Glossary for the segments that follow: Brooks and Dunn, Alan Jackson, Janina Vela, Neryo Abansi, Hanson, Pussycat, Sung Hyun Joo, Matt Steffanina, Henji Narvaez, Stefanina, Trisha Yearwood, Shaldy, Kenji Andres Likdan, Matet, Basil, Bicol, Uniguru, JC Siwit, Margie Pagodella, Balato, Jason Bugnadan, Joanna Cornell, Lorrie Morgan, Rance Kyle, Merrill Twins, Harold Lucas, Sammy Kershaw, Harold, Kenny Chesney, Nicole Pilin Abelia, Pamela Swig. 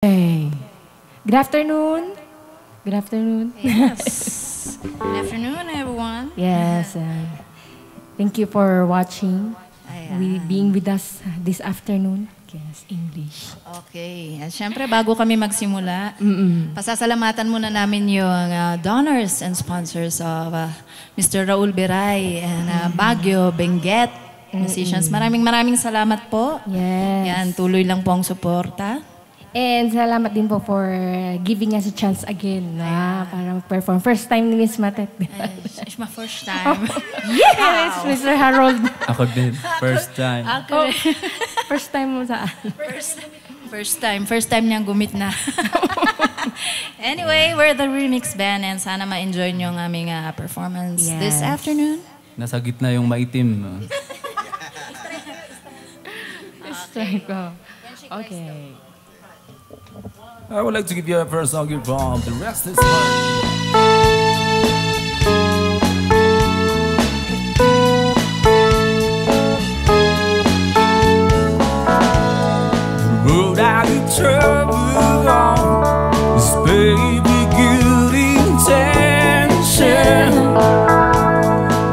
Hey. Good afternoon. Good afternoon. Yes. Good afternoon, everyone. Yes. Thank you for watching. Being with us this afternoon. Yes, English. Okay. At syempre, bago kami magsimula, pasasalamatan muna namin yung donors and sponsors of Mr. Raul Beray and Baguio Benguet musicians. Maraming salamat po. Yes. Yan, tuloy lang po ang suporta. And salamat din po for giving us a chance again para mag-perform. First time ni Miss Matet. It's my first time. Yes! Wow. Mr. Harold. Ako din. First time. Ako din. First time mo saan? First time. First time niyang gumit na. Anyway, we're the Remix Band and sana ma-enjoy niyo ang aming performance this afternoon. Nasa gitna yung maitim. Okay. I would like to give you a first song from The Restless Heart. The road I get trouble on is baby good intention.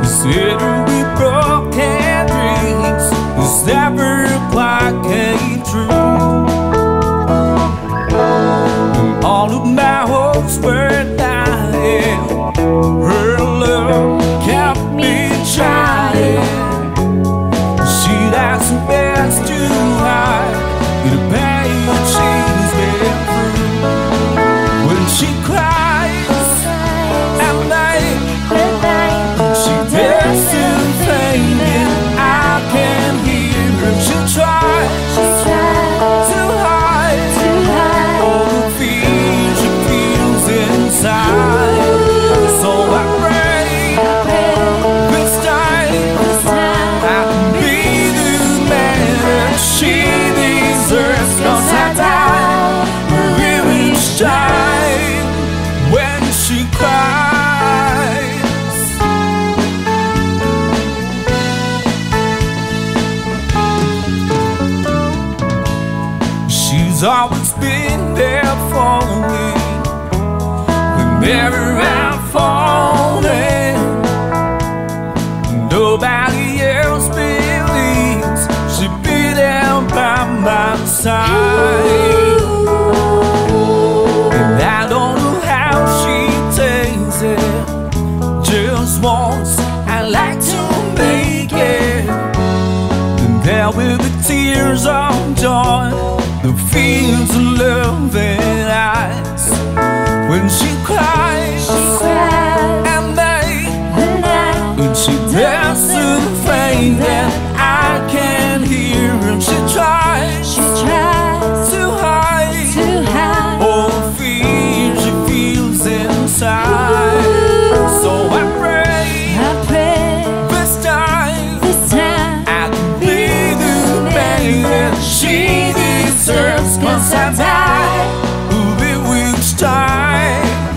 It's every we broken dreams. It's never like a dream. All of my hopes were dying. Her love kept me trying. She does her best to hide in the pain she's been through. When she cries at night, she dares to fade in. I can hear her. She tries to hide all the fear inside. So I pray this time I can be the man that she deserves. Cause I died really shine when she cries. She's always been there for me. Never have fallen. Nobody else believes she'd be there by my side. And I don't know how she takes it. Just once I like to make it. And there will be tears of joy, the feelings of love and eyes. When she cries, and night, when she dances faint, and I can hear her. She tries to hide all the fear she feels inside. So I pray this time I can be the man that she deserves. Cause I died when she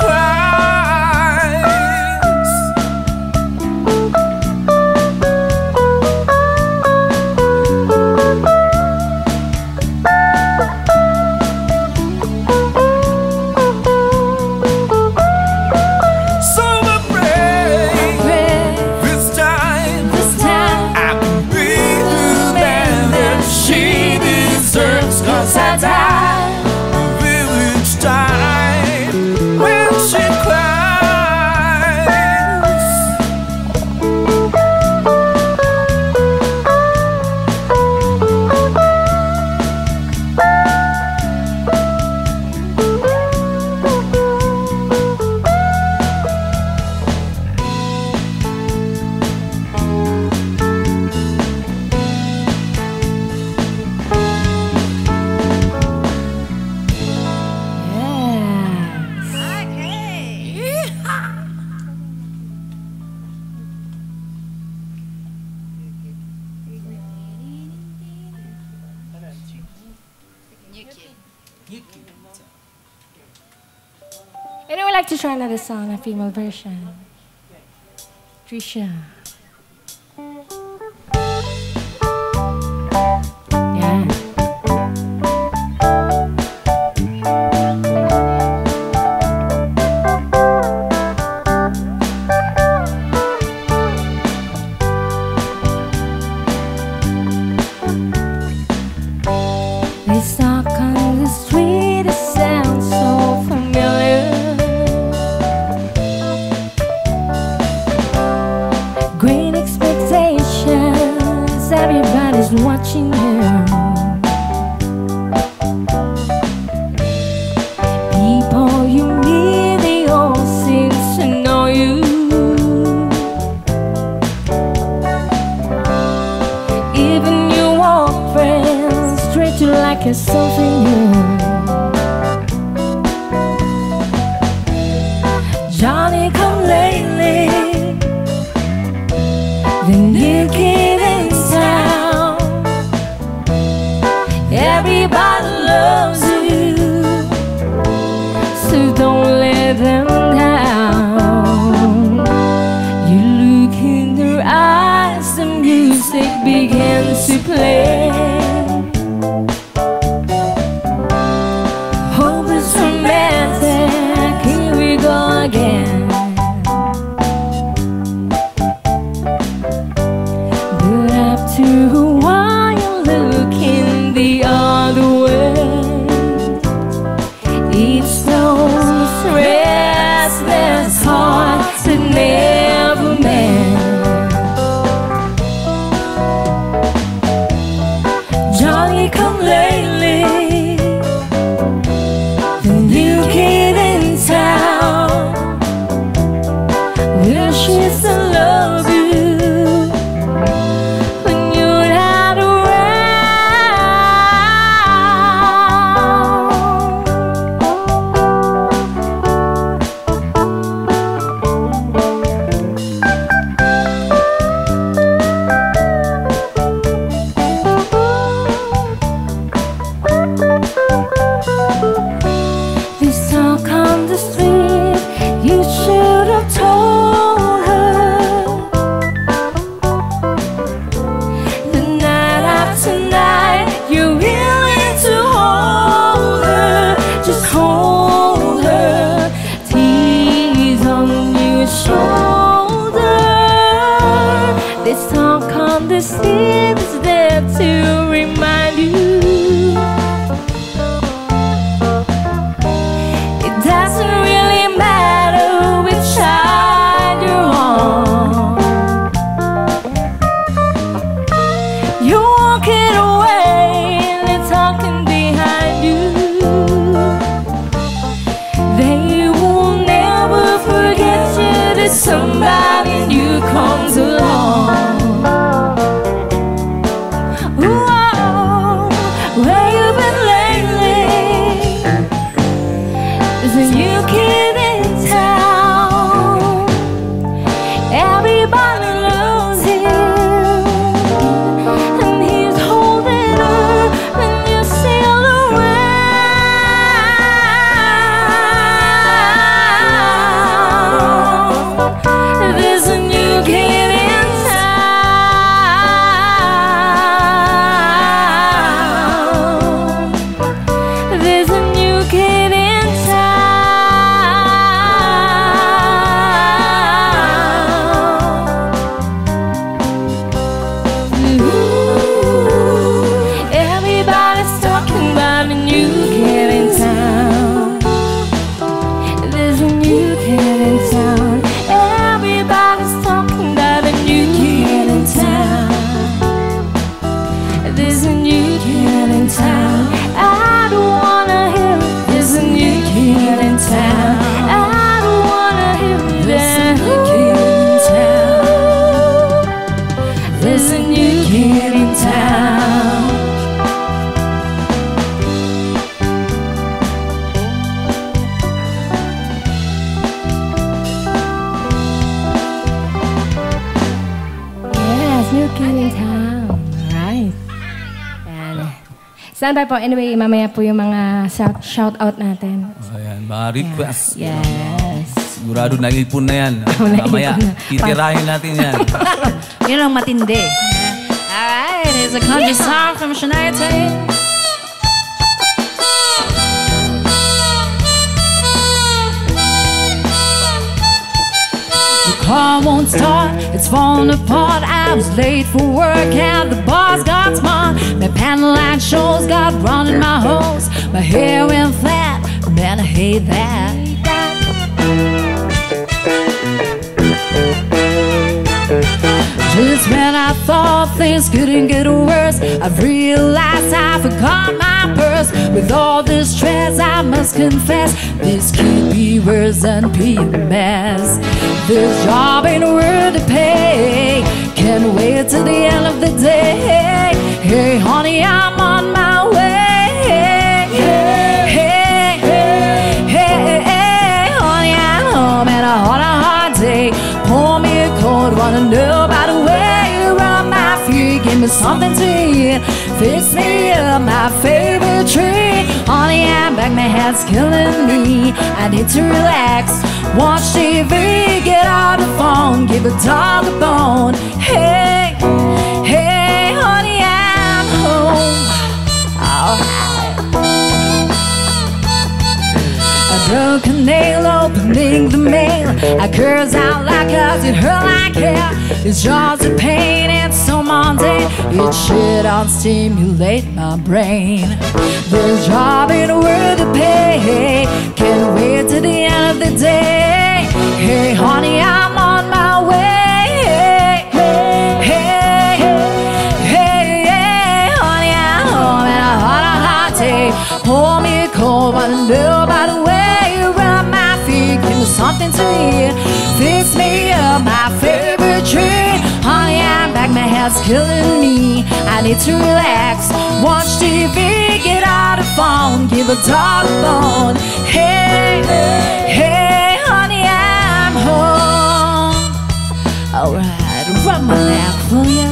cries. So I pray this time I can be the man that she deserves. Cause I died another song, a female version. Trisha. Yeah. Stuck on the street, it sounds so familiar. Great expectations, everybody's watching you. People you meet, they all seem to know you. Even your old friends treat you like you're something new. Johnny come lately, the new kid in town. Everybody loves you, so don't let them down. You look in their eyes, the music begins to play. Hope is romantic, here we go again. To why you looking the other way? It's those restless hearts that never met. Johnny come lately, the new kid in town. Will she still love you? Saan tayo po? Anyway, mamaya po yung mga shout-out natin. O, ayan. Mga request. Yes. Sigurado nag-ipon na yan. Mamaya, titirahin natin yan. Yun ang matindi. Alright, here's a country song from Shania Twain. car won't start, it's falling apart. I was late for work, and the bars got smart. My panel line shows got running my hose. My hair went flat, man, I hate that. Just when I thought things couldn't get worse, I've realized I forgot my purse. With all this stress, I must confess, this could be worse than PMS. This job ain't worth the pay, can't wait till the end of the day. Hey honey, I'm on my way. Wanna know about the way you rub my feet. Give me something to eat, fix me up, my favorite treat. Honey, I'm back, my head's killing me. I need to relax, watch TV, get out the phone, give a dog a bone. Hey, hey, honey, I'm home. Oh. Broken nail, opening the mail, I curse out like I did her like hell. It's just a pain, it's so mundane, it shouldn't stimulate my brain. This job ain't worth the pay, can't wait till the end of the day. Hey honey, I'm on my way. Hey, hey, hey, hey, honey, I'm home and a hot day. Pour me a cold one and do by the way. Something to eat, fix me up, my favorite treat. Honey, I'm back, my head's killing me. I need to relax, watch TV, get out of phone, give a dog a bone. Hey, hey, honey, I'm home. Alright, run my lap for ya.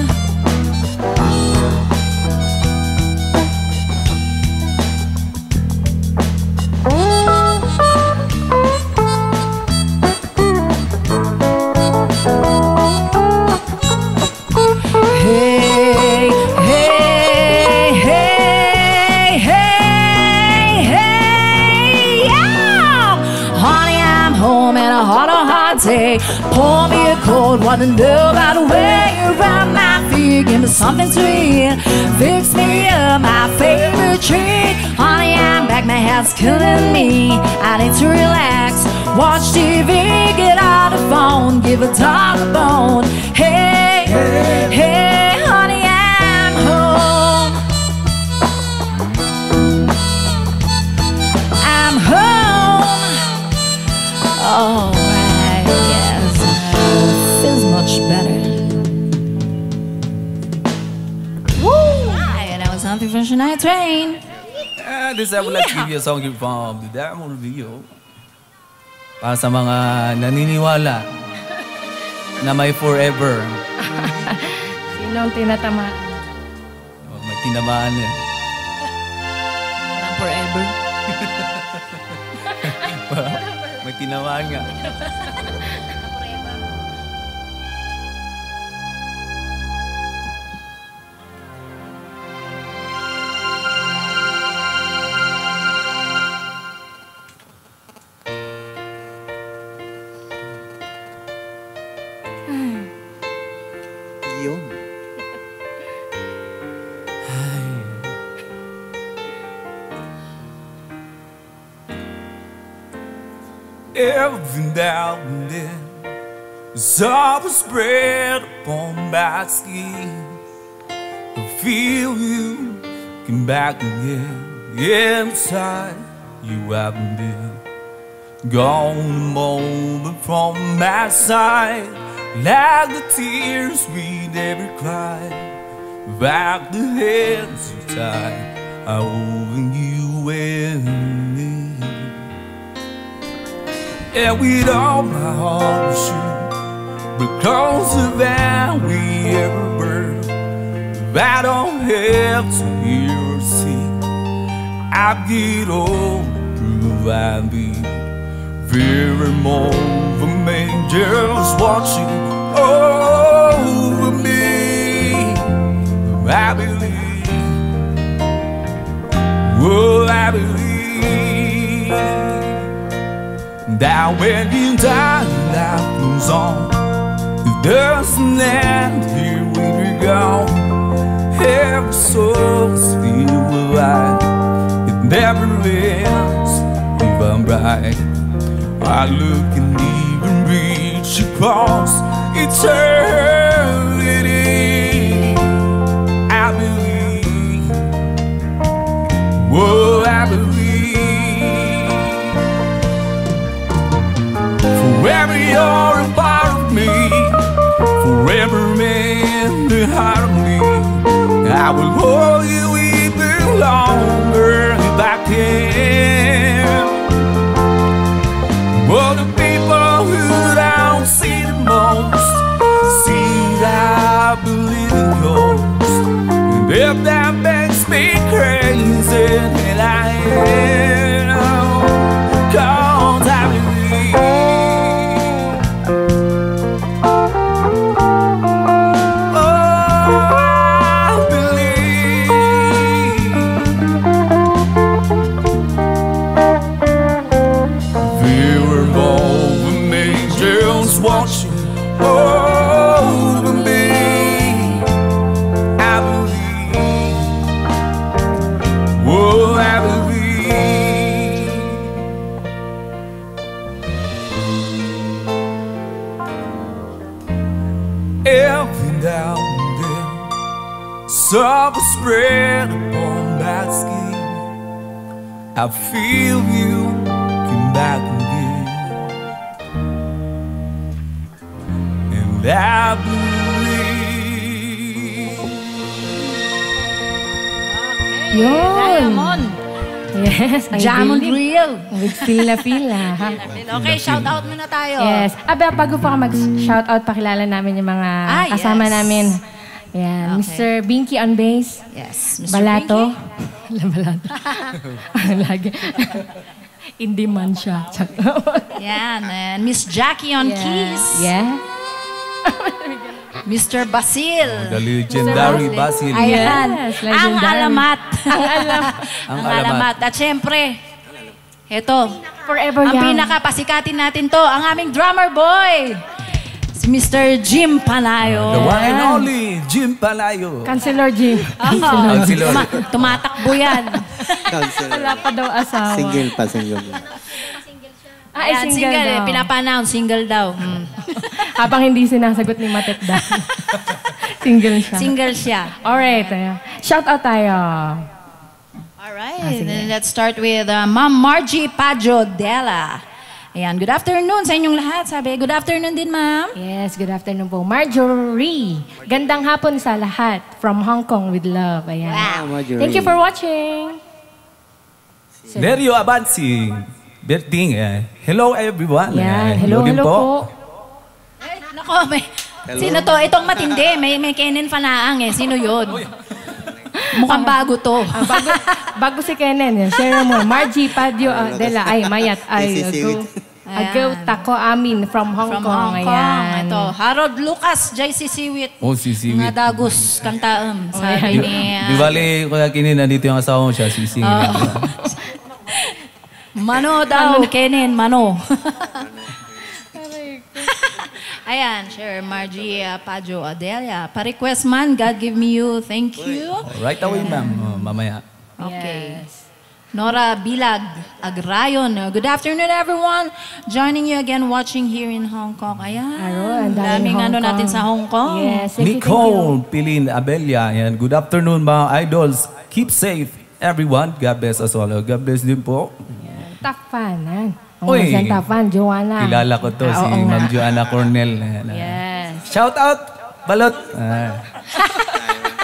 Pour me a cold one and do about the way you rub my feet. Give me something to eat, fix me up, my favorite treat. Honey, I'm back, my head's killing me. I need to relax, watch TV, get out the phone, give a dog a bone. Hey, hey, honey, I'm home. I'm home. Oh. From Shania Twain. This I would like to give you a song from the Diamond Video. Para sa mga naniniwala na may forever. Sino ang tinatamaan? Oh, may tinamaan eh. Walang forever. May tinamaan nga. Every now and then, sorrow spread upon my skin. I feel you come back again. Inside, you haven't been gone a moment from my side. Like the tears we never cried, back the hands you tied, I own you and me. And with all my heart we shoot, but closer than we ever were. I don't have to hear or see, I get old to prove I be. Fear and over angels watching over me. I believe, oh I believe, that when you die, life goes on. doesn't end. Here we go. Every soul's filled with light. It never ends if I'm right. I look and even reach across eternity. I believe. Whoa, I believe. Forever you're a part of me. Forever in the heart of me, I will hold you even longer if I can. For the people who don't see the most, see that I believe in ghosts. And if that makes me crazy, then I am. 'Cause I believe. Summer spread upon that skin, I feel you come back again, and I believe. Diamond. Yes, Diamond Real. With feel na feel, ha? Okay, shout-out muna tayo. Yes. Aba, bago pa ka mag-shoutout, pakilala namin yung mga kasama namin. Yeah, okay. Mr. Binky on bass. Yes, Mr. Balato. Balato. Lagi. Hindi man siya. Yeah, and Miss Jackie on keys. Yeah. Mr. Basil. The legendary Basil. Ayan. Yes, ang alamat. Ang alamat. At syempre, ito. Forever young. Ang pinakapasikatin natin to, ang aming drummer boy. Mr. Jim Palayo. The one and only Jim Palayo. Councilor Jim. Councilor. Tumatakbo yan. Wala pa daw asawa. Single pa, single. Ay, single daw. Pinapanown, single daw. Habang hindi sinasagot ni Matet daw. Single siya. Single siya. Alright. Shout out tayo. Alright. Let's start with Ma'am Margie Pagodella. Ayan, good afternoon sa inyong lahat, sabi. Good afternoon din, ma'am. Yes, good afternoon po. Marjorie, gandang hapon sa lahat. From Hong Kong with love. Ayan. Wow, Marjorie. Thank you for watching. Neryo Abansi. Berting, hello everyone. Ayan, hello, hello po. Ay, nako, may... Hello. Sino to? Itong matindi. May Kenen Fanaang eh. Sino yun? Mukhang bago to. Bago si Kenen. Share mo. Margie Pagodella. Ay, mayat. Ay, Agaw Tako Amin from Hong Kong. From Hong Kong. Ito. Harold Lucas, JC Siwit. Oh, si Siwit. Nga Dagos, kantaan. Sabi niya. Di bali, kaya kinin, nandito yung asawa mo siya, si Siwit. Mano daw, Kenen, mano. Ayan, sure. Margie Pagodella. Pa-request man, God give me you. Thank you. Right away, ma'am. Mamaya. Okay. Nora Bilag Agrayon. Good afternoon, everyone. Joining you again, watching here in Hong Kong. Ayan. Ang daming ano natin sa Hong Kong. Yes. Nicole Pilin Abelia. Ayan. Good afternoon, mga idols. Keep safe, everyone. God bless us all. God bless din po. Takpanan. Uy, Joanna. Kilala ko to, si Ma'am Joanna Cornell. Yes. Shout out, Balot.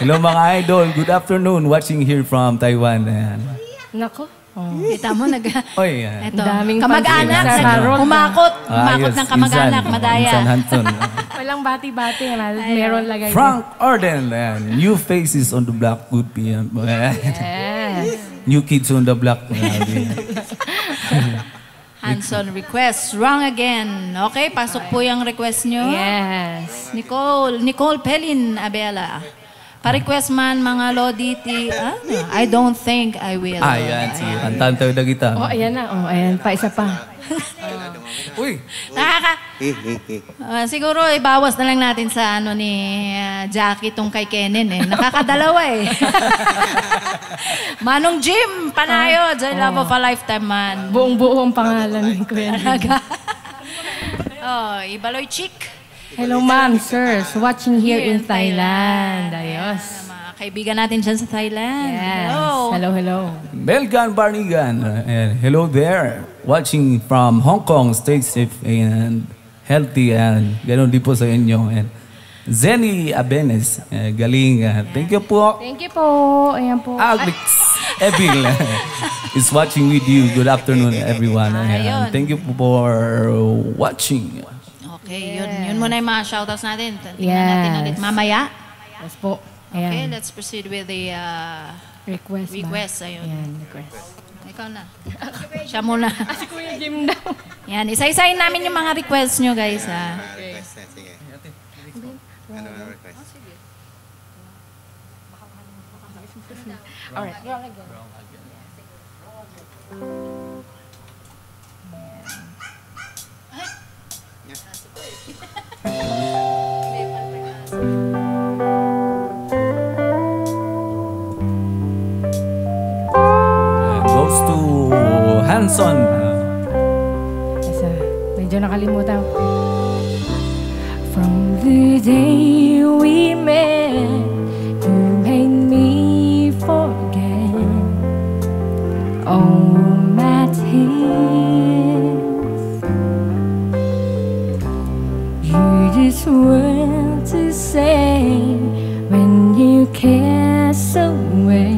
Hello mga idol, good afternoon. Watching here from Taiwan. Nako. Kita mo, uy, kamag-anak. Umakot. Umakot ng kamag-anak, madaya. Walang bati-bati. Meron lagay. Frank Orden. New faces on the block. Good PM. Yes. New kids on the block. Hanson request. Wrong again. Okay, pasok po yung request nyo. Yes. Nicole Pilin Abelia. Pa-request man mga Lodi T. I don't think I will. Ayan, si Antantawid na kita. O, ayan na. O, ayan pa, isa pa. Uy! Siguro ibawas na lang natin sa ano ni Jackie tong kay Kenen eh. Nakakadalawa eh. Manong Jim Palayo, the love of a lifetime man. Buong-buong pangalan ni Kuya Jim. Oh, Ibaloy Chick. Hello ma'am, sirs. Watching here in Thailand. Ayos. Kaibigan natin dyan sa Thailand. Yes. Hello. Hello, hello. Melgan Barnigan. Hello there. Watching from Hong Kong. Stay safe and healthy. Ganon din po sa inyo. And Zenny Abenes. Galing. Thank you po. Thank you po. Ayan po. Alex Evil is watching with you. Good afternoon, everyone. And thank you for watching. Okay, yun muna yung mga shoutouts natin. Tingnan natin ulit mamaya. Yes po. Okay, let's proceed with the request. Request, ayun. Ayan, request. Ikaw na. Siya muna. Si Kuya Jim daw. Ayan, isa-isahin namin yung mga requests nyo, guys. Okay. Request na, sige. Ano na request? Oh, sige. Alright. Wrong again. Wrong again. Ay! Hanson. Medyo nakalimutan. From the day we met, you made me forget. Oh, my tears. You just want to say when you cast away.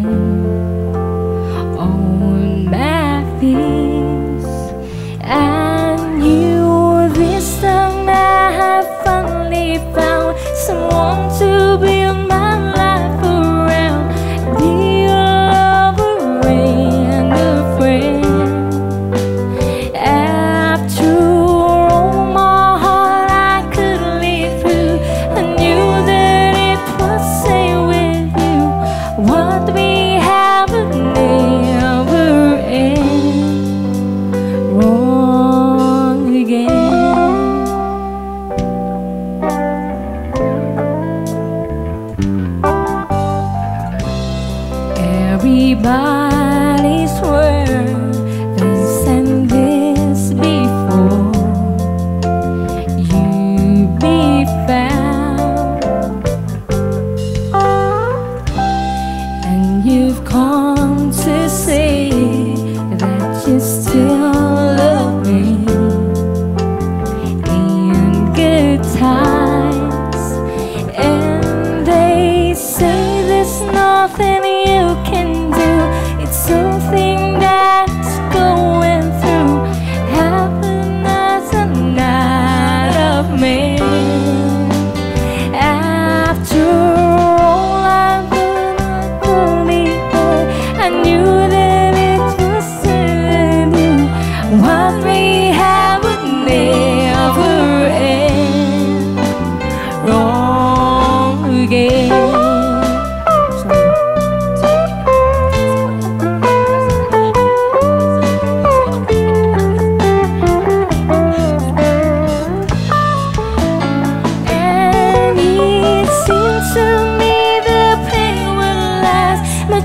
I knew this time I have finally found someone to build my life around. Be a lover and a friend. After all my heart I could live through, I knew that it was safe with you. What we have never ends. Everybody's heard this and this before. You be found, and you've come to say that you still love me. In good times, and they say there's nothing you can. Something that's going through happiness and not of me. After all I've been through, I knew that it was in you. What we have would never end. Wrong again.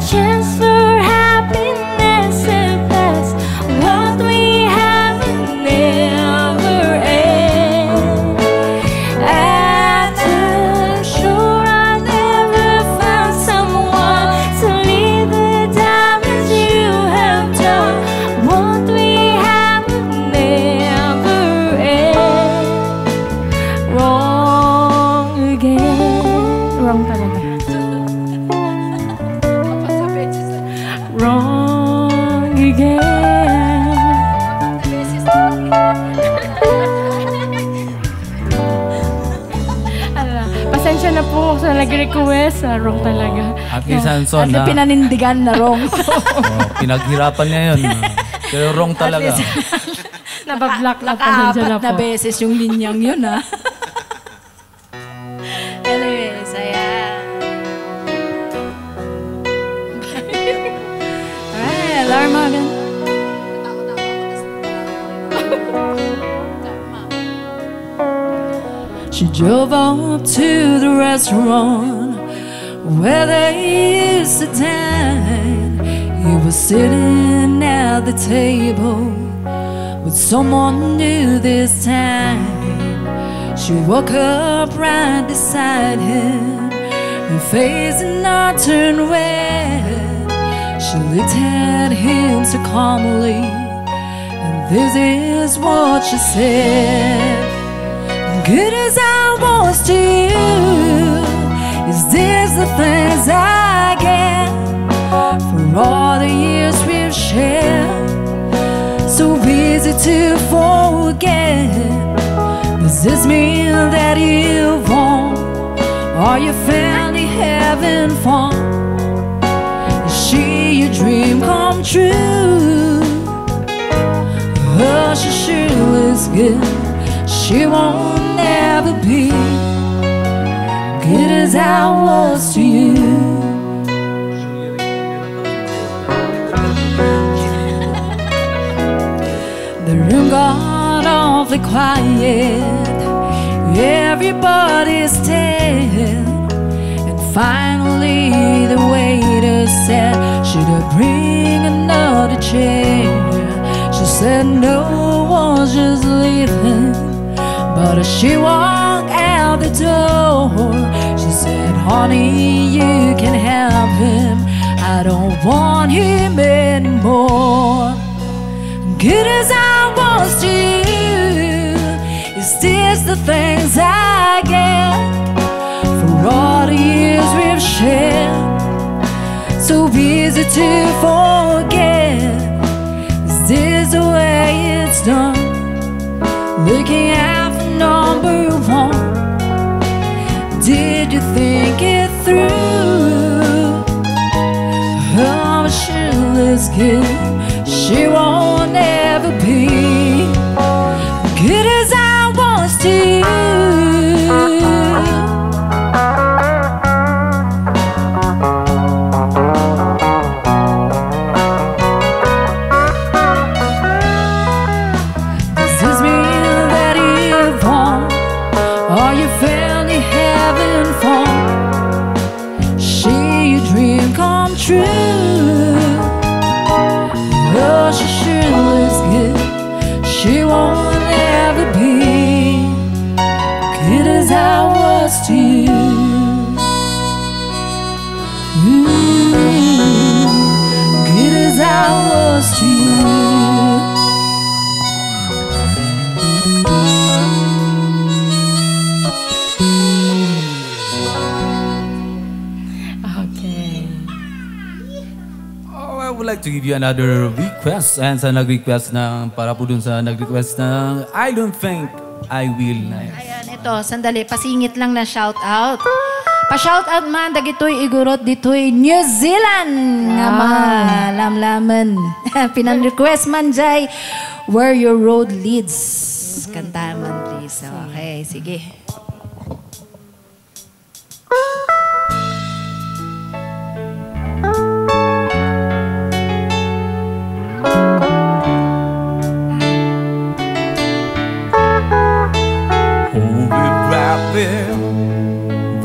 Chance for happiness and past. What we have will never end. After sure I never found someone to leave the damage you have done. What we have will never end. Wrong again. Wrong talaga. Pasensya na po sa nag-request. Wrong talaga. At ni Sanson na pinanindigan na wrong. Pinaghirapan niya yun. Pero wrong talaga. Nabablock na po. Nakaapat na beses yung linyang yun ha. Anyways, ayan. Alright, Lorrie Morgan. Takot ako. drove on to the restaurant where they used to dine. He was sitting at the table with someone new this time. She woke up right beside him, her face did not turn red. She looked at him so calmly, and this is what she said. Good as I was to you, is this the thanks I get for all the years we've shared? So easy to forget. Does this mean that you've won? Are you finally having fun? Is she your dream come true? Oh, she sure is good. She won't ever be good as I was to you. The room got awfully quiet, everybody's dead. And finally the waiter said, should I bring another chair? She said no, one's just leaving. But as she walked out the door, she said, honey, you can help him. I don't want him anymore. Good as I was to you, is this the things I get for all the years we've shared? So easy to forget. Is this the way it's done? Looking at number one, did you think it through? Oh, she is good. She won't ever be good as I was to you. Does this mean? True. Oh, she sure looks good. She won't ever be good as I was to you. Good as I was to to give you another request, and sa nag-request ng, para po dun sa nag-request ng I Don't Think I Will Nice. Ayan, ito, sandali, pasingit lang na shoutout. Pa-shoutout man, dagitoy igurot ditoy New Zealand nga mga lamlaman. Pinan-request man jay, Where Your Road Leads. Kantahan man, please. Okay, sige.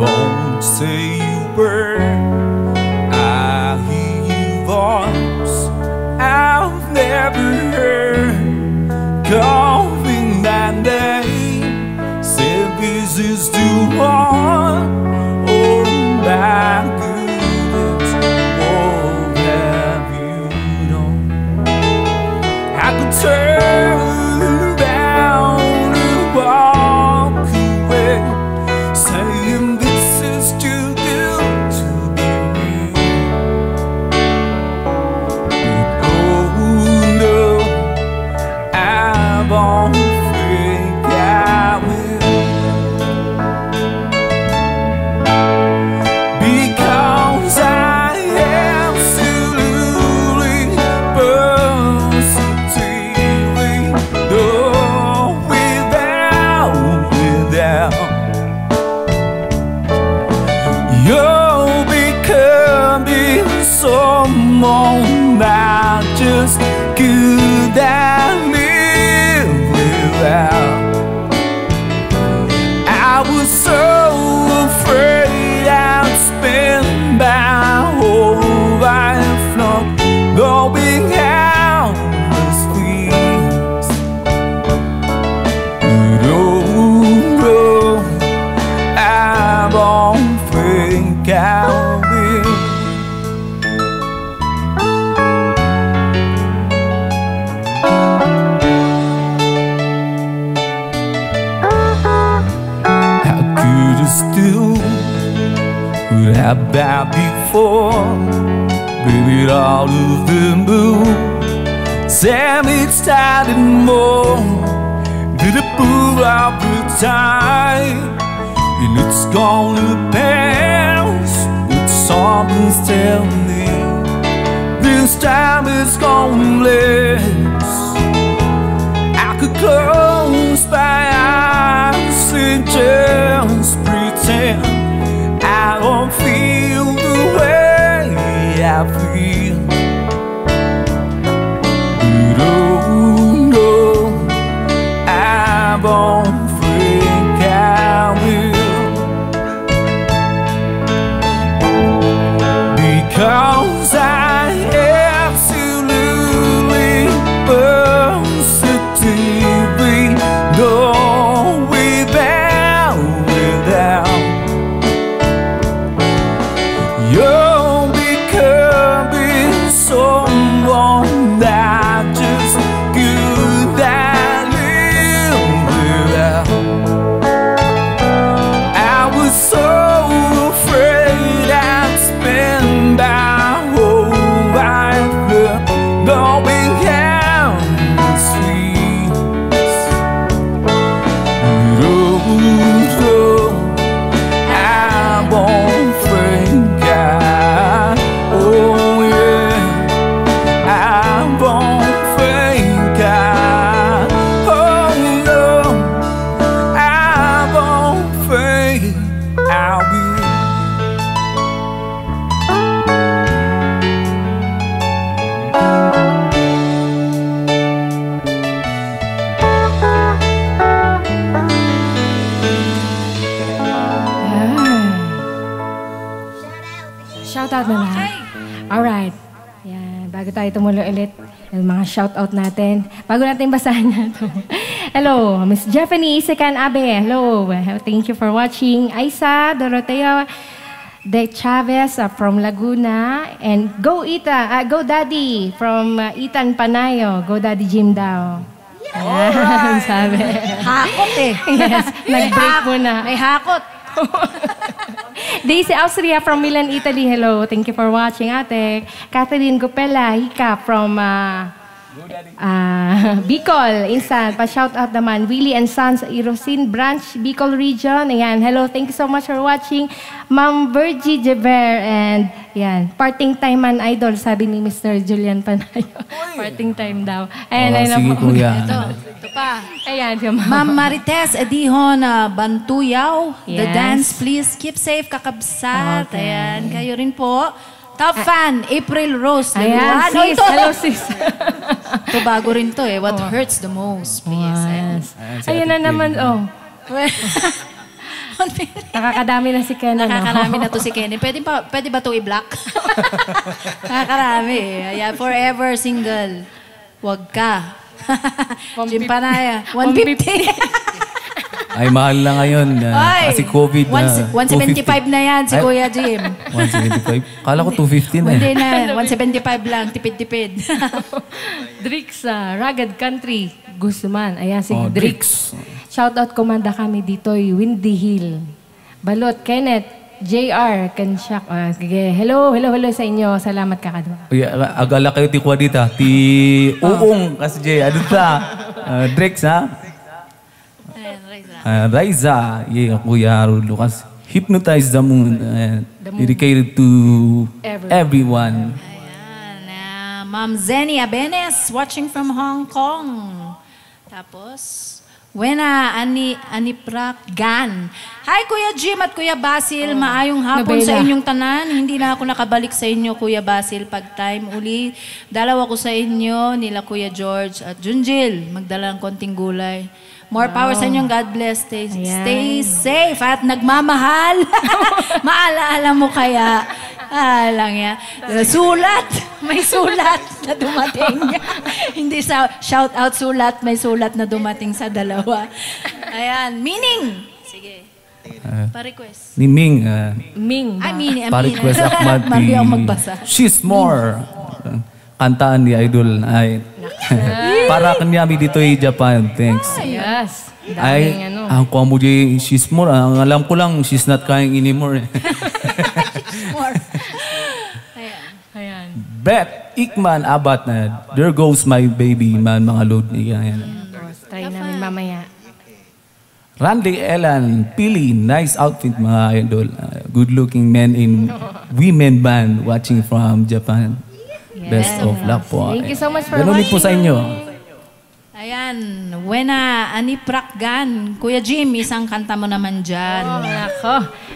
Won't say you were. I hear your voice I've never heard calling my name. Said this is too hard. Oh my goodness, what have you done? I could turn around and walk away. had that before. Baby, it all of the blue. Sammy started more. Did it prove our time? And it's gonna pass, but something's telling me this time it's gonna last. I could close my eyes and just pretend I don't feel the way I feel. But oh no, I won't think I will, because I absolutely burst the TV. No, without you'll becoming someone that just could not live without. I was so afraid I'd spend my whole life knowing how this feels. But oh, no, I won't think I, oh yeah, I won't think I, oh no, I won't think I will. Shoutout na lang. Alright. Yan. Bago tayo tumuloy ulit, yung mga shoutout natin. Bago natin basahin natin. Hello, Miss Jeffany Sekan Abe. Hello. Thank you for watching. Aisa Doroteo De Chavez from Laguna. And Go Ita, Go Daddy from Itan Panayo. Go Daddy Jim Dao. Yan, sabi. Hakot eh. Yes, nag-break muna. May hakot. Daisy Austria from Milan, Italy. Hello. Thank you for watching, ate. Catherine Gopela Hika from Bicol. Instant. Pa-shout out naman. Willie and Sons, Irosin Branch, Bicol Region. Ayan. Hello. Thank you so much for watching. Ma'am Virgie Jever. And yan. Parting time man, idol. Sabi ni Mr. Julian Panayo. Parting time daw. Ayan. Oh, sige kuya. Ito pa. Ayan. Ma'am Marites Edihon Bantuyaw. Yes. The dance, please. Keep safe, kakabsat. Okay. Ayan. Kayo rin po. Top fan, April Rose. Ayan, sis. Hello, sis. Ito bago rin to eh. What hurts the most, please. Ayan na naman, oh. Nakakadami na si Ken. Nakakarami na to si Ken. Pwede ba to i-block? Nakakarami eh. Forever single. Huwag ka. Jim Panaya. 150. Ay, mahal na ngayon. Kasi COVID na. 175 na yan si Kuya Jim. 175? Kala ko 250 na. Hindi na. 175 lang. Tipid-tipid. Drix, Rugged Country. Guzman. Ayan si Drix. Shoutout komanda kami dito. Windy Hill. Balot, Kenneth. JR, Kanshak. Hello, hello, hello sa inyo. Salamat kakadwa. Agala kayo ti Kwadita. Ti Uung. Kasi J. Ano ta? Drix, ha? Raiza, Kuya Harold Lucas, hypnotize the moon and dedicated to everyone. Ayan. Ma'am Zenny Abenes, watching from Hong Kong. Tapos, Wena Aniprak Gan. Hi, Kuya Jim at Kuya Basil. Maayong hapon sa inyong tanan. Hindi na ako nakabalik sa inyo, Kuya Basil. Pag time uli, dalaw ako sa inyo, nila Kuya George at Junjil. Magdala ng konting gulay. More power sa inyong. God bless. Stay safe at nagmamahal. Maalaala mo kaya. Alang yan. Sulat. May sulat na dumating. Hindi sa shout out sulat. May sulat na dumating sa dalawa. Ayan. Meaning. Sige. Pa-request. Ni Ming. Ming. I mean, pa-request Akmat. Marami ang magbasa. She's more. Kantaan ni Idol. Ay. Para kanyami dito ay Japan. Thanks. Yes. Ay, ang kuha mo di, she's more. Ang alam ko lang, she's not crying anymore. Ayan. Ayan. Beth Ickman Abat na There Goes My Baby man mga load niya. Ayan. Ayan. Try namin mamaya. Randy Ellen, Pili, nice outfit mga idol. Good looking men in women band watching from Japan. Yes. Best of luck po. Thank you so much for watching. Ganun po sa inyo. Ayan, Wena, Ani Prakgan. Kuya Jim, isang kanta mo naman dyan. Oh, nako.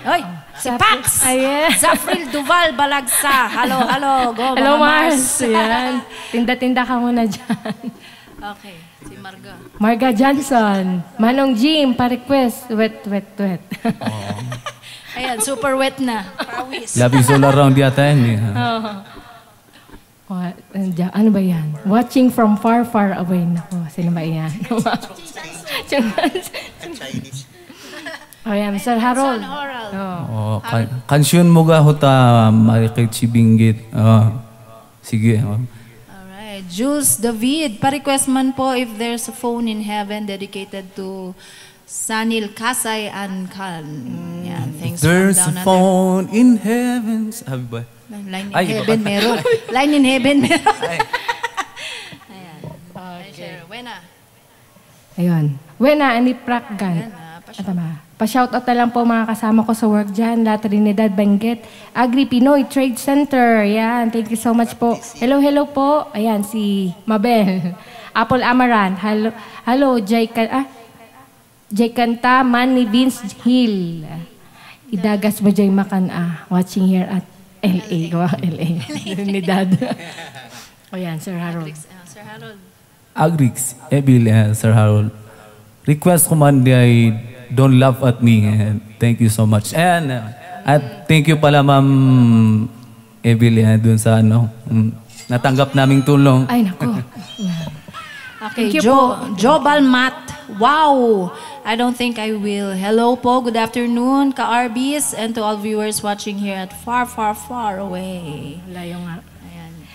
Oy, si Pax! Ayan. Zafril Duval Balagsa. Hello, hello. Go, hello, Mars. Ayan. Tinda-tinda ka muna dyan. Okay. Si Marga. Marga Johnson. Manong Jim, pa-request. Wet, wet, wet. Oh. Ayan, super wet na. Pawis. Labis all around yata yun. Ano ba yan? Watching from far, far away. Naku, sino ba yan? Chinese. Ayan, Sir Harold. Kansyon mo ga hota marikit si Binggit. Sige. Jules David, pa-request man po if there's a phone in heaven dedicated to Sanil Kasay and Khan. Yan, thanks. There's a phone in heaven. Sabi ba? Line in heaven meron. Line in heaven meron. Ayan. Okay. Wena. Ayun. Wena, Aniprakgan. Pa-shoutout na lang po mga kasama ko sa work dyan. La Trinidad, Benguet. Agri Pinoy Trade Center. Ayan, thank you so much po. Hello, hello po. Ayan, si Mabel. Apple Amaran. Hello, hello Jay Kanta, Manny Vince Hill. Idagas mo Jay Makana. Watching here at LA. Wow, LA. Trinidad. Ayan, Sir Harold. Agrix, Ebil, Sir Harold. Request ko man ay Don't Laugh at Me. Thank you so much. And at thank you pala Ma'am Evelia dun sa ano, natanggap naming tulong. Ay nako. Okay, Joe Balmat. Wow! I don't think I will. Hello po, good afternoon ka-Arby's and to all viewers watching here at far, far, far away. Layo nga.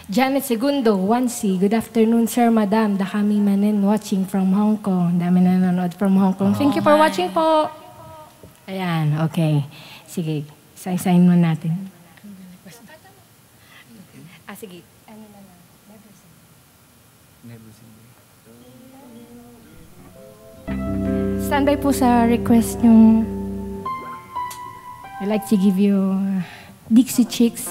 Janet Segundo, 1C. Good afternoon, sir, madam. Dakami manen watching from Hong Kong. Dami na nanonood from Hong Kong. Thank you for watching po. Ayan, okay. Sige, sign-sign mo natin. Sige. Ano na lang? Never Seen. Never Seen. Standby po sa request nyong I'd like to give you Dixie Chicks.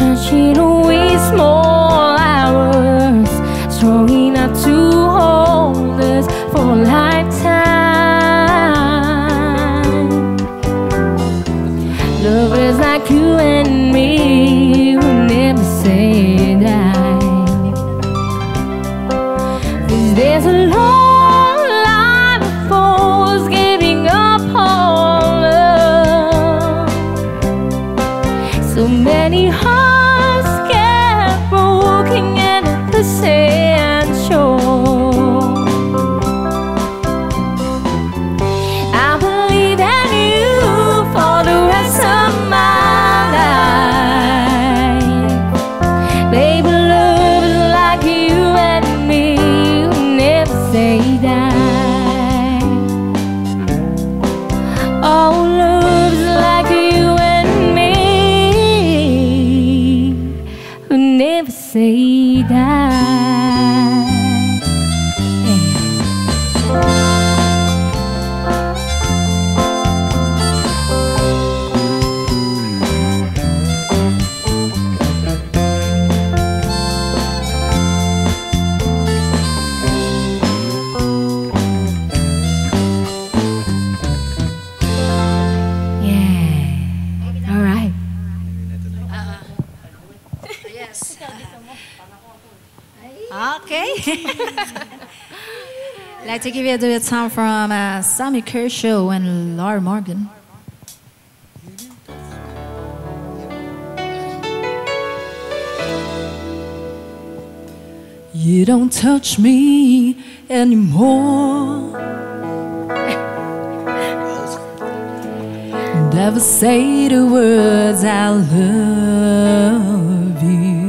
Trying to waste more hours, strong enough to hold. Lovers like you and me will never say die. 'Cause there's a long line of fools giving up on love. So many hearts get broken at the sand shore. I believe in you for the rest of my life. Baby, lovers like you and me will never say die. Oh, lovers like you and me will never say die. Yeah. All right. Yes. Okay. I'd like to give you a duet song from Sammy Kershaw and Lorrie Morgan. You don't touch me anymore. Never say the words I love you.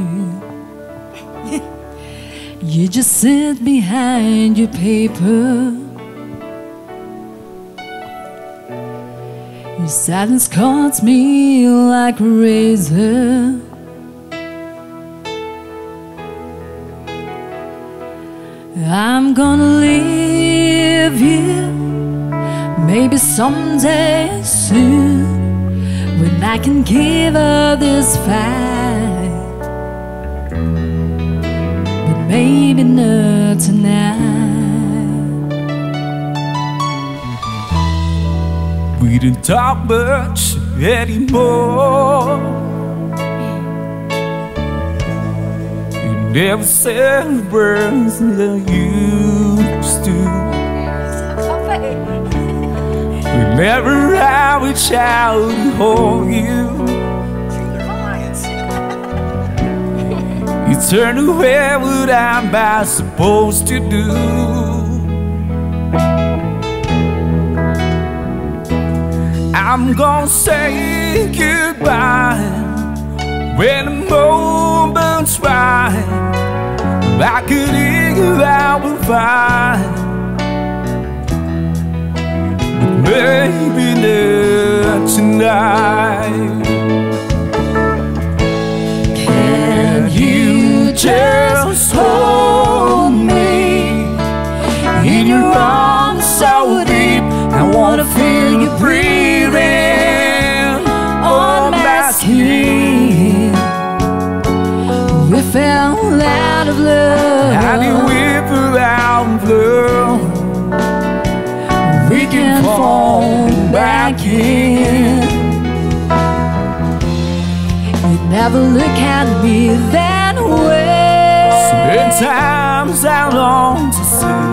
You just sit behind your paper. Your silence cuts me like a razor. I'm gonna leave you. Maybe someday soon, when I can give up this fight, but maybe not tonight. We didn't talk much anymore. You never said words like you used to. Whenever I reach out and hold you, you turn away. What am I supposed to do? I'm gonna say goodbye when the moment's right. I could eagle out and find. Maybe not tonight. Can you just hold me in your arms so deep? I wanna feel you breathing on my skin. We fell out of love. How do we fell out of love? We can fall back in. You never look at me that way. Sometimes I long to see.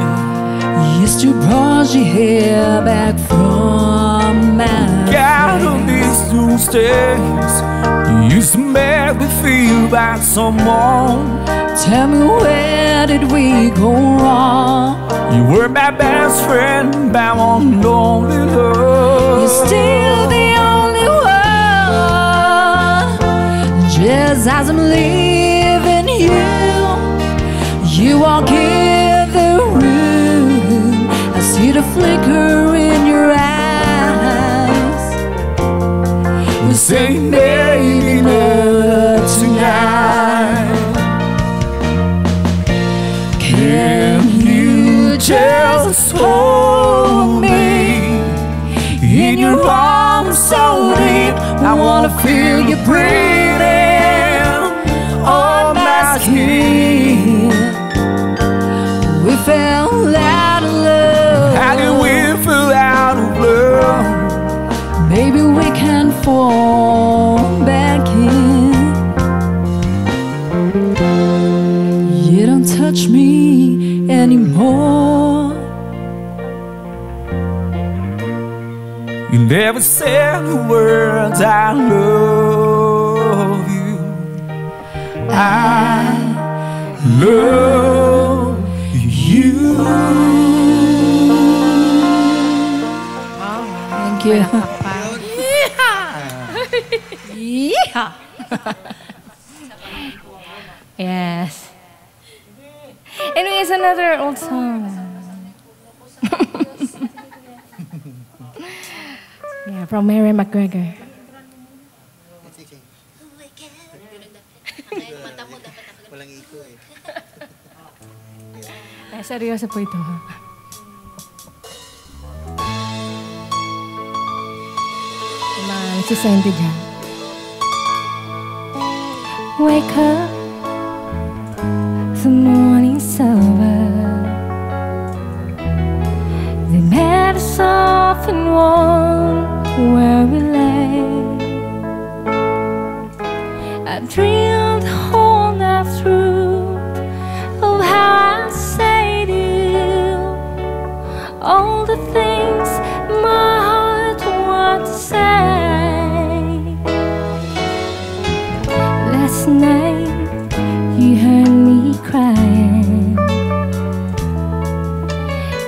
You used to brush your hair back from my God on these two stairs. You used to make me feel like someone. Tell me, where did we go wrong? You were my best friend, but I'm lonely, love. You're still the only one. Just as I'm leaving you, you walk in the room. I see the flicker in your eyes. You say, maybe not tonight. Just hold me in your arms so deep. I wanna feel you breathing on my skin. We fell out of love. How did we fall out of love? Maybe we we can fall back in. You don't touch me anymore. You never said the words I love you. I love you. Yeah. Yes. Anyway, it's another old song. Yeah, from Mary MacGregor. Seryoso po ito. Wake up, the morning's over. The bed is soft and warm where we lay. I dreamed the whole night through of how I say to you all the things my heart wants to say. Night, you heard me crying,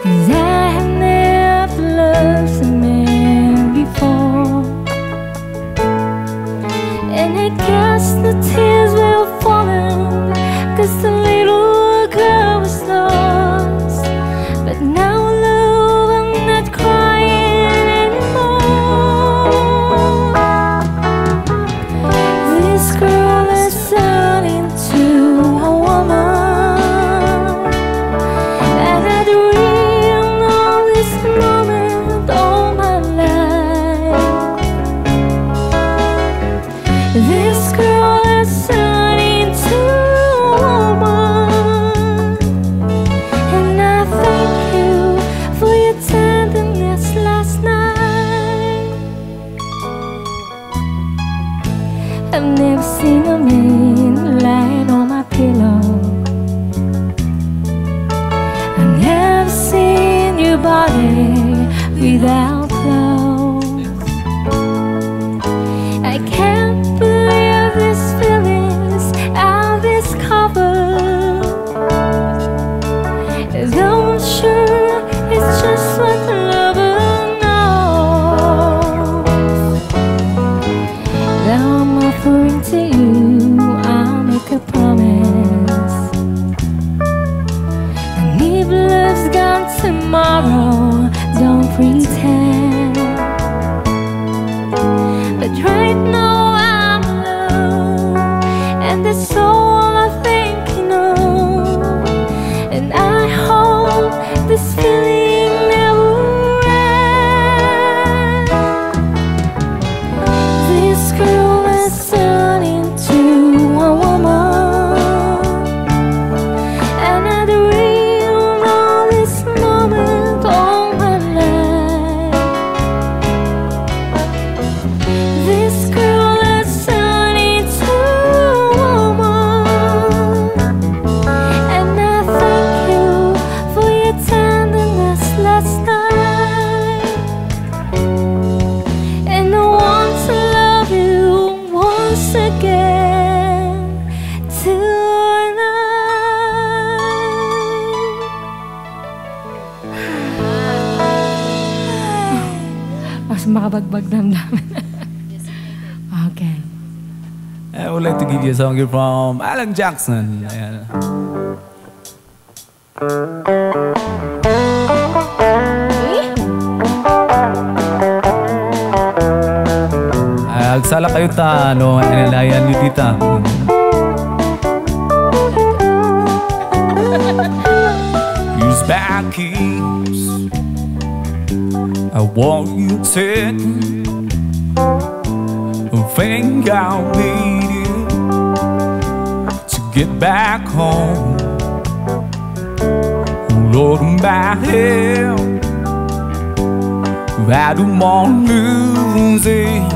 'cause I have never loved a man before, and I guess the tears will fall, 'cause the little girl was lost, but now. Song from Alan Jackson. Yeah. Agsala kayo ta, ano, inalayan niyo dita. Use back keys. I want you to think I'll need you. Get back home, Lord, my help. by the morning's end.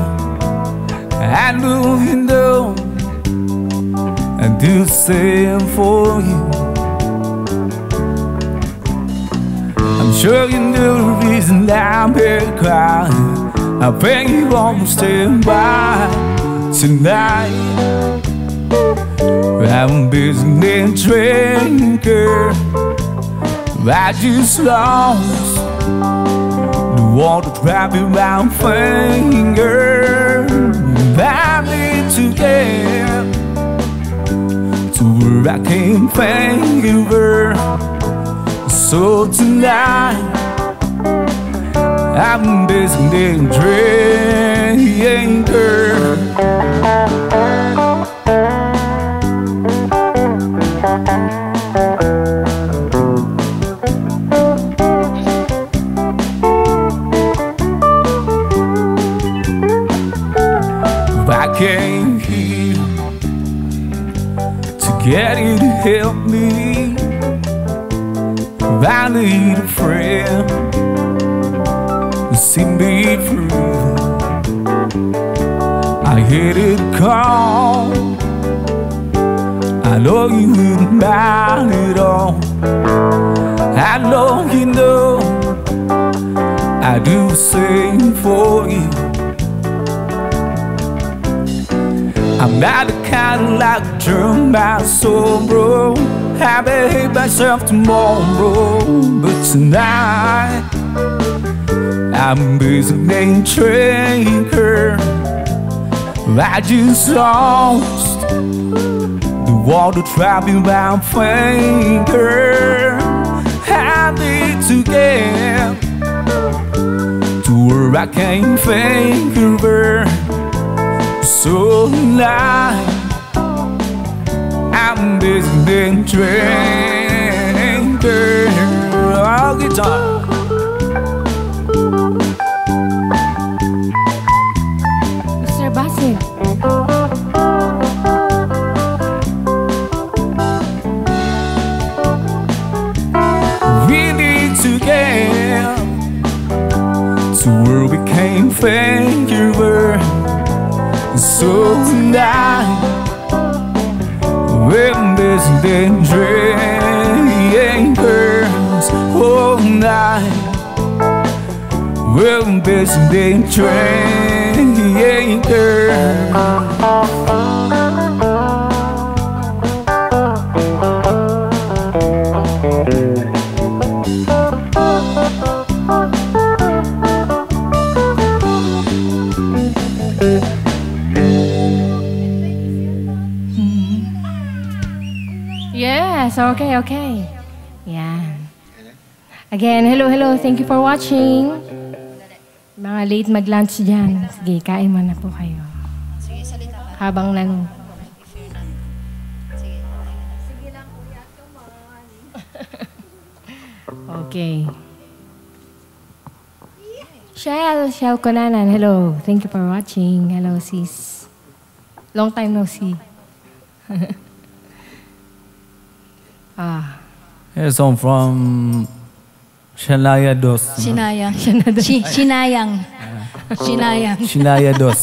I know you know I do the same for you. I'm sure you know the reason I'm here crying. I beg you won't stand by tonight. I'm busy and drinker. I just lost the water trapped around finger. I need to get to where I can't find you were. So tonight I'm busy and drinker. Came here to get you to help me. I need a friend to see me through. I heard it call. I know you wouldn't mind it all. I know you know I do the same for you. I'm not the kind of like turn my soul, bro. I behave myself tomorrow, but tonight I'm busy and drinker. I just lost the water trapping my finger. I need to get to where I can't think of her. So tonight I'm busy and drinking. Oh, guitar. Mr. Basil. We need to get to where we can't think you were. So tonight when there's been drinkers. Oh night when there's been drinkers. Okay, okay. Yeah. Again, hello, hello. Thank you for watching. Mga late mag-lunch dyan. Sige, kain mo na po kayo. Habang nang... Okay. Shell Konanan, hello. Thank you for watching. Hello, sis. Long time no see. Ah. Here's one from Shania Dos. Shania. Shinayang. Shinayang. Shania Dos.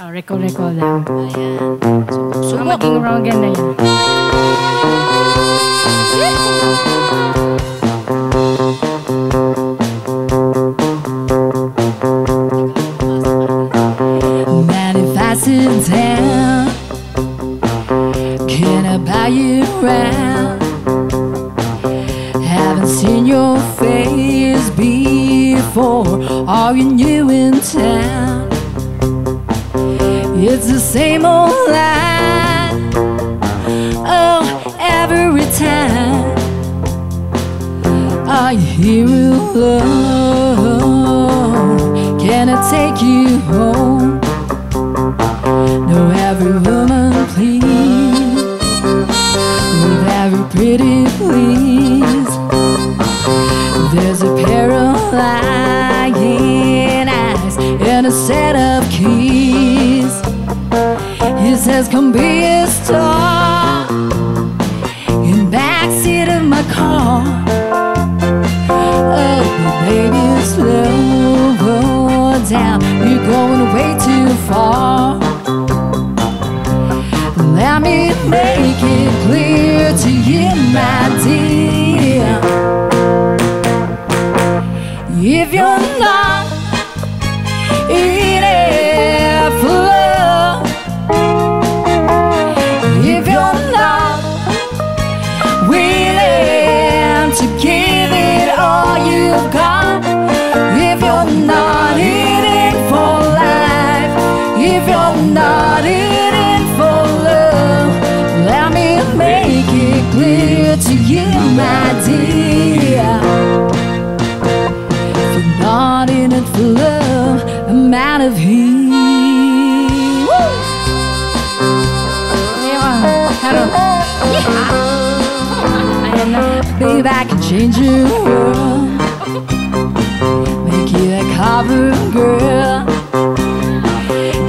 Oh, recall lang. Ayan. So, maging Rogan na yun. Mad if I sit down, can I buy you around? Haven't seen your face before. Are you new in town? It's the same old line. Oh, every time. Are you here alone? Can I take you home? No, every woman, please. Every pretty please. There's a pair of lying eyes and a set of keys. He says, come be a star in backseat of my car. slow down, you're going way too far. Let me make it clear to you, my dear, if you're not in it for love, if you're not willing to give it all you've got, if you're not in it for life, if you're not in it for love, let me make it clear to you, my dear, if you're not in it for love, I'm out of here. Babe, I can change your world, make you a cover girl.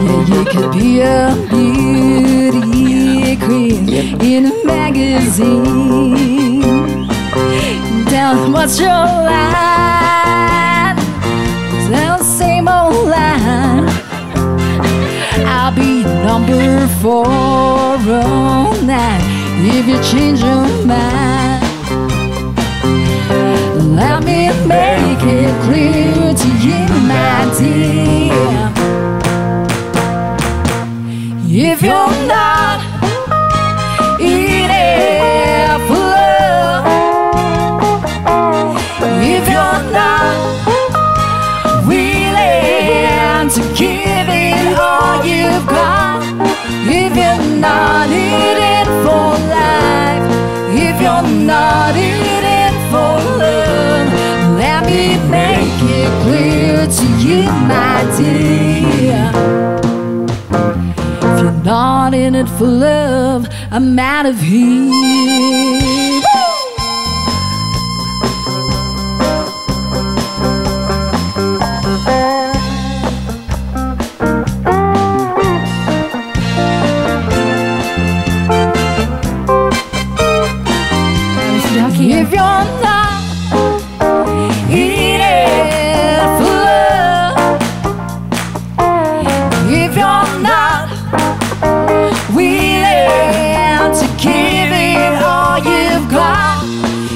Yeah, you could be a beauty queen in a magazine. Down, what's your line? Down, same old line. I'll be number 4 all night if you change your mind. Let me make it clear to you, my dear, if you're not in it for love, if you're not to give it all you've got, if you're not in it for life, if you're not in it for love, let me make it clear to you, my dear, if you're not in it for love, I'm out of here. If you're not in it for love, if you're not willing to give it all you've got,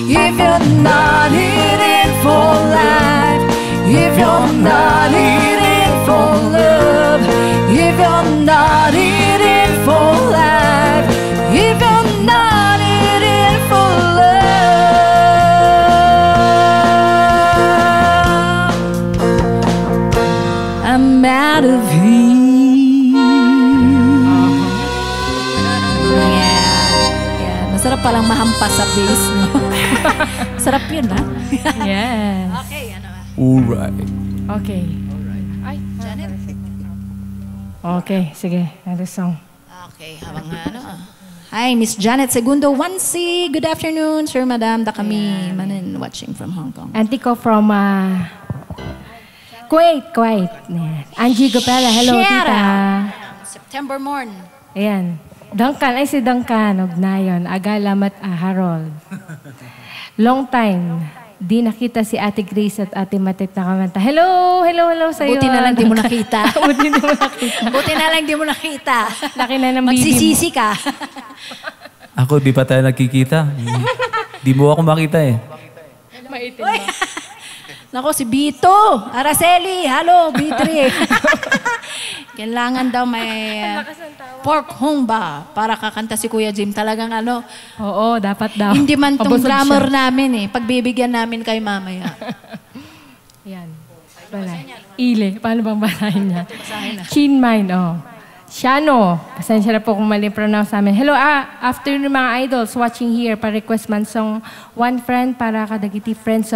if you're not in it for life, if you're not in it for love, if you're not in it for life, if you're not in it for love. Out of here. Yeah. Masarap palang mahampas sa bass, no? Sarap yun, ha? Yes. Okay, ano ba? Alright. Okay. Ay, Janet? Okay, sige. Another song. Okay, habang ano. Hi, Miss Janet Segundo Wansi. Good afternoon, Sir Madam. Da kami manin watching from Hong Kong. Auntie ko from... Kuwait. Angie Gopela, hello, Shara. Tita. September morn. Ayan. Duncan, ay si Duncan, Ognayon. Agalamat, Harold. Long time, di nakita si Ate Grace at Ate Matet na kamanta. Hello sa'yo. Buti na lang di mo nakita. Laki na ng baby. Magsisisi ka. Ako, di pa tayo nakikita. Di mo ako makita eh. Maitin ba? Nako, si Bito. Araceli, hello, B3. Kailangan daw may pork humba para kakanta si Kuya Jim. Talagang ano. Oo, dapat daw. Hindi man itong glamour namin eh. Pagbibigyan namin kay mamaya. Yan. Balay. Ile. Paano bang balahin niya? Chin mine, oh. Shano. Pasensya na po kung mali-pronounce namin. Hello, afternoon mga idols watching here. Pa-request man song One Friend para kadagiti friends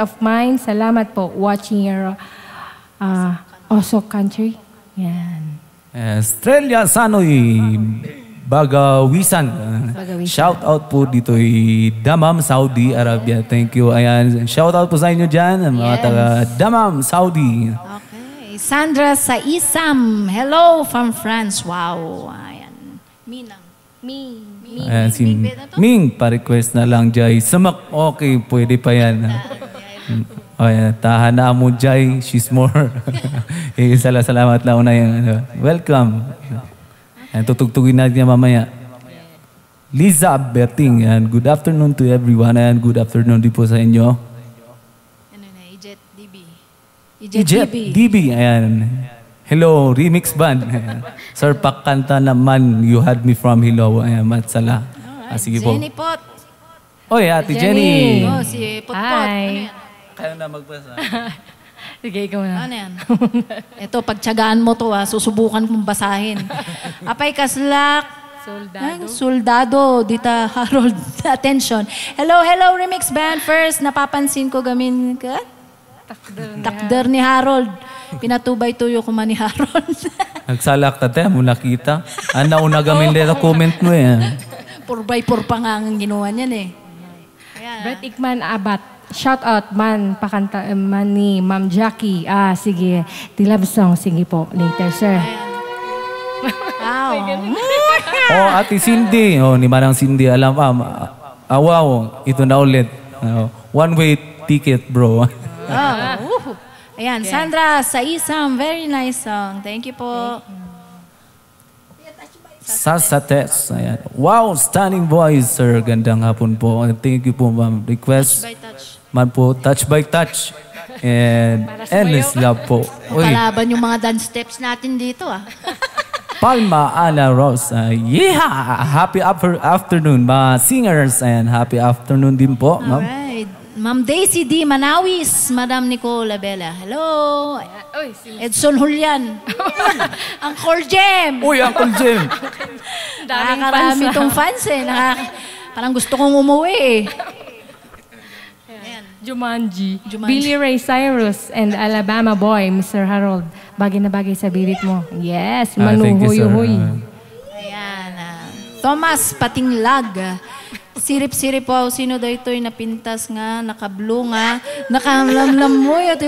of mine. Salamat po watching your also country. Yan. Estrella Sanoy Bagawisan. Shout out po dito'y Damam, Saudi Arabia. Thank you. Ayan. Shout out po sa inyo dyan. Mga taga Damam, Saudi. Sandra Saisam. Hello from France. Wow. Ayan. Ming. Ayan, si Ming. Pa-request na lang, Jai. Samak. Okay, pwede pa yan. Oh, yeah. Tahana Amujay, she's more. Salamat na una yung ano. Welcome. And tutugtugin natin niya mamaya. Liza Berting, and good afternoon to everyone, and good afternoon din po sa inyo. Ano na, Ijet DB. Ijet DB, ayan. Hello, Remix Band. Ayan. Sir, pakanta naman, You Had Me From Hello. Ayan, matsala. Ah, sige po. Jenny Pot. Oh, yeah, Ate Jenny. Oh, si Pot Pot. Hi. Ano yan? Kaya na magbasa. Sige, ikaw na. Ano yan? Ito, pagtyagaan mo to, susubukan kong basahin. Apay kaslak. Soldado. Soldado. Dita Harold. Attention. Hello, hello, Remix Band. First, napapansin ko gamin ka? Takder ni Harold. Pinatubay tuyo ko man ni Harold. Nagsalak tate, mo nakita. Ano, una gamin nila comment mo yan. 4x4 pa nga ang ginawa niyan eh. Brett Ickman Abat. Shout out man pakanta man ni Ma'am Jackie. Ah sige, the love song sige po later sir. Wow. Oh, Ate Cindy, oh ni Manang Cindy alam pa. Ah, wow, ito na ulit. One way ticket, bro. Oh. Ayan, Sandra Saisam, very nice song. Thank you po. Sasates. Ayan. Wow, stunning voice, sir. Gandang hapon po. Thank you po, ma'am. Request man po, touch by touch. And endless love po. Palaban yung mga dance steps natin dito, ah. Palma Ana Rose. Yeah! Happy afternoon, mga singers. And happy afternoon din po, ma'am. Alright. Ma'am Daisy D. Manawis, Madam Nicole Abelia. Hello. Edson Julian. Uncle Jim. Uy, Uncle Jim. Nakakarami itong fans eh. Parang gusto kong umuwi eh. Jumanji. Billy Ray Cyrus and Alabama Boy, Mr. Harold. Bagay na bagay sa birit mo. Yes, manuhuy-huy. Ayan. Thomas Patinglag. Sirip-sirip po, sino daw ito'y napintas nga, nakablo nga, nakalamlam mo yun.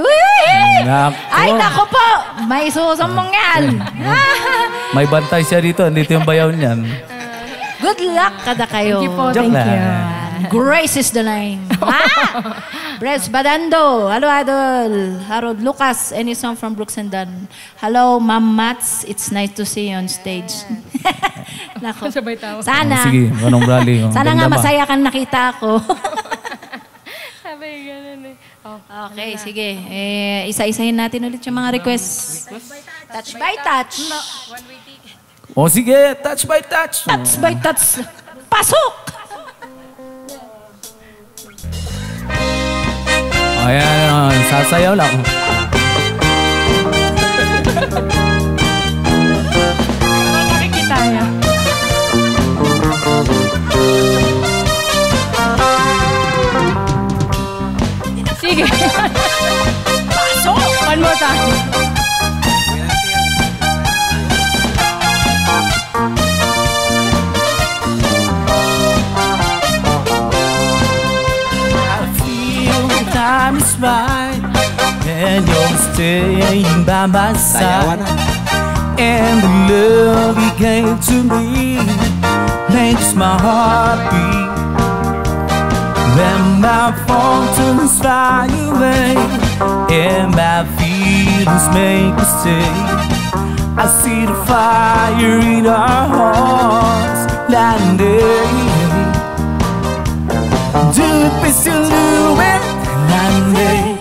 Ay, nako po! May susumbong yan! May bantay siya dito, dito yung bayaw niyan. Good luck kada kayo. Thank you po, thank you. Grace is the name. Brez Badando, hello Adol. Harold Lucas, any song from Brooks and Dunn. Hello, Ma'am Mats, it's nice to see you on stage. Nako. Sana. Sige, anong rally. Sana nga masaya kang nakita ako. Sabi gano'n eh. Okay, sige. Isa-isahin natin ulit yung mga requests. Touch by touch. O sige, touch by touch. Touch by touch. Pasok! Ayan, sasayaw lang. Tayo. Sige. Pasok! One more time. I feel the time is right and you're staying by my side. And the love you gave to me makes my heart beat. When my phantoms fly away and my feelings make a mistake, I see the fire in our hearts that day. Deep is your lure that day.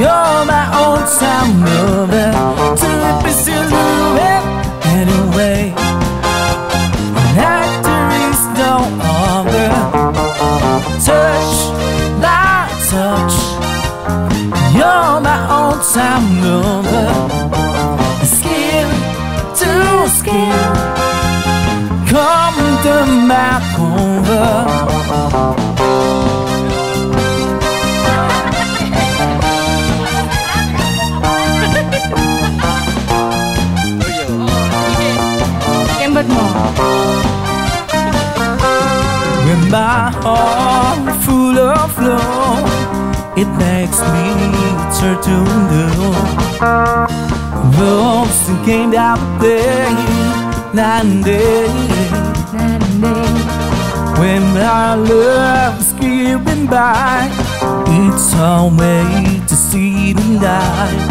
You're my old-time lover. Deep is your lure anyway. And there is no other. Touch by touch. You're my old-time lover. Skin to skin. Come to my cover. When my heart is full of love, it makes me turn to know. Love's the game that I play, night and day. When our love's giving by, It's our way to see the light.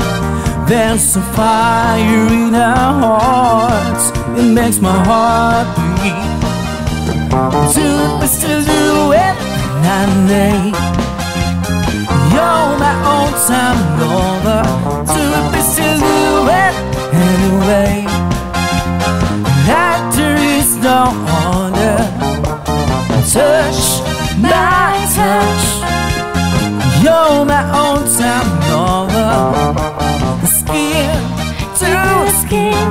There's a fire in our hearts. It makes my heart beat. You're my all-time lover. Anyway, laughter is no honor. Touch, my touch. You're my all-time lover. Skin to skin.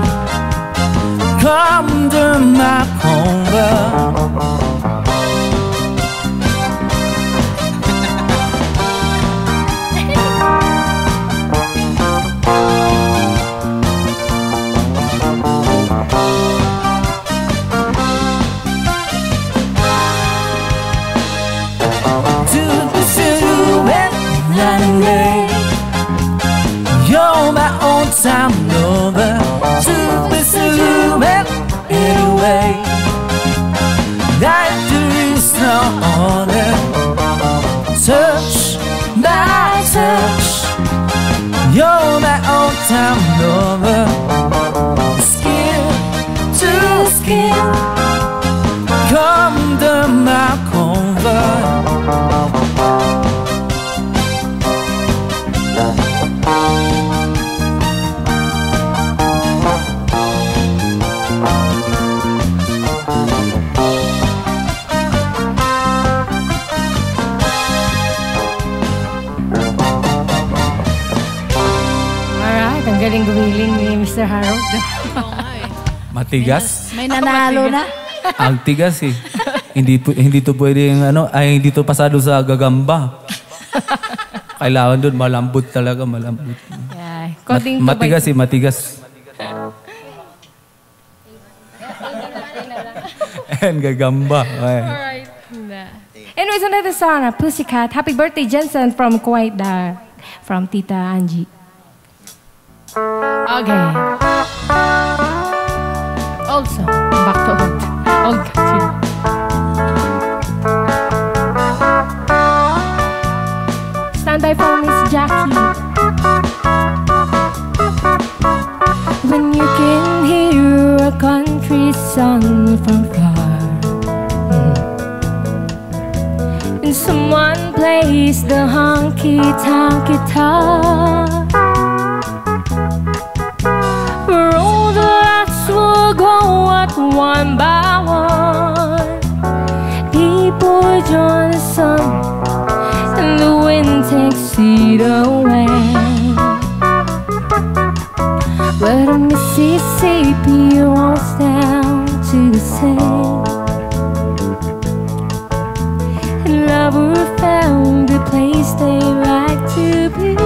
Come to my corner. I'm over to be silhouette anyway. That there is no honor. Touch, my touch. You're my all-time lover. Skin to skin. Come to my comfort. Galing-gumiling ni Mr. Harold. Matigas? May nanalo na. Ang tigas eh. Hindi to pwedeng ano, ay hindi to pasado sa gagamba. Kailangan doon malambot talaga, malambot. Yeah. Matigas eh, matigas. And gagamba. Alright. Anyways, another song, Pussycat. Happy birthday, Jensen, from Kuwait, from Tita Angie. Okay. Also, back to old country. Stand by for Miss Jackie. When you can hear a country song from far, and someone plays the honky-tonk guitar, go up one by one. People join the sun, and the wind takes it away. But in Mississippi rolls down to the sea, and lovers found a place they like to be.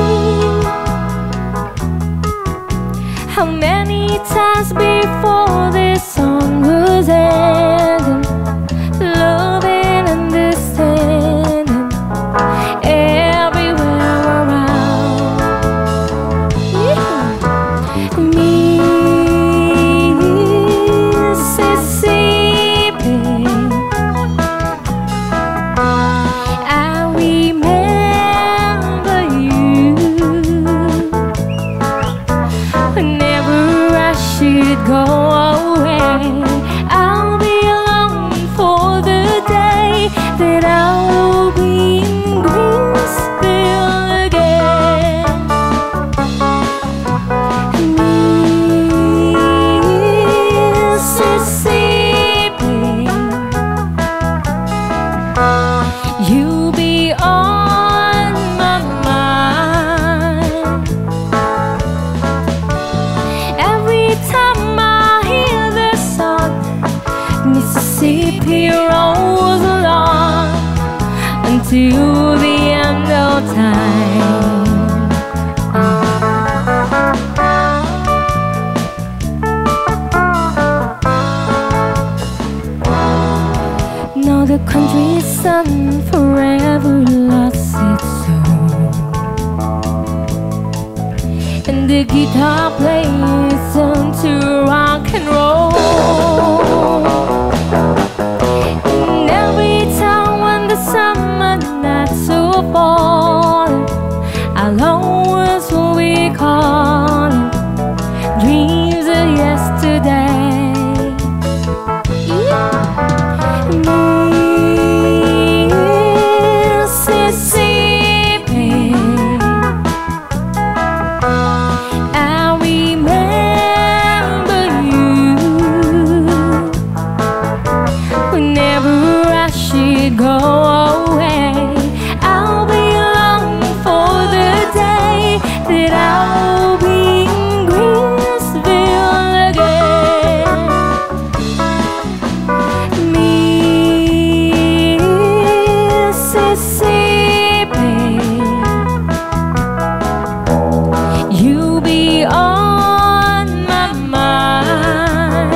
How many times before this song was ending, loving, understanding, everywhere around. Yeah. Mississippi, I remember you. Should go away. I'll be alone for the day that I will be in Greensville again. Mississippi, you'll be on my mind. Mississippi rolls along until the end of time. Now the country's sun forever lost its soul, and the guitar plays turned to rock and roll. And every time when the summer nights so fall, that I'll be in Greensville again. Mississippi, you be on my mind.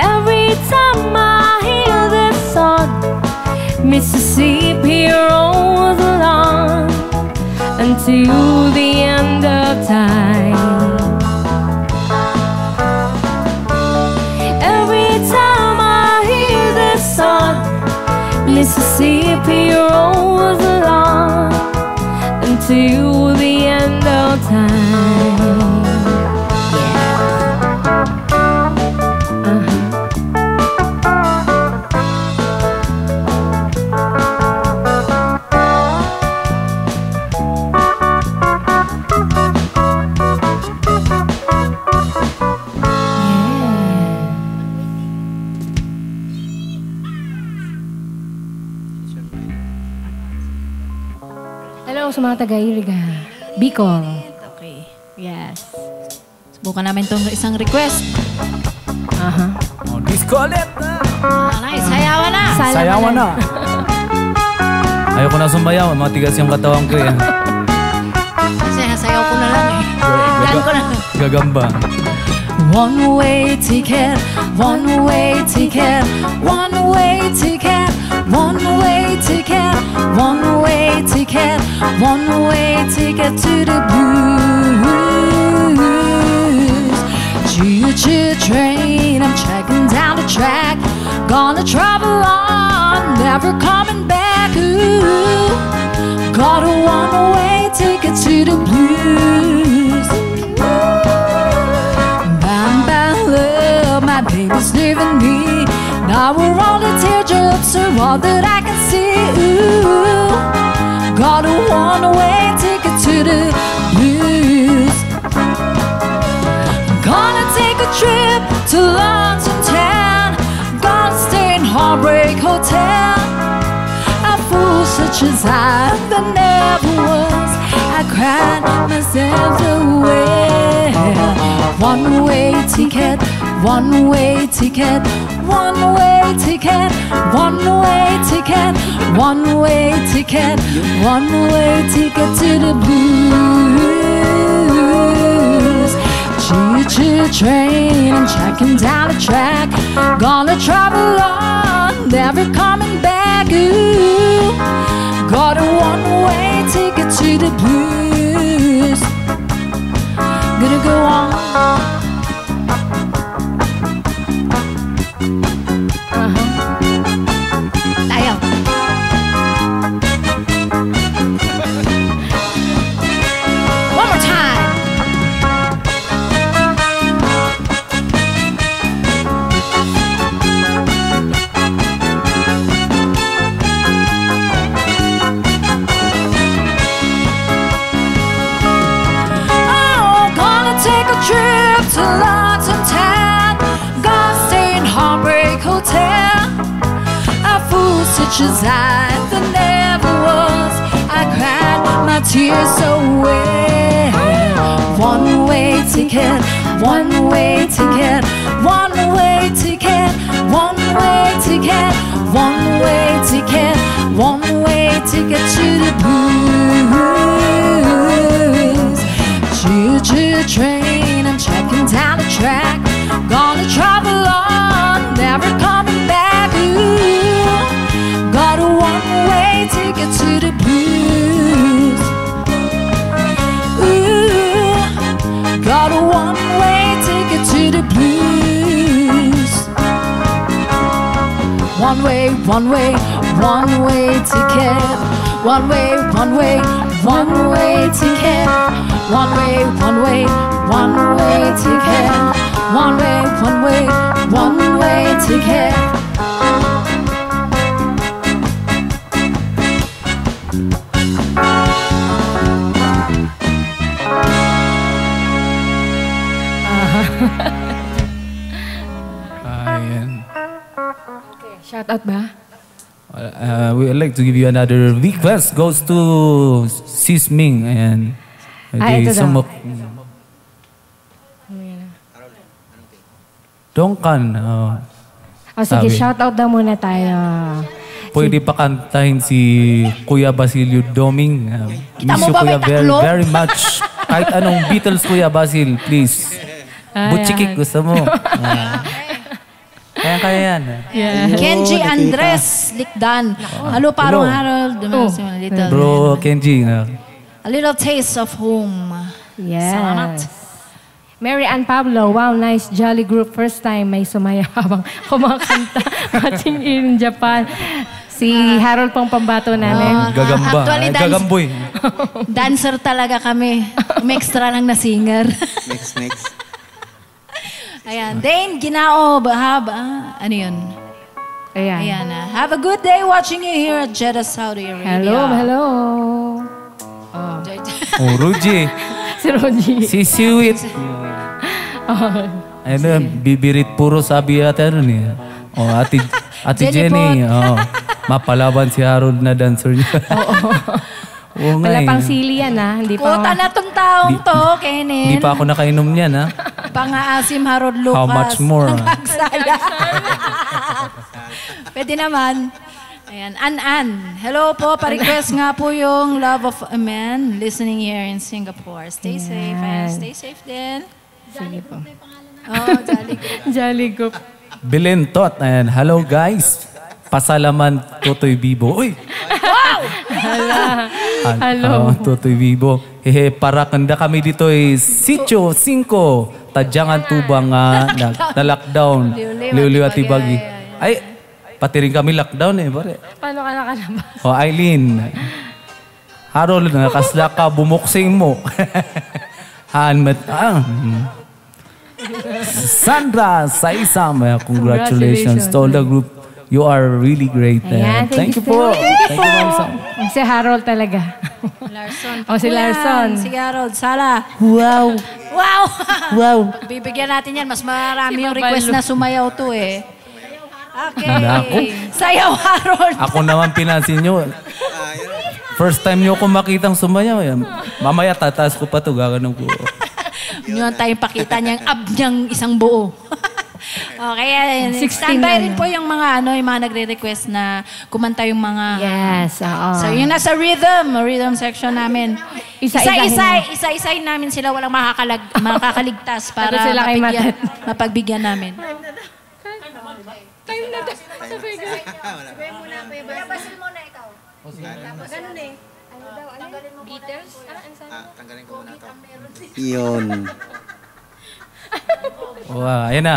Every time I hear this song, Mississippi rolls along until the end of time. Every time I hear this song, Mississippi rolls along until the end of time. Sa mga taga-Iriga. Bicol. Okay. Yes. Subukan namin itong isang request. Aha. Oh, Discoleta! Nice. Sayawan na! Sayawan na! Ayoko na sumbayawan. Matigas yung katawang ko eh. Kasi nasayaw ko na lang eh. Daan ko na. Gagamba. One-way ticket, one-way ticket, one-way ticket, one-way ticket, one-way ticket, one-way ticket to the blues. Choo-choo train, I'm checking down the track. Gonna travel on, never coming back. Ooh, got a one-way ticket to the blues. My baby's leaving me. Now we're all the teardrops are all that I can see. Ooh, got a one-way ticket to the blues. Gonna take a trip to London town. Gonna stay in Heartbreak Hotel. A fool such as I that never was. I cried myself away. One-way ticket, one-way ticket, one-way ticket, one-way ticket, one-way ticket, one-way ticket to the blues. Choo-choo train, I'm checking down the track. Gonna travel on, never coming back. Ooh, got a one-way ticket to the blues. Gonna go on. As I that never was, I cried my tears away. One-way ticket, one-way ticket, one-way ticket, one-way ticket, one-way ticket, one-way ticket to the blues. Choo-choo train, I'm checking down the track. Gonna travel on, never coming back. Ooh. Got a one-way ticket to the blues. Ooh, got a one-way ticket to the blues. One-way, one-way, one-way ticket. One-way, one-way, one-way ticket. One-way, one-way, one-way ticket. One-way, one-way, one-way ticket. Ayan. Okay, shout out ba? we would like to give you another request. Goes to Sis Ming and the sum of Dongkan. Oh, sige, shout out daw muna tayo. Pwede pa kantahin si Kuya Basilio Doming. Miss you, Kuya, very much. Kahit anong Beatles, Kuya Basil, please. Butchikik, gusto mo. Kaya-kaya yan. Kenji Andres Likdan. Hello, parang Harold. Bro, Kenji. A little taste of home. Salamat. Mary Ann Pablo, wow, nice jolly group. First time may sumaya habang kumakanta watching in Japan. Si Harold pong pambato namin. Gagamba. Actually, gagamboy. Dancer talaga kami. Mextra lang na singer. Next. Ayan. Dane Ginao, ano yun? Ayan. Ayan. Have a good day watching you here at Jeddah, Saudi Arabia. Hello. Oh, Ruji. Si Ruji. Si Siwit. Ano, bibirit puro sabi ate ano niya. Oh, Ate Jenny. Mapalaban si Harold na dancer niya. Oo. Wala pang sili yan ha. Kuta na tong taong to, Kenin. Hindi pa ako nakainom niyan ha. Pang-aasim Harold Lucas. How much more? Nag-agsaya. Pwede naman. Ayan, An-An. Hello po, pa-request nga po yung Love of a Man listening here in Singapore. Stay safe. Ayan, stay safe din. Jolly Group na yung pangalan na. Oo, Jolly Group. Bilintot. Ayan, hello guys. Pasalaman, Totoy Bibo. Uy! Wow! Hello. Totoy Bibo. Hehe, para kanda kami dito is Sitio 5. Tadyangan Tubang na lockdown. Liuliw at Ibagi. Ay, pati rin kami lockdown eh, pare. Paano ka nakalabas? O, Aileen. Harold, nakaslak ka, bumuksing mo. Sandra Saisam, congratulations to all the group. You are really great. Ayan, thank you po. Thank you, Larson. Si Harold talaga. Larson. O, si Larson. Si Harold, Sala. Wow. Pagbibigyan natin yan, mas marami yung request na sumayaw to eh. Okay. Sayaw, Harold. Ako naman pinansin nyo. First time nyo ako makitang sumayaw. Mamaya tataas ko pa ito. Gaganong ko. Yun tayong pakita niyang ab niyang isang buo. Okay. Stand by rin po yung mga nagre-request na kumanta yung mga... Yes. So yun na sa rhythm section namin. Isa-isa namin sila. Walang makakaligtas para mapagbigyan namin. Time na tayo. Sabay ka. Sabay muna ako yung Basil. Basil muna ikaw. Ganun eh. Ano daw? Beatles? Tanggalin ko muna ito. Yun. Ayan na.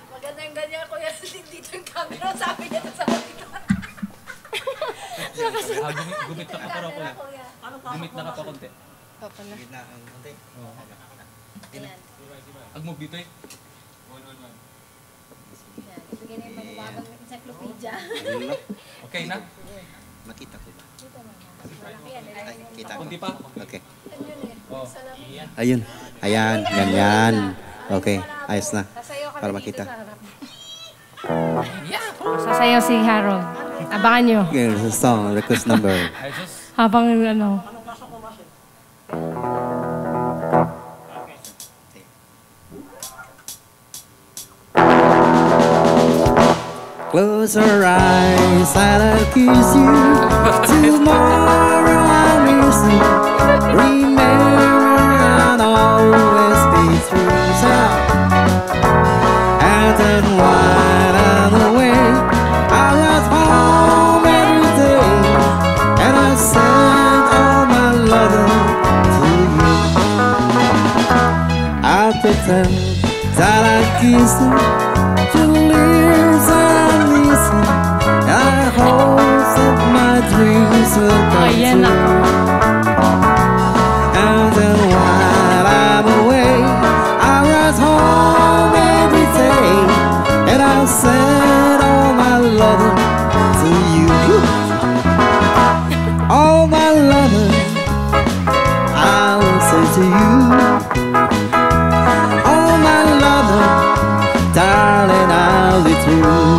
Magandang ganyan, kuya. Dito yung camera. Sabi niya sa likna. Gumit na ka pa raw, kuya. Gumit na ka pa konti. Gumit na ka konti. Ayan. Pag move dito eh. One. Ibigay na yung magbabang encyclopedia. Okay na? Makita ko ba? Kita ko. Kunti pa? Okay. Ayun. Ayan. Ganyan. Okay. Ayos na. Para makita. Sasayaw si Harold. Abangan nyo. Song. Request number. Habang ano. Close your eyes and I'll kiss you. Tomorrow I'll miss you. Remember and always be true. So, and then wide and away I'm at home every day. And I send all my love to you. I'll pretend that I kiss you. To live. I hope that my dreams Ay, nako. And then while I'm away, I was home every day, and I'll send all my loving to you. All my loving I'll say to you. All my loving, darling, I'll be through.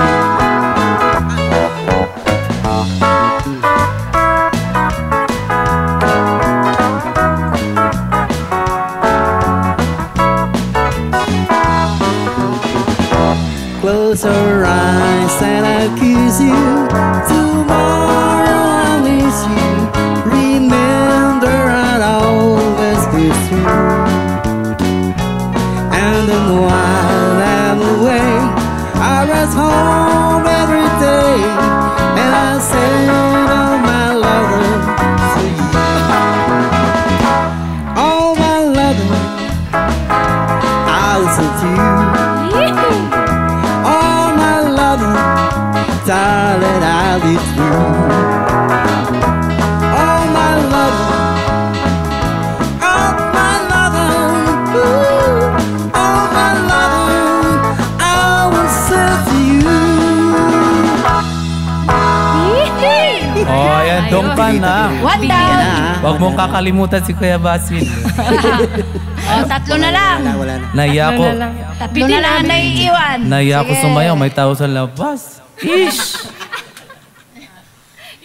Close your eyes and I'll kiss you. Tomorrow I'll miss you. Remember I'll always kiss you. And then while I'm away, I rest home every day, and I send all my loving to you. All my loving I'll send to you. Darling, I'll be through. All my loving, all my loving, ooh, all my loving, I will serve you. Oh, ayan, dongpan na. What down? Huwag mong kakalimutan si Kuya Basil. Oh, tatlo na lang. Naiya ko. Tatlo na lang naiiwan. Naiya ko sumayaw, may tao sa labas. Ish!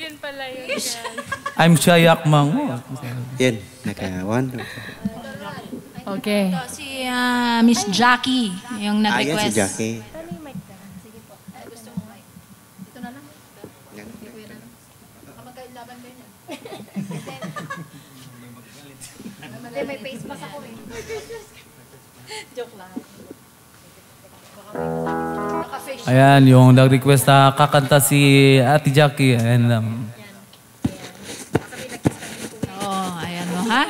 Yan pala yun. Ish! I'm Shayak Mango. Yan. Naka-1. Okay. Ito si Miss Jackie, yung nag-request. Ah, yan si Jackie. Ano yung mic na? Sige po. Gusto mo mic. Ito na lang. Baka magkailaban ba yun? Hindi, may face mask ako eh. Joke lang. Ayan, yung nag-request na kakanta si Ate Jackie. And, oh, ayan mo, ha?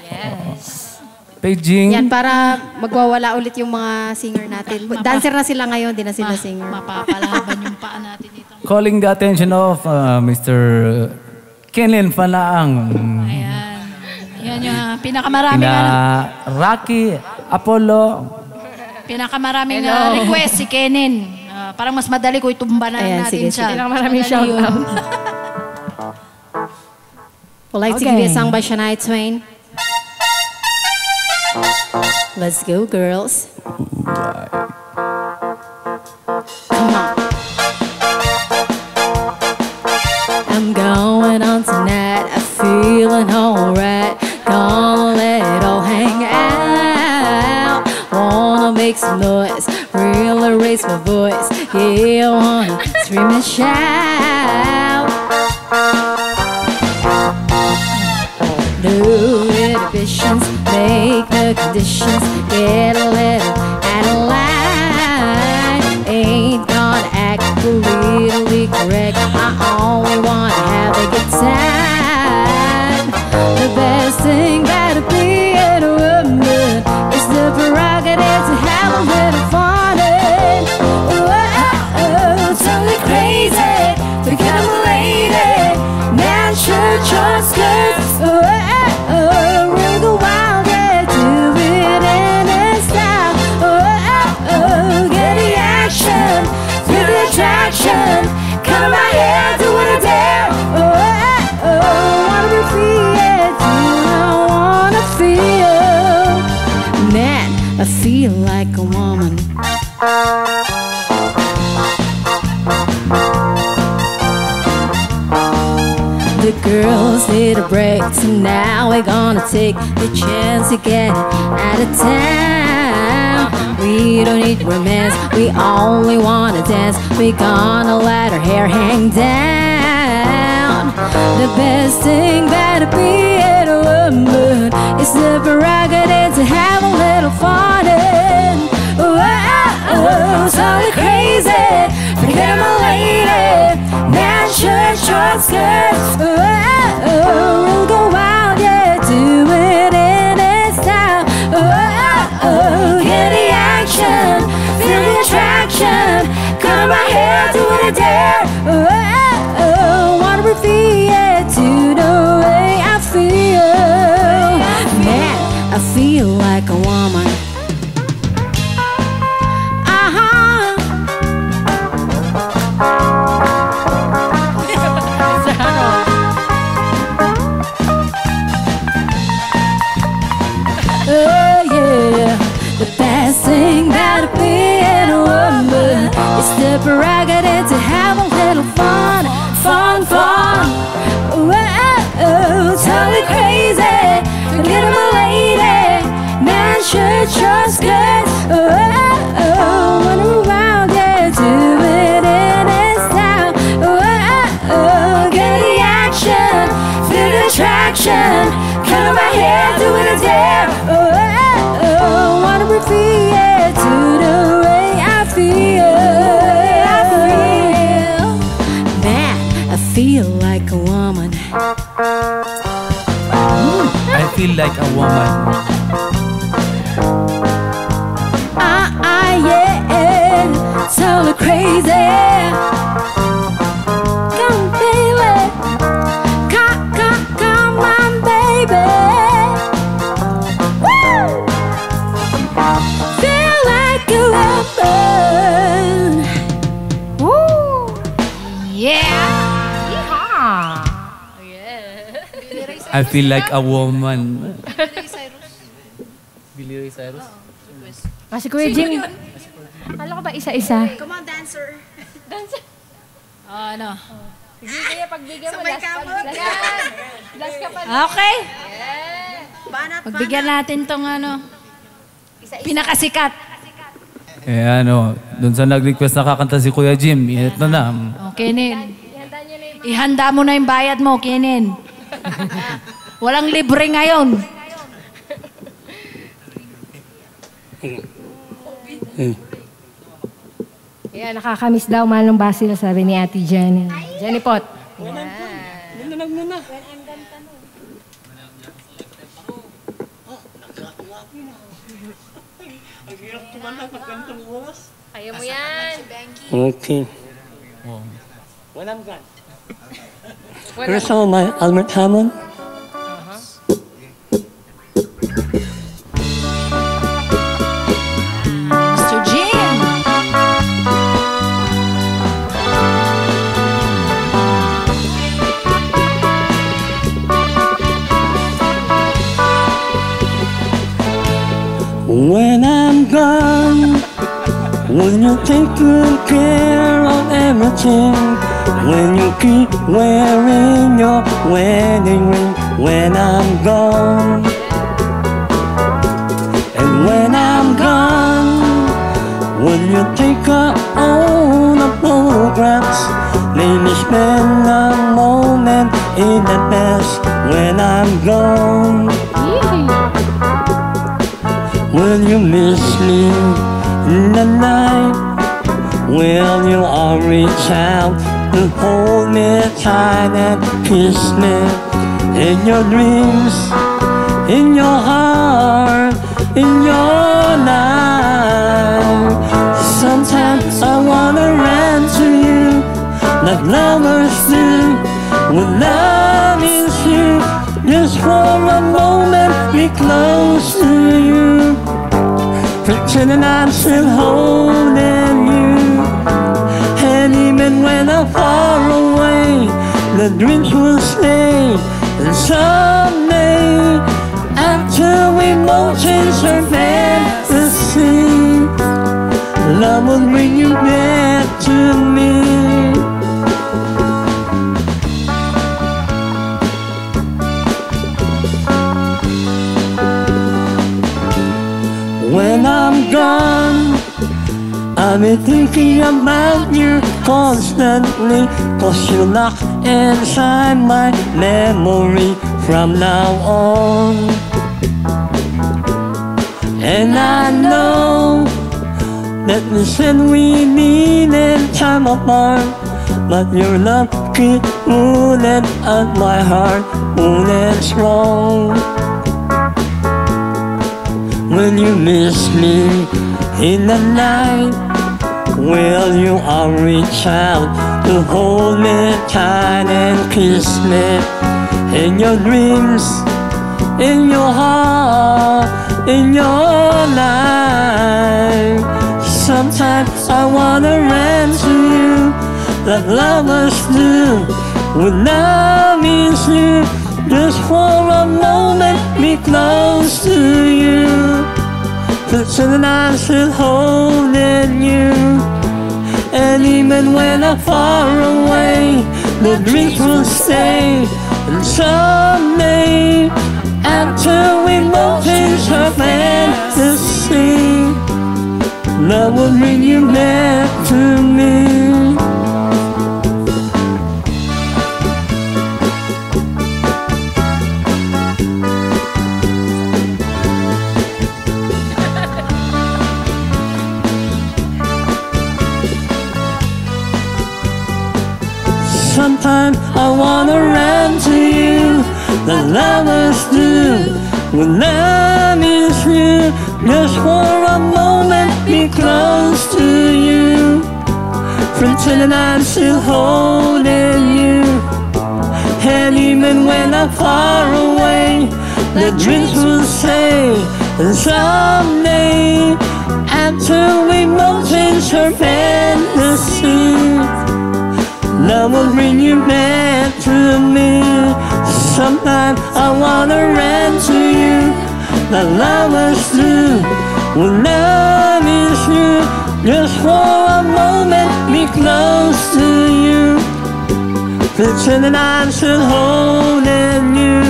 Yes. Beijing. Yan, para magwawala ulit yung mga singer natin. Dancer na sila ngayon, di na sila singer. Mapapalaban yung paa natin dito. Calling the attention of Mr. Kenlyn Fanaang. Ayan. Yan yung pinakamaraming Rocky, Apollo. Pinakamaraming request si Kenin. Parang mas madali ko itumba na natin siya. Pinakamaraming shout out. Would like to give you a song by Shania Twain. Let's go, girls. Come on. I'm going on tonight. I'm feeling alright. Gonna let it all hang out. Wanna make some noise, really raise my voice. Yeah, I wanna scream and shout. New inhibitions, make the conditions, get a little out of line. Ain't gonna act politically correct. I only wanna have a good time. The best thing that to be in a woman is the prerogative to have a little fun. Whoa, totally crazy, become a lady, man should trust her. Whoa, wriggle wild and do it in a style. Whoa, get the action, feel the attraction, cut my hair, do what I dare. Whoa, man, I feel like a woman. The girls need a break, so now we're gonna take the chance to get out of town. We don't need romance, we only wanna dance. We're gonna let our hair hang down. The best thing that'll be in a woman is the prerogative to have a little fun. Whoa, totally crazy, become a lady, man should short skirts. Whoa, we'll go out, yeah, do it in its time. Whoa, get the action, feel the attraction. of my hair, doing a dare. Oh, oh, oh, wanna be free, yeah, to the way I feel. Man, I feel like a woman. I feel like a woman. Totally crazy. Come feel it. Come on, baby. Woo! Feel like a woman. Woo! Yeah. Yeah. I feel like a woman. Billy Ray Cyrus. Kasi Kuya Jim. Alam ko ba isa-isa? Okay. Come on, dancer. Dancer? Oh, ano? Sige, pagbigyan mo. Sabay ka mo. Last ka pa. Okay. Pagbigyan natin tong ano. Pinakasikat. Eh ano, dun sa nag-request na kakanta si Kuya Jim, ito na. Okay, Nen. Ihanda mo na yung bayad mo, Kenen. Walang libre ngayon. Yeah, nakakamiss daw Manong Basil, sabi ni Ate Janet. Jenny Pot. When I'm done. When I'm done tanong. Oh, nagkakatawa ko na. Ang hirap tumanag ng gantong oras. Kaya mo yan. Okay. When I'm done. Here's some of my Albert Hammond. When I'm gone, when you take good care of everything, when you keep wearing your wedding ring, when I'm gone, and when I'm gone, when you take up all the programs, let me spend a moment in the past when I'm gone. Will you miss me in the night? Will you all reach out and hold me tight and kiss me? In your dreams, in your heart, in your life. Sometimes I wanna run to you like lovers do. When love is you, just for a moment be close to you, pretending I'm still holding you. And even when I'm far away, the dreams will stay. And someday, after emotions are fantasy, love will bring you back to me. When I'm gone, I'll be thinking about you constantly, cause you're locked inside my memory from now on. And I know that we said we needed time apart, but your love keeps wounded at my heart, wounded strong. Will you miss me in the night? Will you all reach out to hold me tight and kiss me? In your dreams, in your heart, in your life. Sometimes I wanna run to you like lovers do. When love means you, just for a moment, be close to you. Pretending I'm still holding you. And even when I'm far away, the dreams will stay. And someday, after we both change our fantasy, love will bring you back to me. sometime I wanna run to you. The lovers do when love is real. Just for a moment, be close to you. From tonight I'm still holding you. And even when I'm far away, the dreams will say, and someday, after we both change our fantasies, love will bring you back to me. Sometimes I wanna run to you. The lovers do when love is true. Just for a moment, be close to you. Pretending I'm still holding you.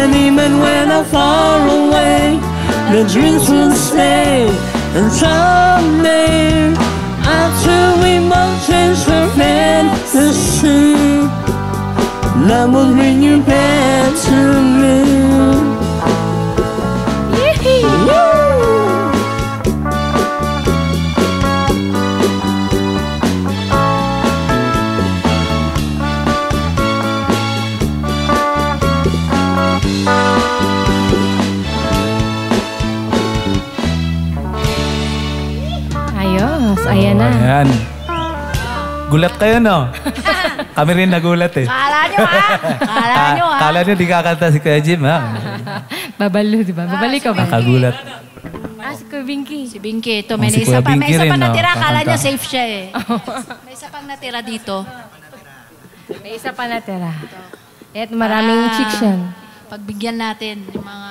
And even when I'm far away, the dreams will stay. And someday, after we both change our fantasy, love will bring you back to me. Ayan na. Ayan. Gulat kayo, no? Kami rin nagulat, eh. Kala nyo, ha? Kala nyo, ha? Kala nyo, di kakanta si Kuya Jim, ha? Babalo, di ba? Babalik ka ba? Nakagulat. Ah, si Kuya Binky. Si Binky. Ito, may isa pa. May isa pa natira. Kala nyo, safe siya, eh. May isa pang natira dito. May isa pa natira. At maraming chicks yan. Pagbigyan natin yung mga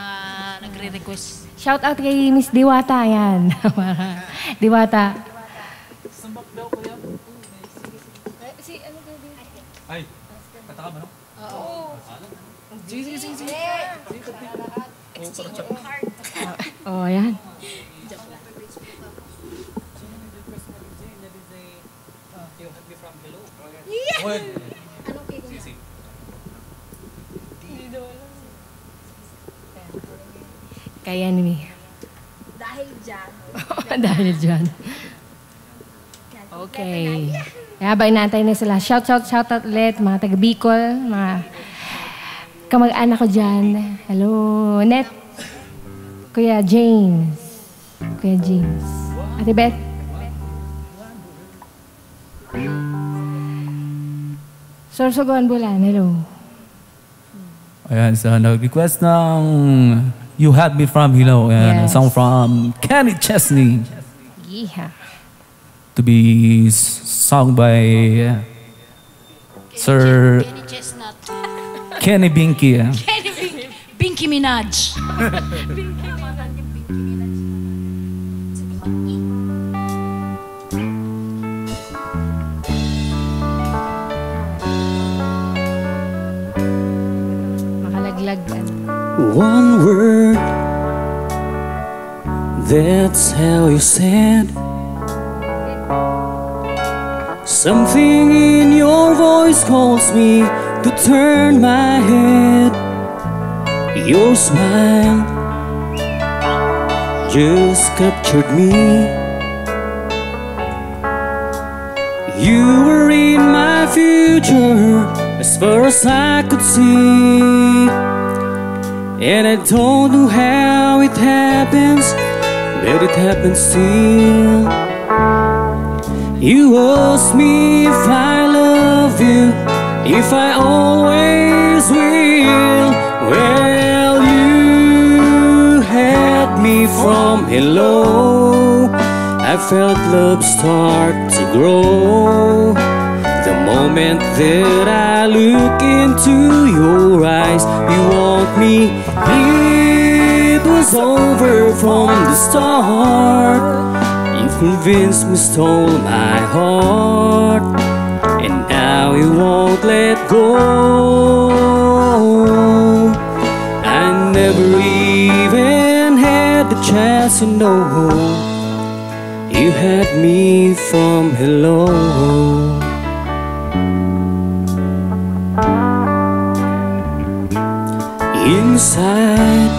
nagre-request. Shout out kay Miss Diwata, yan. Diwata. Ay, kata ka ba, no? Oo. Sige. Exchange your heart. Oo, ayan. Yeah! Anong pili na? Kaya ni. Dahil dyan. Dahil dyan. Okay. Habang inaantay na sila. Shout out ulit. Mga taga-Bicol. Mga kamag-anak ko dyan. Hello. Net. Kuya James. Kuya James. Ate Beth. Sorsogon Bulan. Hello. Ayan. So, nag-request ng You Had Me From Hello. Ayan. Yes. Song from Kenny Chesney. Yeah. To be sung by Sir Kenny Chestnut. Kenny Binky. Kenny Binky. Binky Minaj. Makalaglag. One word, that's how you said something in your voice calls me to turn my head. Your smile just captured me. You were in my future as far as I could see, and I don't know how it happens, but it happens still. You asked me if I love you, if I always will. Well, you had me from hello. I felt love start to grow. The moment that I look into your eyes, you want me. It was over from the start. Convinced me, stole my heart, and now you won't let go. I never even had the chance to know you had me from hello. Inside,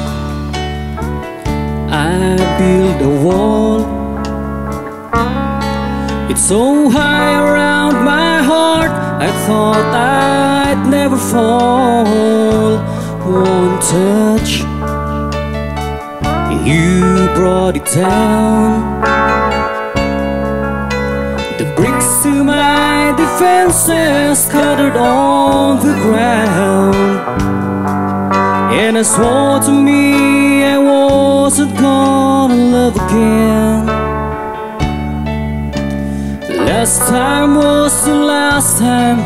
I built a wall. It's so high around my heart, I thought I'd never fall. One touch, you brought it down. The bricks to my defenses scattered on the ground. And I swore to me I wasn't gonna love again. Last time was the last time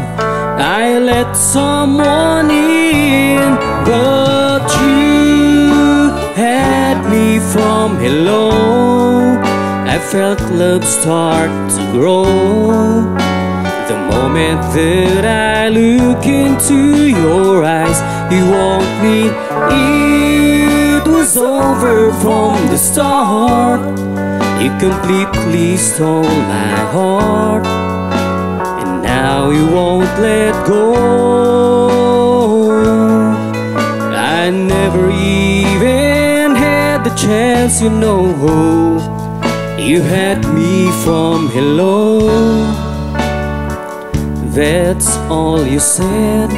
I let someone in, but you had me from hello. I felt love start to grow the moment that I look into your eyes. You want me, it was over from the start. You completely stole my heart, and now you won't let go. I never even had the chance, you know. You had me from hello. That's all you said.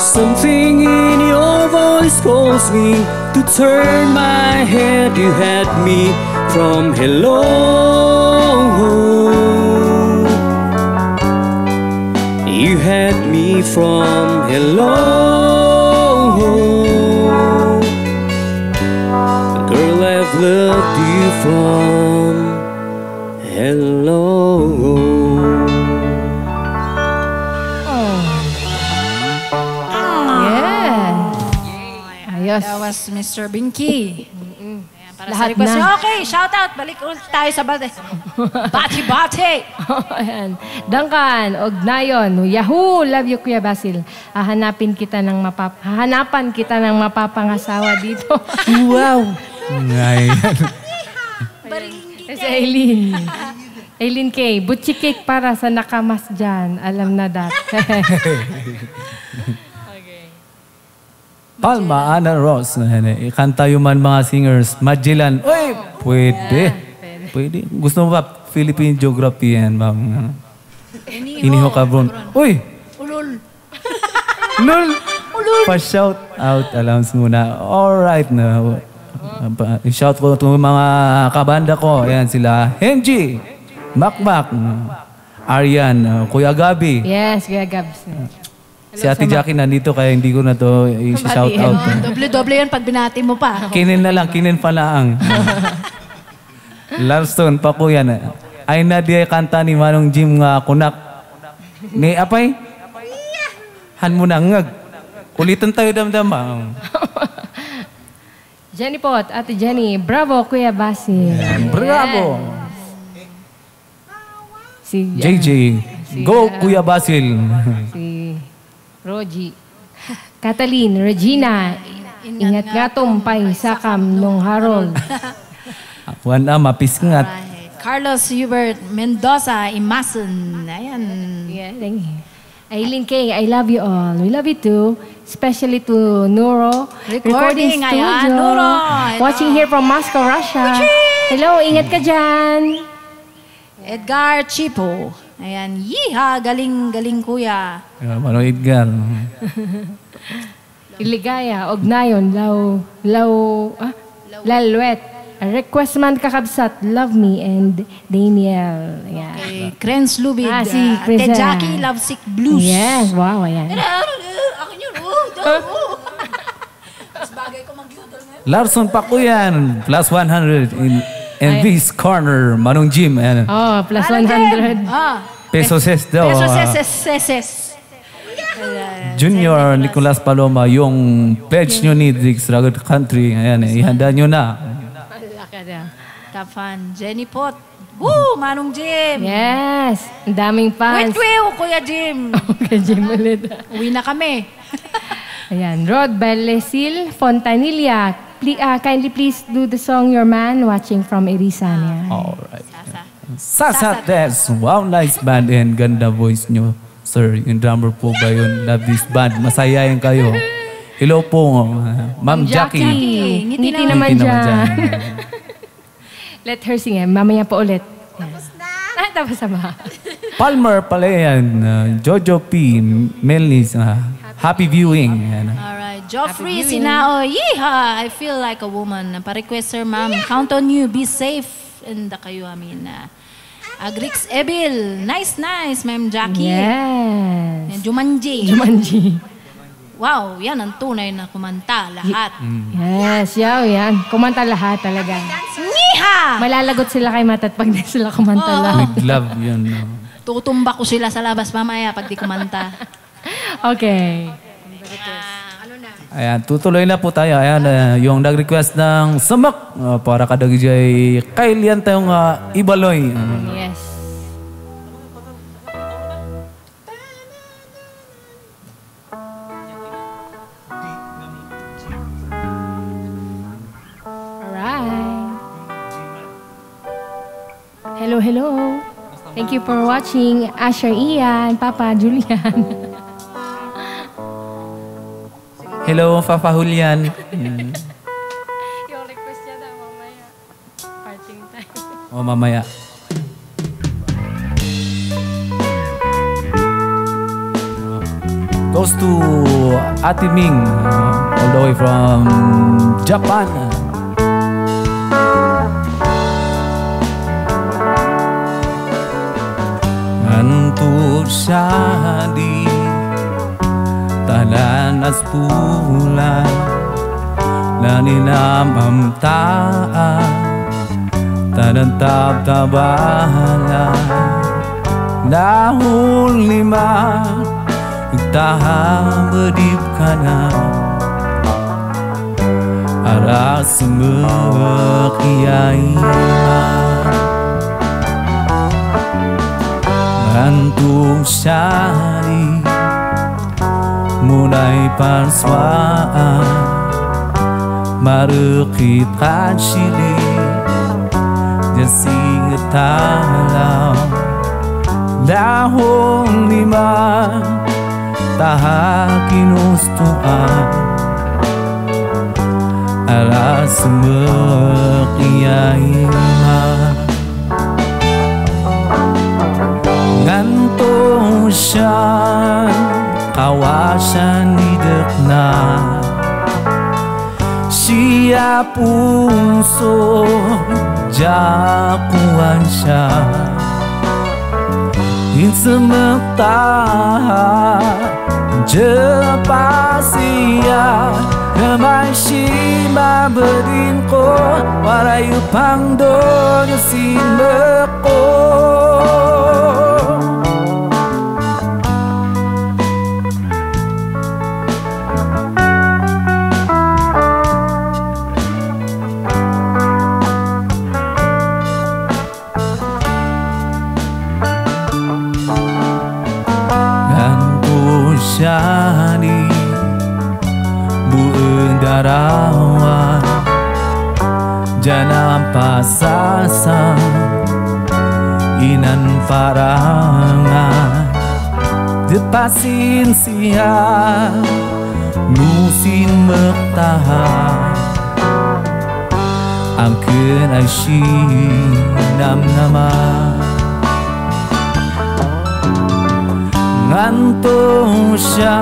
Something in your voice calls me to turn my head. You had me from hello. You had me from hello. Girl, I've loved you from hello. That was Mr. Binky. Ayan, para lahat sa request na. Okay, shout out. Balik ulit tayo sa bate. Bati-bati. Duncan, Ognayon, Yahoo! Love you, Kuya Basil. Hahanapan kita ng mapapangasawa dito. Wow! Sa Aileen. Aileen K. Butchie cake para sa nakamas dyan. Alam na dat. Palma, Ana Ross. Ikanta yung man mga singers. Magellan. Uy! Pwede. Pwede. Gusto mo ba Philippine Geography yan, ma'am? Iniho Cabron. Uy! Ulul. Ulul. Ulul. Pa-shout out alarms muna. Alright na. Shout ko itong mga kabanda ko. Ayan sila. Henji. Makmak. Arian. Kuya Gabi. Yes, Kuya Gabi. Si Ate Jackie nandito kaya hindi ko na to i-shout out. Doble-doble yan pag binati mo pa. Kinin na lang, kinin pa lang. Larston, pakuyan. Ay na diya kanta ni Manong Jim nga kunak. Ni apay? Han mo na ngag. Kulitan tayo damdama. Jenny Pot, Ate Jenny. Bravo, Kuya Basil. Bravo. Si JJ. Go, Kuya Basil. Si Roji. Kathleen, Regina, ingat nga tumpay sakam nung Harold. Akuan na, mapisngat. Carlos Hubert Mendoza, Imasun. Ayan. Aileen K, I love you all. We love you too. Especially to NuRho Recording Studio. Watching here from Moscow, Russia. Hello, ingat ka dyan. Edgar Chipo. Ayan, yeeha, galing-galing kuya. Ano, Edgar? Iligaya, Ognayon, Laluet. Request man kakabsat, Love Me and Daniel. Okay, Krens Lubid. Ah, si Krens. Ate Jackie, Lovesick Blues. Yes, wow, ayan. Ako yun, mas bagay ko mag-yodol ngayon. Larson Pakuyan, +100 in... And this corner, Manong Jim. Oh, +100. Pesos daw. Pesos. Junior Nicolas Paloma, yung pledge nyo ni Dix Rugged Country. Ayan, ihanda nyo na. Tapan, Jenny Pot. Woo, Manong Jim. Yes, ang daming fans. Wait, Kuya Jim. Kuya Jim ulit. Uwi na kami. Ayan, Rod Balesil Fontanilla. Kindly please do the song Your Man Watching from Irisan. Alright. Sasa Dance. Wow, nice band and ganda voice nyo. Sir, yung drummer po ba yun? Love this band. Masayayan kayo. Hello po, Ma'am Jackie. Ngiti naman dyan. Let her sing. Mamaya po ulit. Tapos na. Tapos na ba? Palmer pala yan. Jojo P. Melnis. Happy viewing. Alright. Joffrey Sinao. Yeehaw! I feel like a woman. Pa-request, sir, ma'am. Yeah. Count on you. Be safe. And kayo, I mean. Agrix Ebil. Nice, nice, ma'am Jackie. Yes. Jumanji. Jumanji. Wow, yan ang tunay na kumanta lahat. Yes, yan. Kumanta lahat talaga. Niha! Malalagot sila kay Matet pag di sila kumanta lahat. With love yun. Tutumba ko sila sa labas mamaya pag di kumanta. Okay. Ayan, tutuloy na po tayo. Ayan, yung nag-request ng Samak para kadagijay Kailian tayong Ibaloy. Yes. Hello, hello. Thank you for watching Asher Ian, Papa Julian. Hello, Papa Julian. Yung request niya daw mamaya. Parting time. Oh, mamaya. Goes to Ate Ming, all the way from Japan. Antur syadi talanas pula laninam amtaa tadantab tabala dahul lima taha berdipkana aras mekiai Antum syari mulai parswaan marukit kansili jasing talaw dahong lima tahakinustuan alas mekiaiman Nganto siya kawasan idekna siya puso jakuan siya insemeta jepasiya naman siya bedin ko warayu pangdon si meko Shani buong darawan janam pasasa inan parangan depasin siya musin mertaha angken ay sinam nama Nganto siya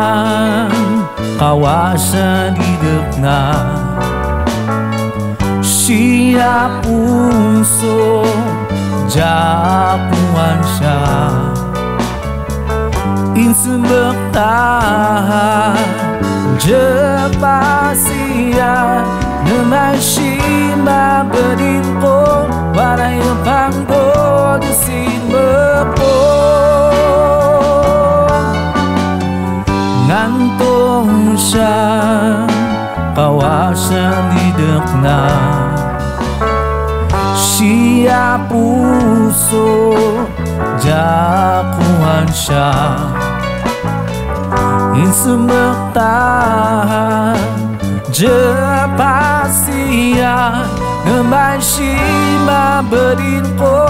kawasan idekna siya puso japuan siya insembektaha jepasiya naman siya berdikong warayang panggo desin mepong Ngantung siya kawasan idekna siya puso jakuan siya insemektahan jepasiya naman siya berdinko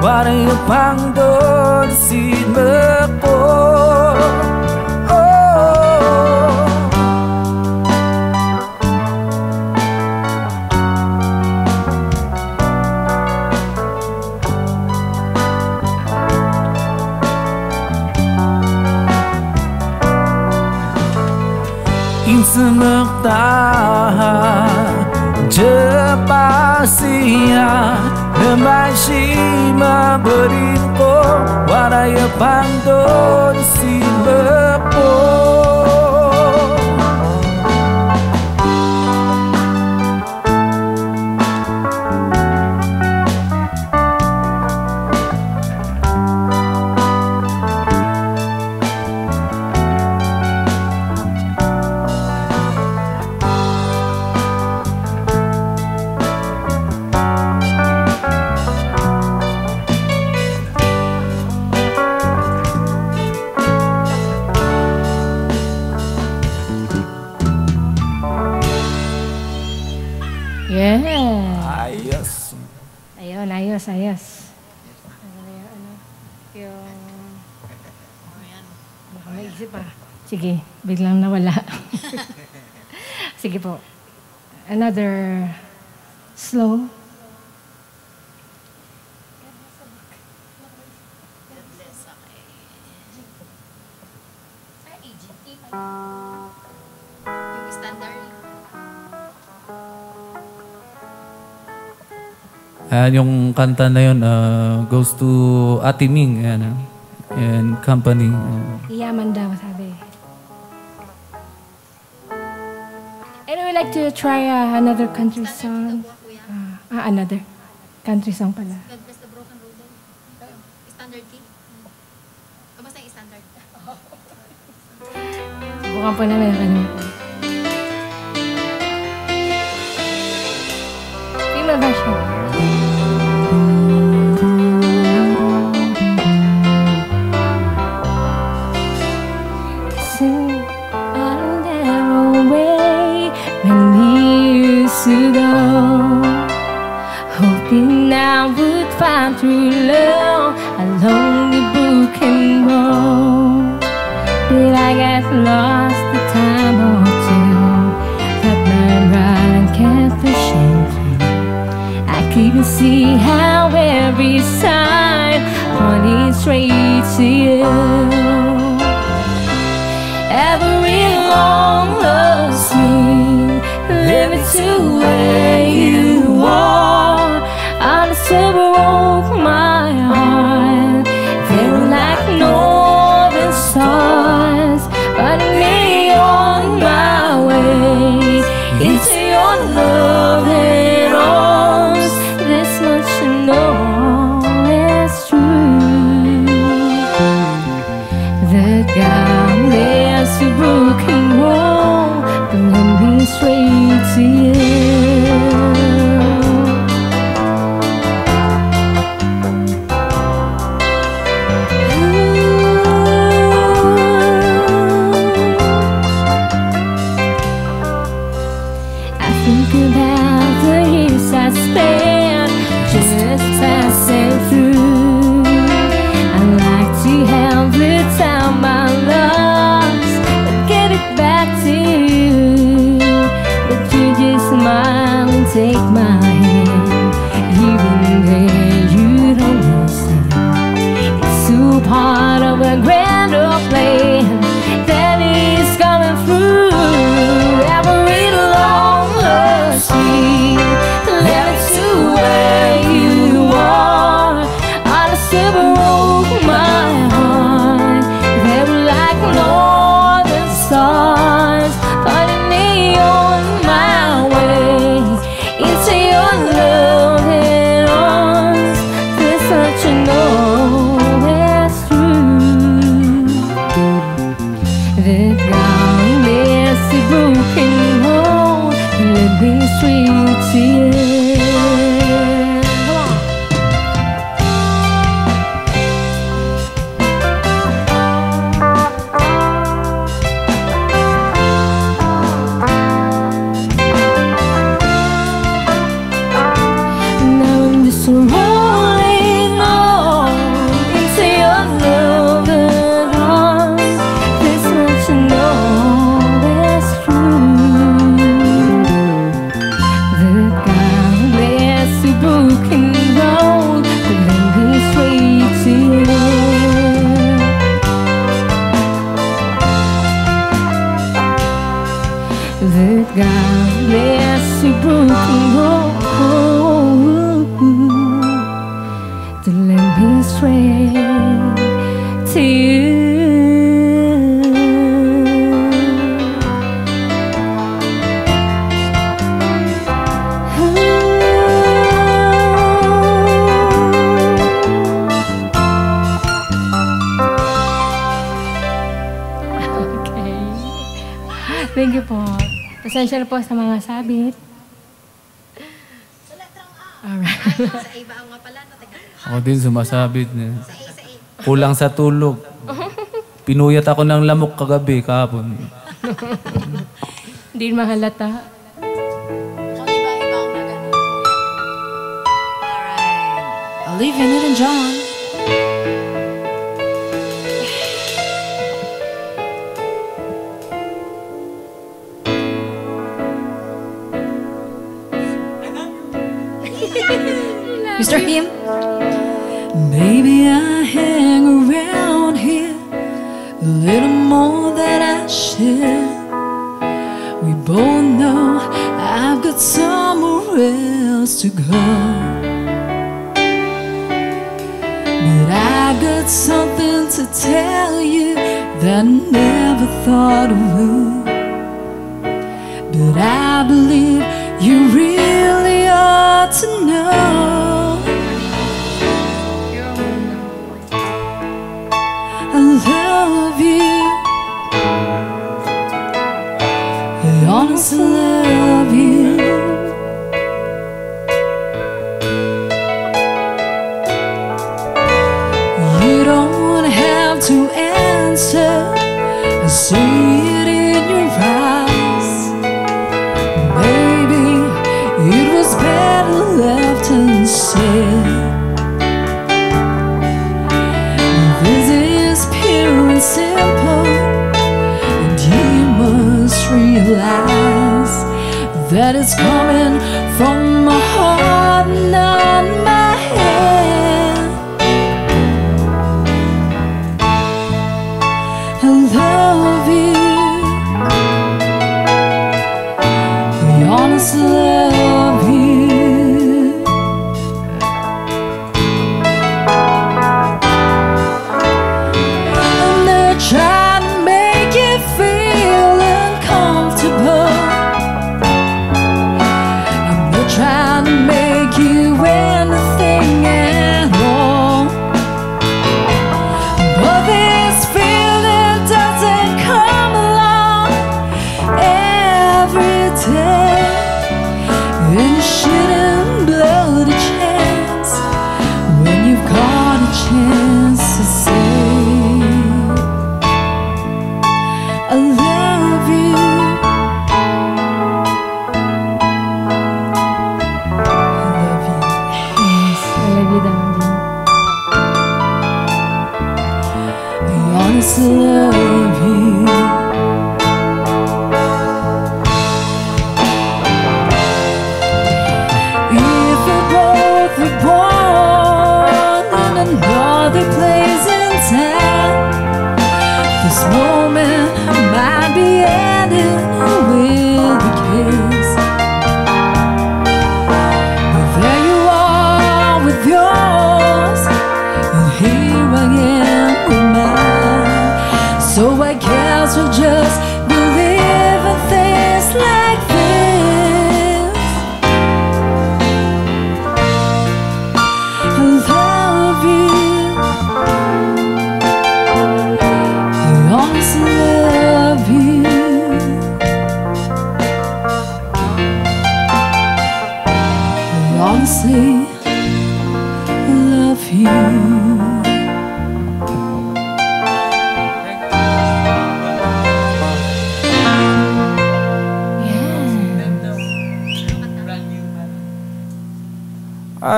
warang pangdon si meko semerta Cepasia Nemashima Borinko Waraya Pandon Silepo Ayos. Yung... Baka may isip ah. Sige, biglang nawala. Sige po. Another slow. Yung kanta na yun goes to Ate Ming and company. Iyaman daw, sabi. And we like to try another country song. Another country song pala. God bless the broken road. Standard key. Basta yung standard. Bukan po namin yung kanina. Female version. Through love along the broken road, did I get lost the time or two? But my rod kept pushing through. I couldn't see how every sign pointed straight to you. Every long lost me led me to where you are. I still broke my heart, feeling like northern stars, running me on my way into your loving arms. This much I know is true. The God is a broken wall, but let me straight to you. I Thank you po. Pasensya na po sa mga sabit. Alright. Sa iba ang nga pala. Ako din sumasabit. Kulang sa tulog. Pinuyat ako ng lamok kagabi, kahapon. Hindi mahalata. Kung iba-iba ang nagano. Alright. Olivia Newton-John. Mr. Him. Maybe I hang around here a little more than I should. We both know I've got somewhere else to go, but I got something to tell you that I never thought I would. But I believe you really ought to know. I love you, I honestly love you. You don't have to answer, I see it in your eyes. Maybe it was better left unsaid. Simple, and you must realize that it's coming from my heart, not my head. I love you, I honestly love you.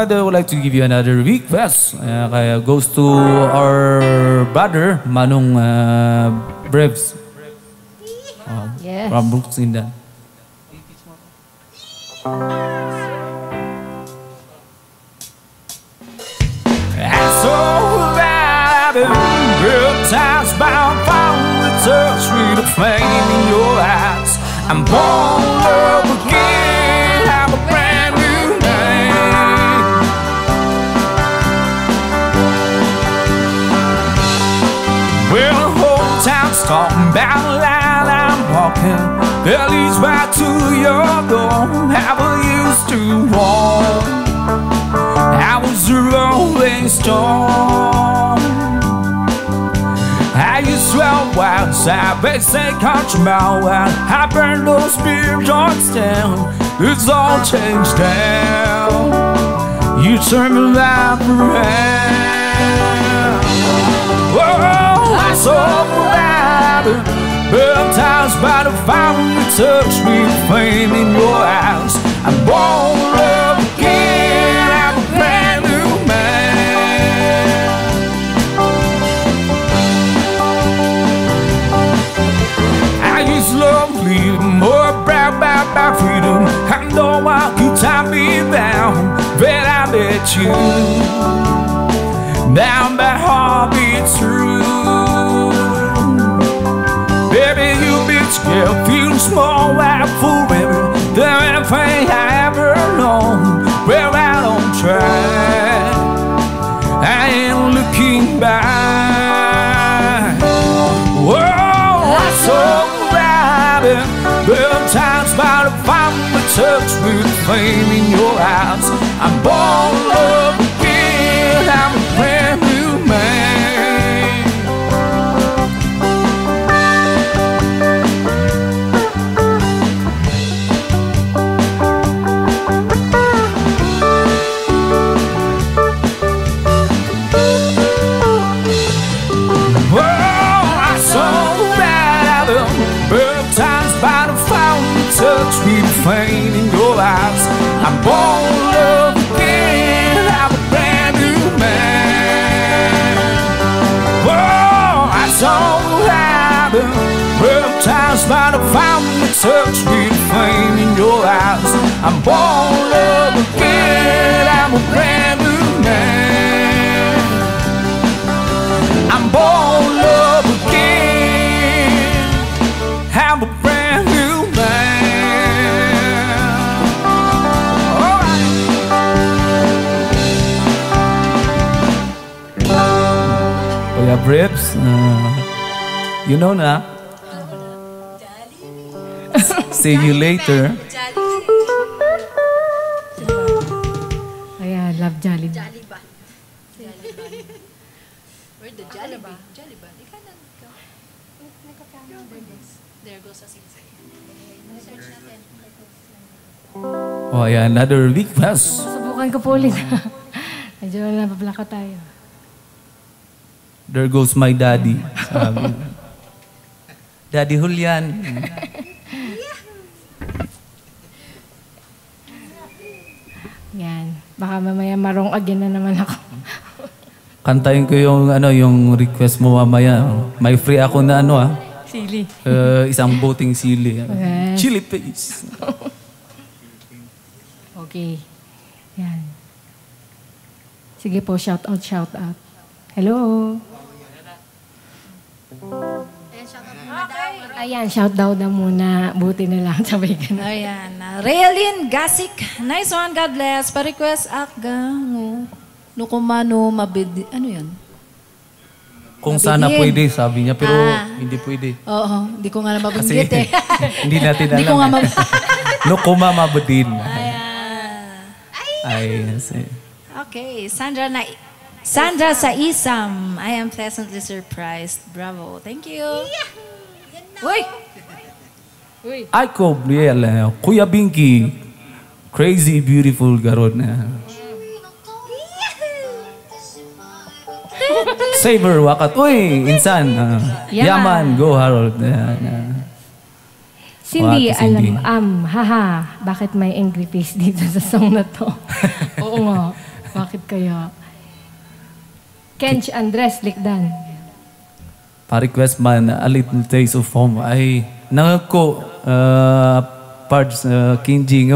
I would like to give you another request. Kaya goes to our brother Manong Breves. Yes. From Brooks and Dunn. I saw that in reptiles bound from the touch with a flame in your eyes. I'm born love again. Talking about a line, I'm walking. That leads right to your door. I used to walk. I was a rolling stone. I I used to wild side, basic country mile, and I burned those beer joints down. It's all changed now. You turn my life around. Oh, I'm so proud. Baptized by the fire when you touch me, flame in your eyes. I'm born again. More proud about my freedom. I know I could tie me down, but I let you. Now my heart beats true. Baby, you bitch, yeah, feel small out forever. The everything I ever known. Well, I don't try. I ain't looking back. Whoa, I saw. Baptized by the fire of the touch with flame in your eyes. I'm born again, I'm a brand new man. Sweet flame in your eyes. I'm born love again. I'm a brand new man. Oh, I saw the light, baptized by the fire that touched sweet flame in your eyes. I'm born love again. I'm a brand new man. I'm born love again. I'm a brand new man. Rips, you know na. See you later. I love Jollibee. Jollibee. Where the Jollibee? Jollibee. There goes a zigzag. Search natin. Oh yeah, another week pass. Subukan ko po ulit. Medyo nabablaka tayo. There goes my daddy. Daddy Julian. Yan. Baka mamaya marong again na naman ako. Kantayin ko yung ano yung request mo mamaya. May free ako na ano ah. Sili. Isang boteng sili. Okay. Chili paste. Okay. Yan. Sige po, shout out, shout out. Hello. Ayan, shout out na muna. Buti na lang, sabay ka na. Ayan. Raylin Gasik. Nice one, God bless. Pa-request akang nukumano mabid... Ano yan? Kung sana pwede, sabi niya. Pero hindi pwede. Oo, hindi ko nga mabanggit eh. Hindi natin alam. Hindi ko nga mabanggit. Nukuma mabidin. Ayan. Ayan. Okay, Sandra na... Sandra Saisam, I am pleasantly surprised. Bravo. Thank you. Uy! Uy! Ako, Brielle, Kuya Binky, crazy beautiful garon na. Saber wakat. Uy! Insan. Yaman. Go, Harold. Cindy, alam, haha, bakit may angry face dito sa song na to? Oo nga. Bakit kaya? Kench Andres Likdan. Pa-request man, a little taste of home. Ay, nangako, parts, kinjing.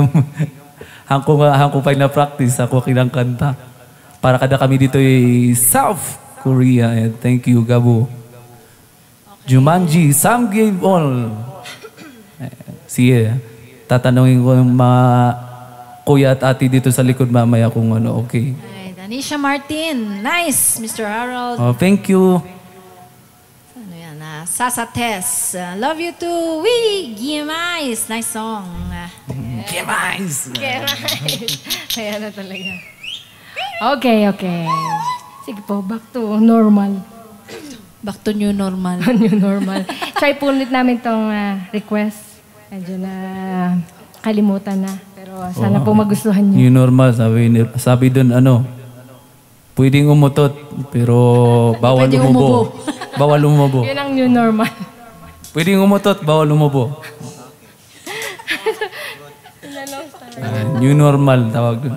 Hangko pa'y na-practice ako kinang kanta. Para kada kami dito ay South Korea. And thank you, Gabo. Okay. Jumanji, some gave all. Sige, tatanungin ko yung mga kuya at ati dito sa likod mamaya kung ano, okay. Nisha Martin. Nice, Mr. Harold. Oh, thank you. Ano yan? Sasa Tess. Love you too. Wee! Gimais. Nice song. Gimais. Gimais. Ayan na talaga. Okay, okay. Sige po, back to normal. Back to new normal. New normal. Try po ulit namin itong request. Medyo na kalimutan na. Pero sana po magustuhan nyo. New normal. Sabi dun, ano, pwedeng umutot, pero bawal umubo. Bawal umubo. Yun ang new normal. Pwedeng umutot, bawal umubo. New normal, tawag dun.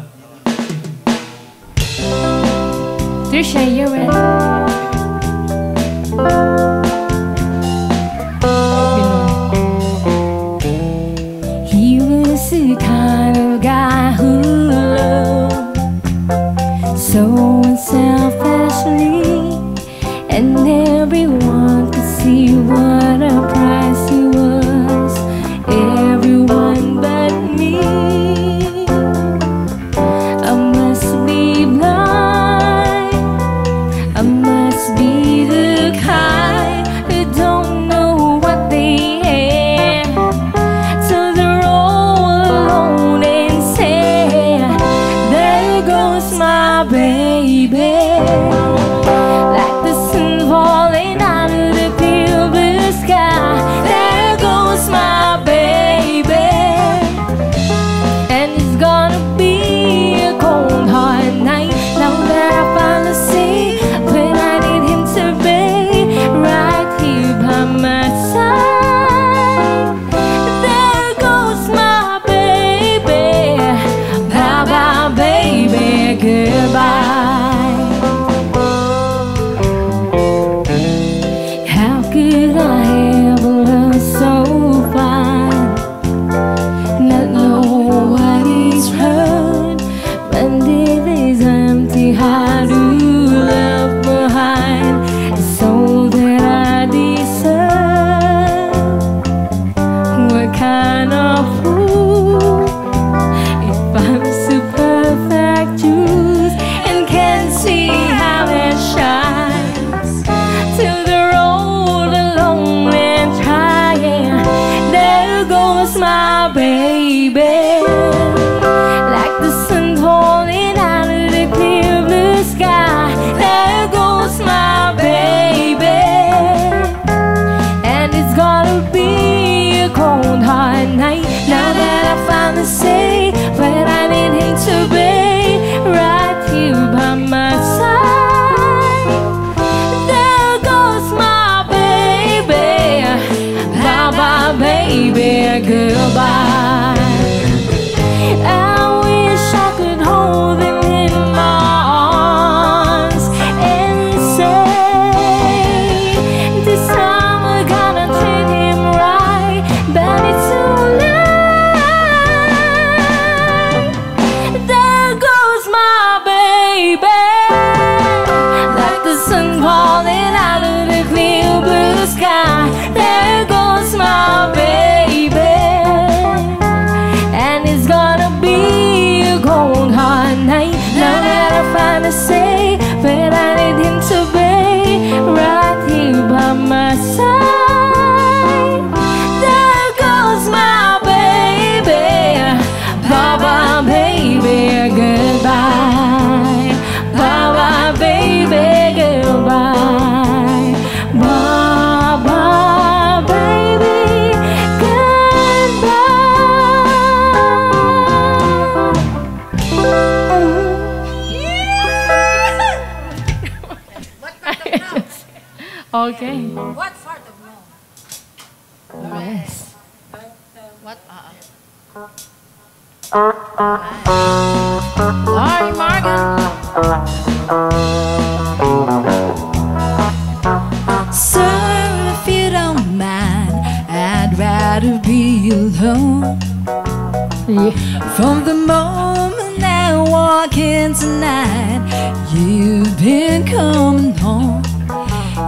Trisha Yearwood. He was the kind of guy who loved so unselfishly, and everyone could see what a prize he was. Everyone but me. I must be blind. I must be the okay. What part of love? Yes. What? Lorrie Morgan. So if you don't mind, I'd rather be alone. Yeah. From the moment I walk in tonight, you've been coming home.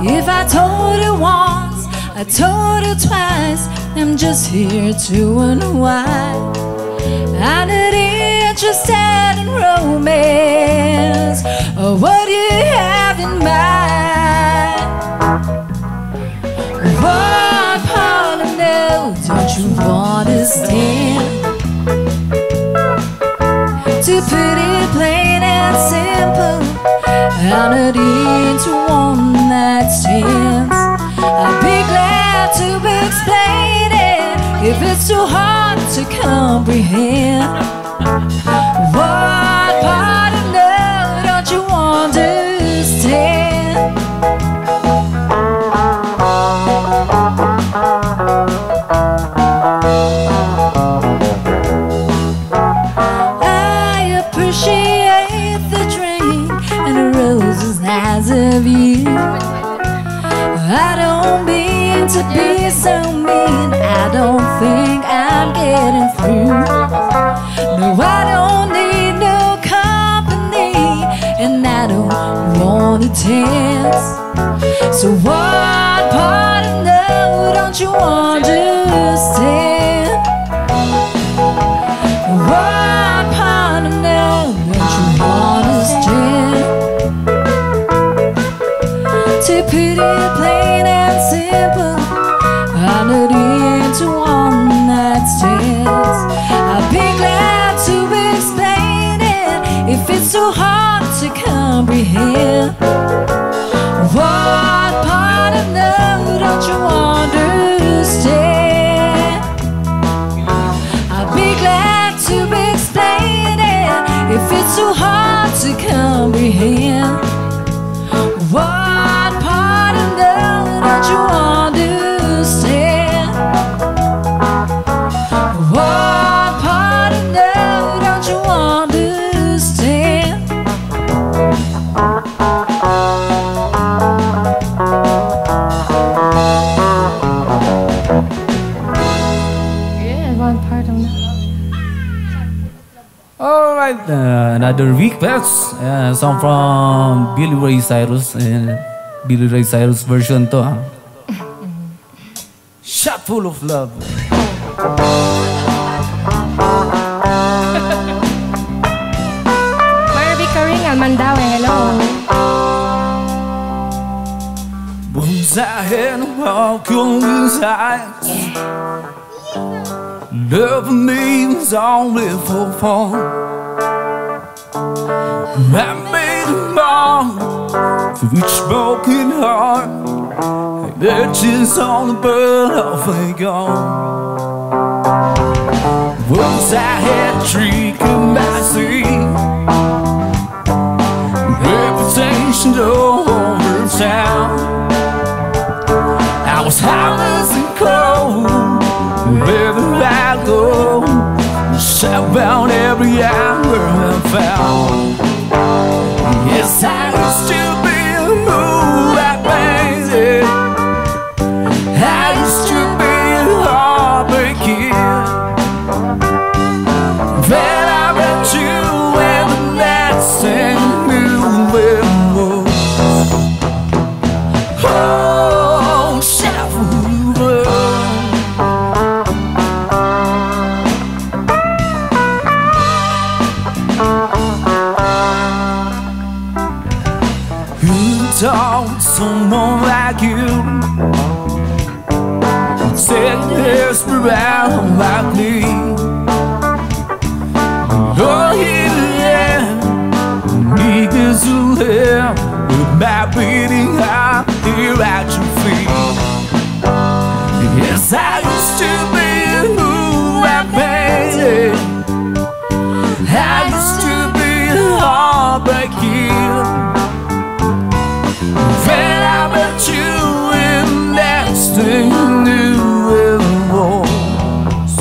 If I told you once, I told you twice, I'm just here to wonder why I'm not interested in romance or what you have in mind. What part of now don't you wanna stand? To put it plain and simple, I'm not into one night stand. hands. I'd be glad to explain it if it's too hard to comprehend. What part of love don't you understand? I appreciate the drink and the roses' eyes of you. I don't mean to be so mean, I don't think I'm getting through. No, I don't need no company, and I don't want to dance. So what part of love don't you understand? What part of love don't you understand? To put it plain and simple, I'm not into one night stands. I'd be glad to explain it if it's so hard to comprehend. What part of love don't you understand? I'd be glad to explain it if it's so hard to comprehend. What part of love don't you understand? Another request, a song from Billy Ray Cyrus, and Billy Ray Cyrus version to Shot Full of Love. Marby Karingal Mandawe, hello. Bonsai and walk on inside. Love means only for fun. I made a vow for each broken heart, like ashes on the burn of a gun. Once I had a trick of my sleeve, reputation over town. I was heartless and cold, wherever I go, shout out every hour I found. Yes, I used to be a fool like Basil. I used to be a heartbreak kid. Then I met you and the nights and new memories. Oh, shout for love. Talk to someone like you, take this around like me. You're here to end, needless to live, with my beating heart here at your feet. Yes, I used to be who I painted. I used to be a heartbreak kid. When I met you in next to new worlds.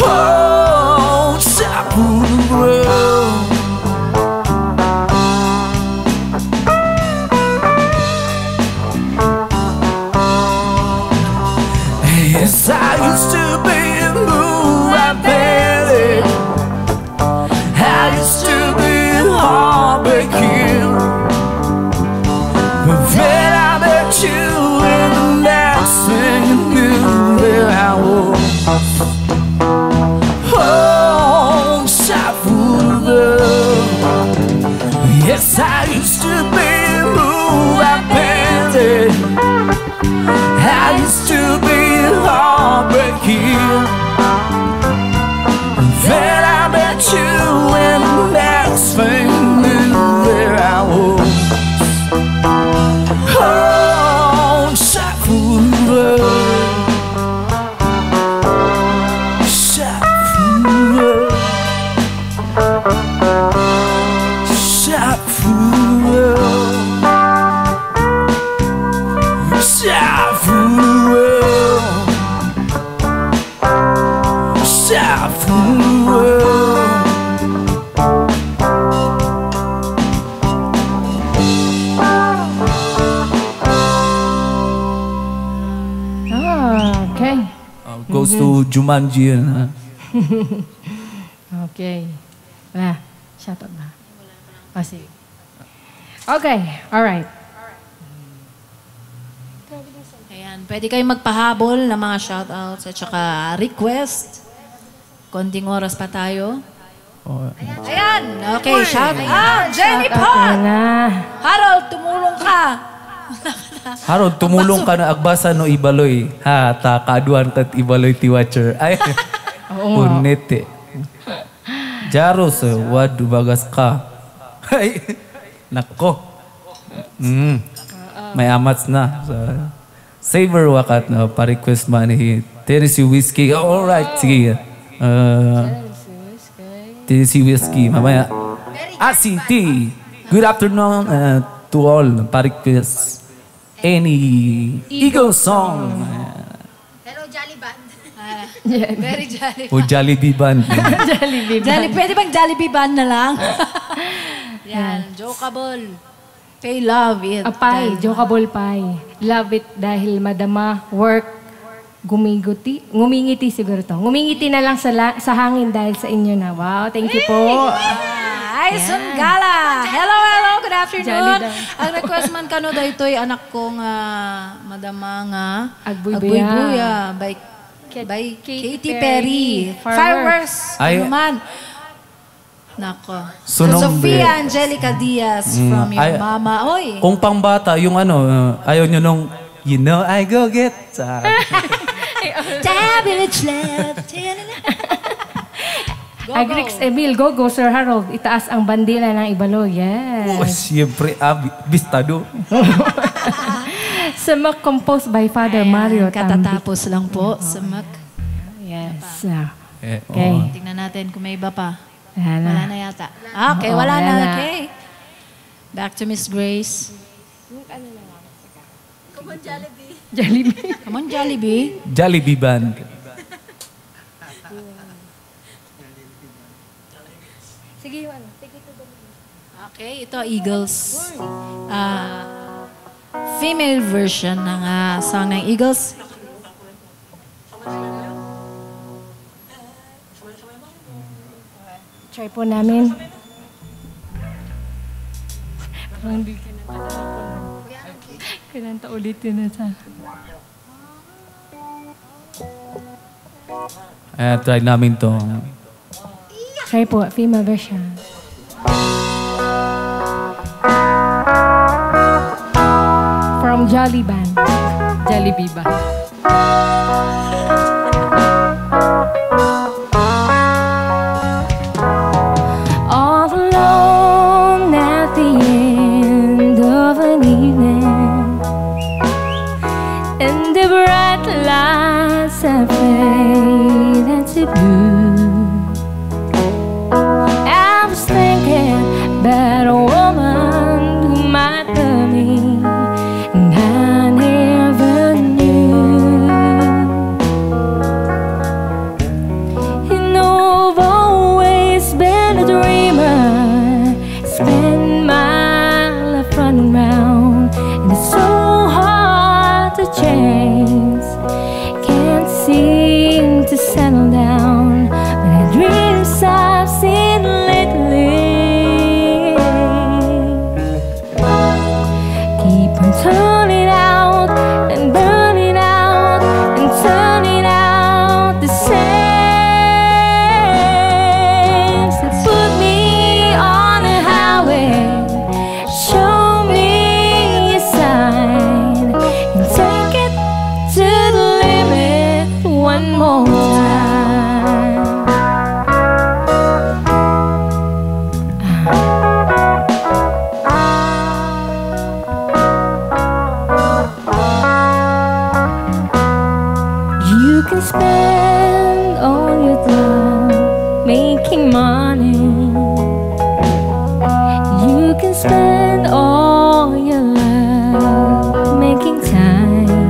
Oh, Chapel Road. Yes, I used to be a moon, I bet it. I used to be a heartbreak kid. Then I met you in the next thing you knew that I was. Oh, shot full of love. Yes, I used to be blue, I painted. I used to be a heartbreak kid. Then I met you in the next thing you knew that I was. Oh! Goes to Jumanji. Okay. Wala. Shut up na. Oh, sige. Okay. Alright. Ayan. Pwede kayong magpahabol ng mga shoutouts at saka request. Konting oras pa tayo. Ayan. Okay. Shoutout. Jenny Pot! Harold, tumulong ka! Harold, tumulong ka na agbasan o ibaloy. Ha, takaaduan kat ibaloy ti watcher. Ay, punete. Jaros, wad, bagas ka. Ay, nako. May amats na. Savor wakat na, pa-request mani. Tennessee Whiskey. Alright, sige. Tennessee Whiskey, mamaya. Asinti. Good afternoon to all. Pa-request any Eagles song. Pero Jolly Band. Yeah. Very Jolly. O Jollibee Band. Jollibee Band. Pwede bang Jollibee Band na lang? Yan. Jokeable. They love it. A pie. Jokeable pie. Love it dahil madama, work, gumiguti. Ngumingiti siguro to. Ngumingiti na lang sa hangin dahil sa inyo na. Wow, thank you po. Aison Gala. Hello, hello. Good afternoon. Ang request man kano daytoy anak kong madama nga Agbuibuya by Katy Perry. Fireworks. Ayun. Nako. Sofia Angelica Diaz from your mama. Oy. Kung pangbata yung ano, ayaw nyo nung you know I go get. Savage love. Agrix Emil, go Sir Harold. Itaas ang bandila ng Ibaloy. Yes. Oh, siyempre, bistado. Samak composed by Fr. Mario Tambic. Katatapos lang po, samak. Yes. Okay. Tingnan natin kung may iba pa. Wala na yata. Okay, wala na. Okay. Back to Miss Grace. Come on, Jollibee. Jollibee. Come on, Jollibee. Jollibee Band. Okay, ito Eagles. Female version ng song ng Eagles. Try po namin. Parang hindi kinanta ulitin na sa... try namin to. Try po, female version. From Jollibee Band. All alone at the end of an evening, and the bright lights have faded to blue. That a woman who might love me, and I never knew. And I've always been a dreamer, spend my life running around, and it's so hard to change. Can't seem to settle down, but the dreams I've seen lately turn it out and burn it out and turn it out the same. So put me on a highway, show me a sign, and take it to the limit one more time. Spend all your time making money. You can spend all your love making time.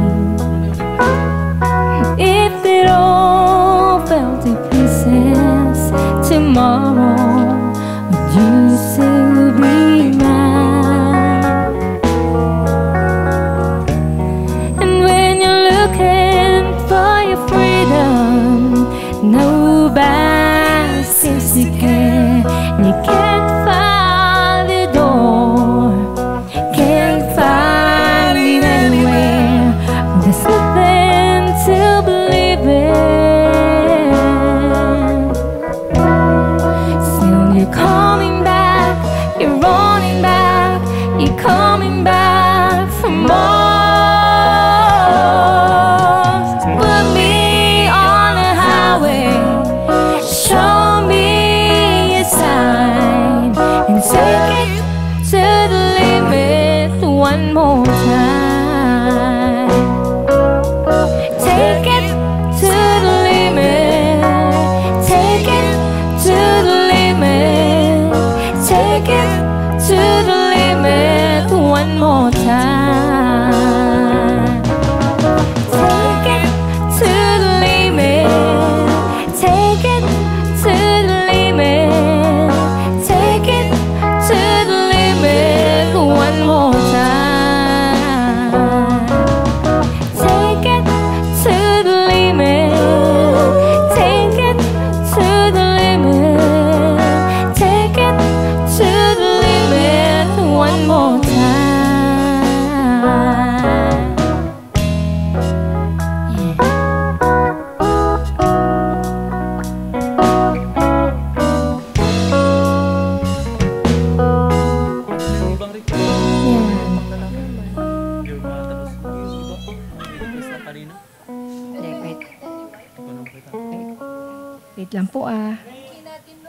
Wait lang po ah.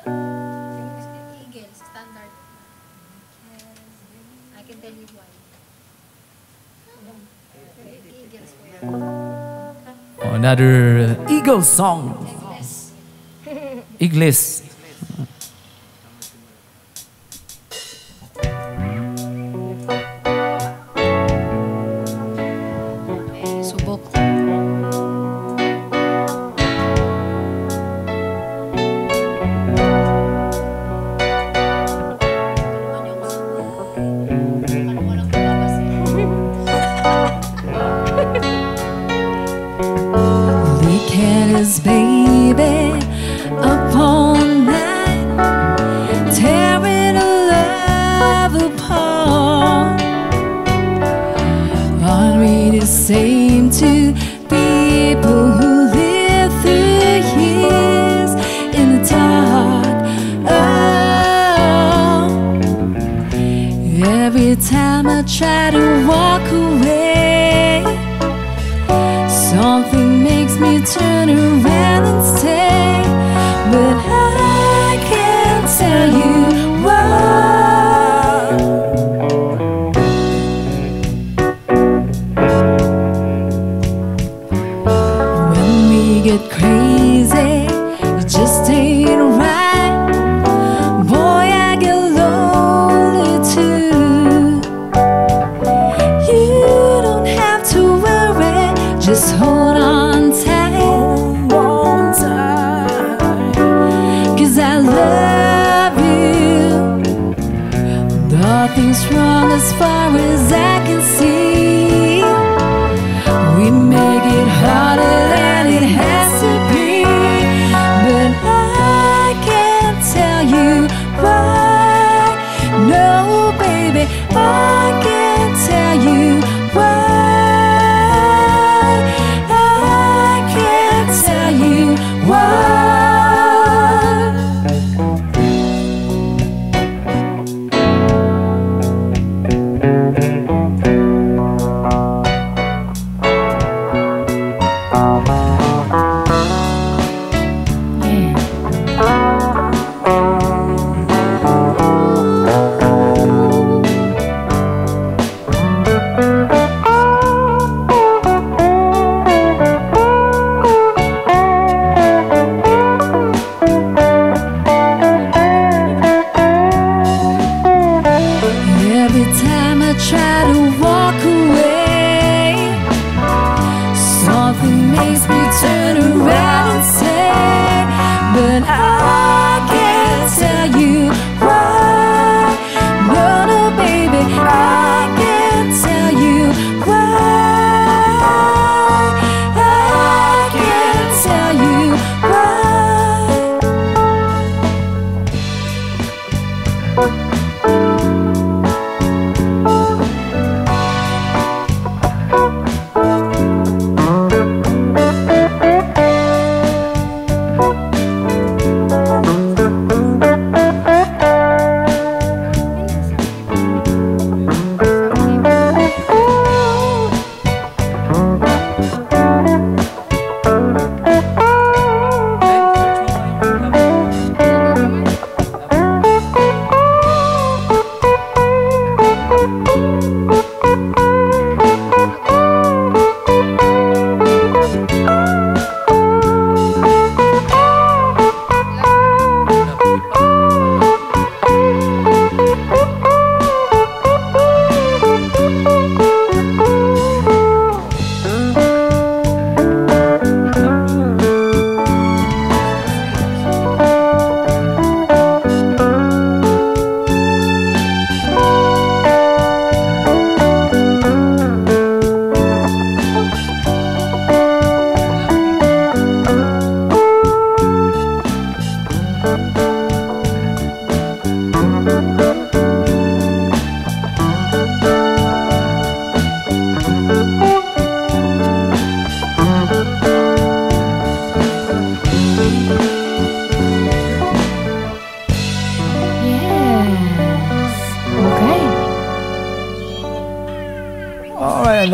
Eagles, standard. I can tell you why. Eagles. Another Eagles song. Igles.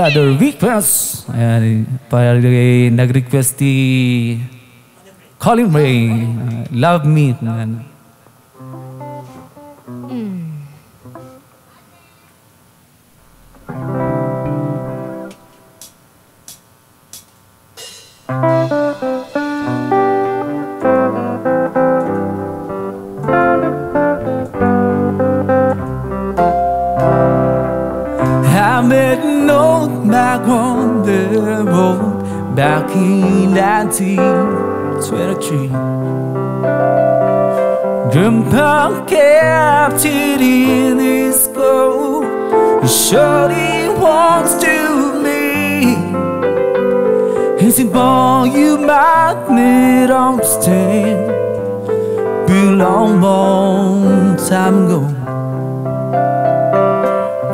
Another request. Ayan, para nag-request si Colin Ray, Love Me. I met an old back on the road back in 1923. Grandpa kept it in his coat. He showed it once to me. He said, boy, you might not understand. Belong long time ago.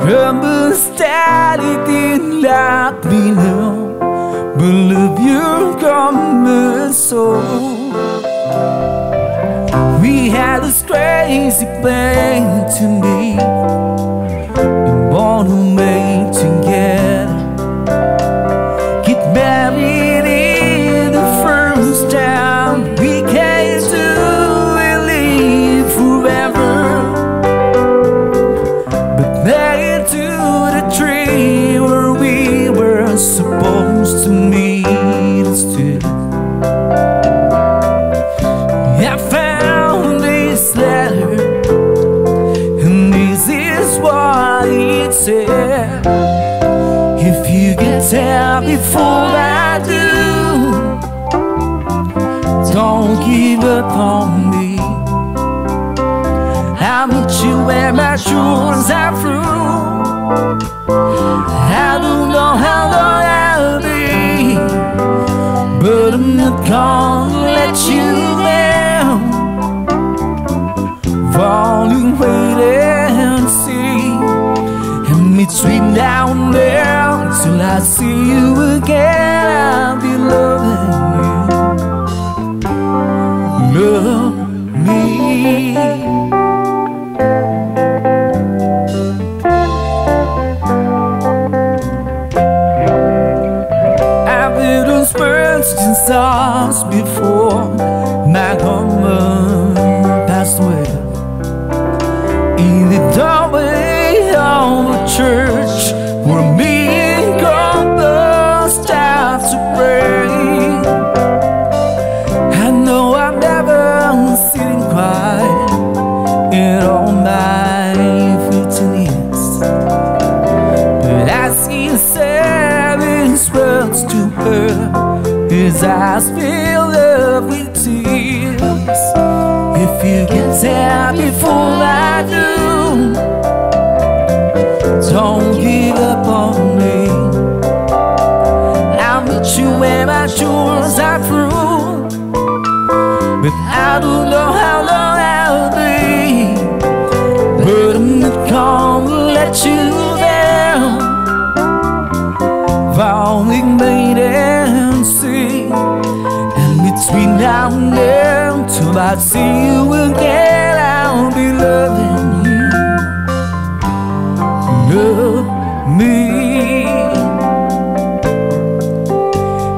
Grandpa's daddy didn't let me know, but love you come so. We had this crazy plan to meet and born to make together. Get married in the first town. We came to live forever, but they tree where we were supposed to meet instead. I found this letter, and this is what it said. If you could tell before I do, don't give up on me. I'll meet you where my shores are through. I don't know how long I'll be, but I'm not gonna let you down. While you wait and see, and meet me down there till I see you again. I'll be loving you. Love me. Stars before my woman passed away. In the doorway of the church where me and God start to pray. I know I've never seen quiet in all my 15 years, but I see savage words to her. His eyes fill up with tears. If you can tell before I do, don't give up on me. I'll meet you where my shores are through, but I don't know how long I'll be, but I'm not gonna let you down. Falling made and see, and between now and then till I see you again, I'll be loving you. Love me.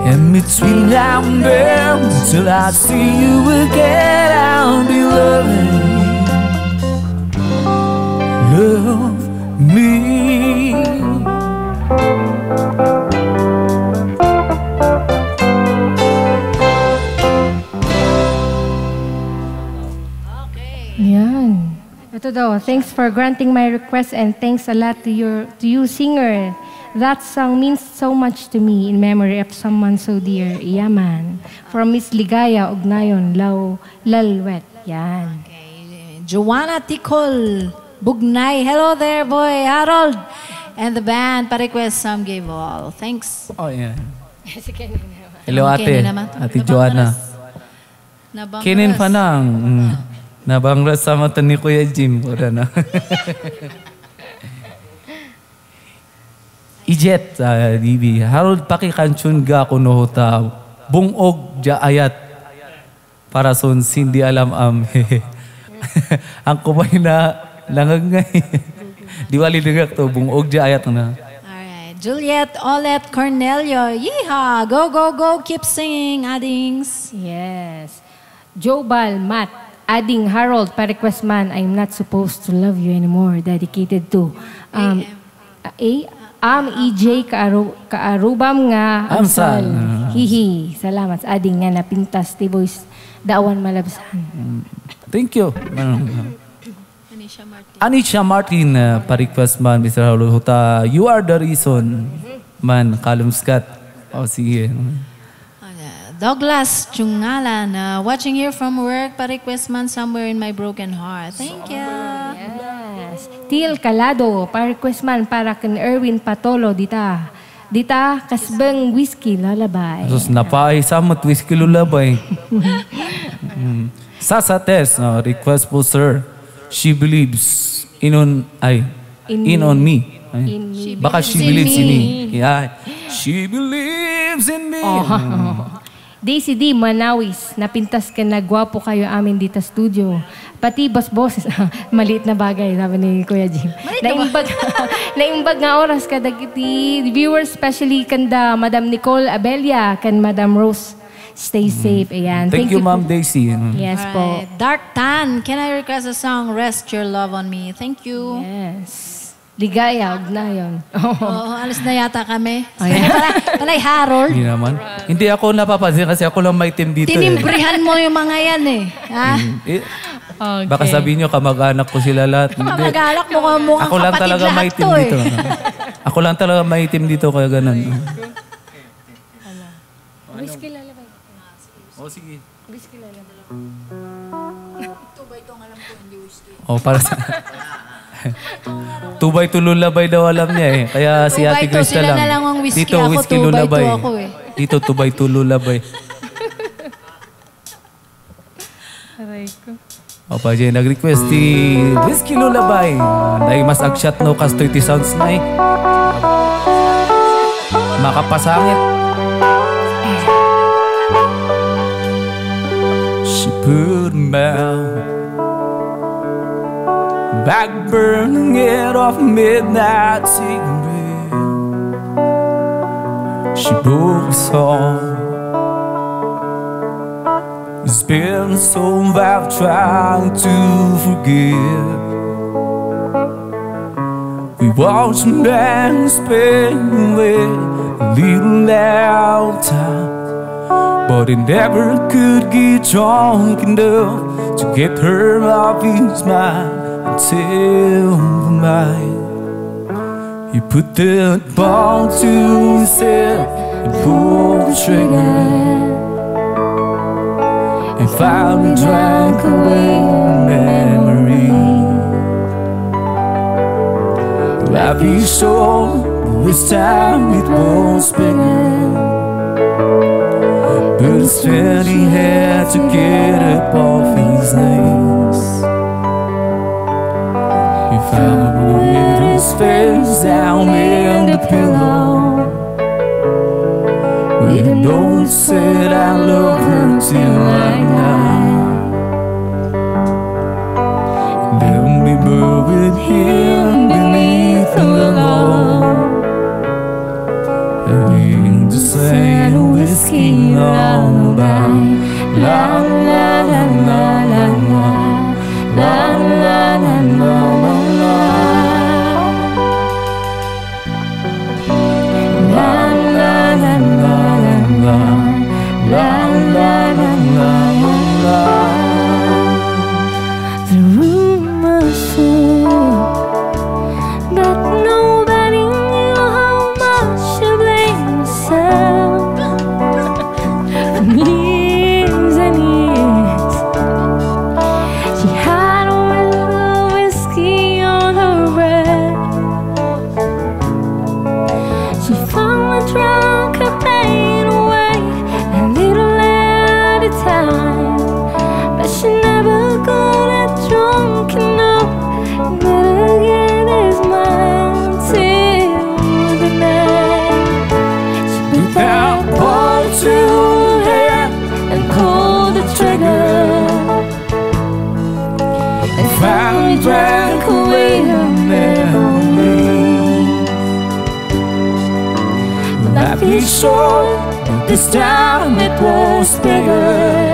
And between now and then till I see you again, I'll be loving you. Love me. Ito daw, thanks for granting my request and thanks a lot to you, singer. That song means so much to me in memory of someone so dear. Yaman. From Miss Ligaya, Ugnayon, Lao, Lalwet. Yan. Okay. Joanna Ticol, Bugnay. Hello there, boy. Harold. And the band, pa-request, some gave all. Thanks. Oh, yeah. Hello, ate. Ate Joanna. Kinin pa nang. Nabangla sa mata ni Kuya Jim. Ora na. Ijet, DB. Harold, pakikansyon ga kunohota. Bungog, jaayat. Para son, sindi alam am. Ang kumay na langag ngay. Diwali nagak to. Bungog, jaayat na. Alright. Juliet Olet Cornelio, yeehaw! Go, go, go! Keep singing, Adings. Yes. Jobal Matt, adding Harold, pa-request man, I'm not supposed to love you anymore. Dedicated to EJ Kaarubam nga Amsal. Hihi. Salamat sa ading nga napintas ti boys daawan malabsan. Thank you. Anisha Martin, pa-request man, Mr. Harold Huta, you are the reason, man, kalumskat. O, sige. Douglas Chungalan, watching here from work, pa-request man, Somewhere in My Broken Heart. Thank you. Yes. Til Calado, pa-request man, para kan Erwin Patolo, dita. Dita, kasbang whiskey lalabay. Sus, napaisamat whiskey lalabay. Sasa Tess, request po, sir. She believes in on me. Baka she believes in me. Yeah. She believes in me. Daisy D. Manawis, napintas ka na gwapo kayo amin dito studio. Pati boss-bosses, maliit na bagay, sabi ni Kuya Jim. Naimbag nga oras ka, dagiti viewers, especially kanda Madam Nicole Abelia, kan Madam Rose. Stay safe, ayan. Thank you, Ma'am Daisy. Yes po. Dark Tan, can I request a song, Rest Your Love on Me? Thank you. Yes. Ligaya, huwag na yun. Oo, alas na yata kami. Palay Harold. Hindi naman. Hindi ako napapansin kasi ako lang may team dito. Tinimbrihan mo yung mga yan eh. Baka sabihin nyo, kamag-anak ko sila lahat. Kamag-anak mo, mukhang kapatid lahat to eh. Ako lang talaga may team dito, kaya ganun. Whiskey lang. O, sige. Whiskey lalabay. Two by two ang alam ko, hindi whiskey. O, para sa... 2 by 2 lulabay daw alam niya eh. Kaya si Ate Krista lang. 2 by 2 sila na lang ang whiskey. Dito, ako, whiskey 2 by 2 ako eh. Dito, 2 by 2 lulabay. Aray ko. O, pa dyan, nag-request si Whiskey Lulabay. Dahil mas agsyat no, kastoy ti sounds na eh. Makapasangit. Put my back burning it off midnight cigarette. She broke us all. It's been so long trying to forgive. We watched a man spend away a little out time, but he never could get drunk enough to get her off his mind until the night. He put that ball to his head and pulled the trigger and finally drank away memory. Life is short, but this time it was bigger. But instead he had to get up off his knees. He found a way to his face down in the pillow. Even though he said I love her till like night. Then we buried him beneath the lawn, and in the sand whiskey lullaby, la la la la la la, la la la la la la, la la la la la, la la la la la. The room was full, but nobody knew how much to blame myself. Drank away her memories. really sure, but this time it was bigger.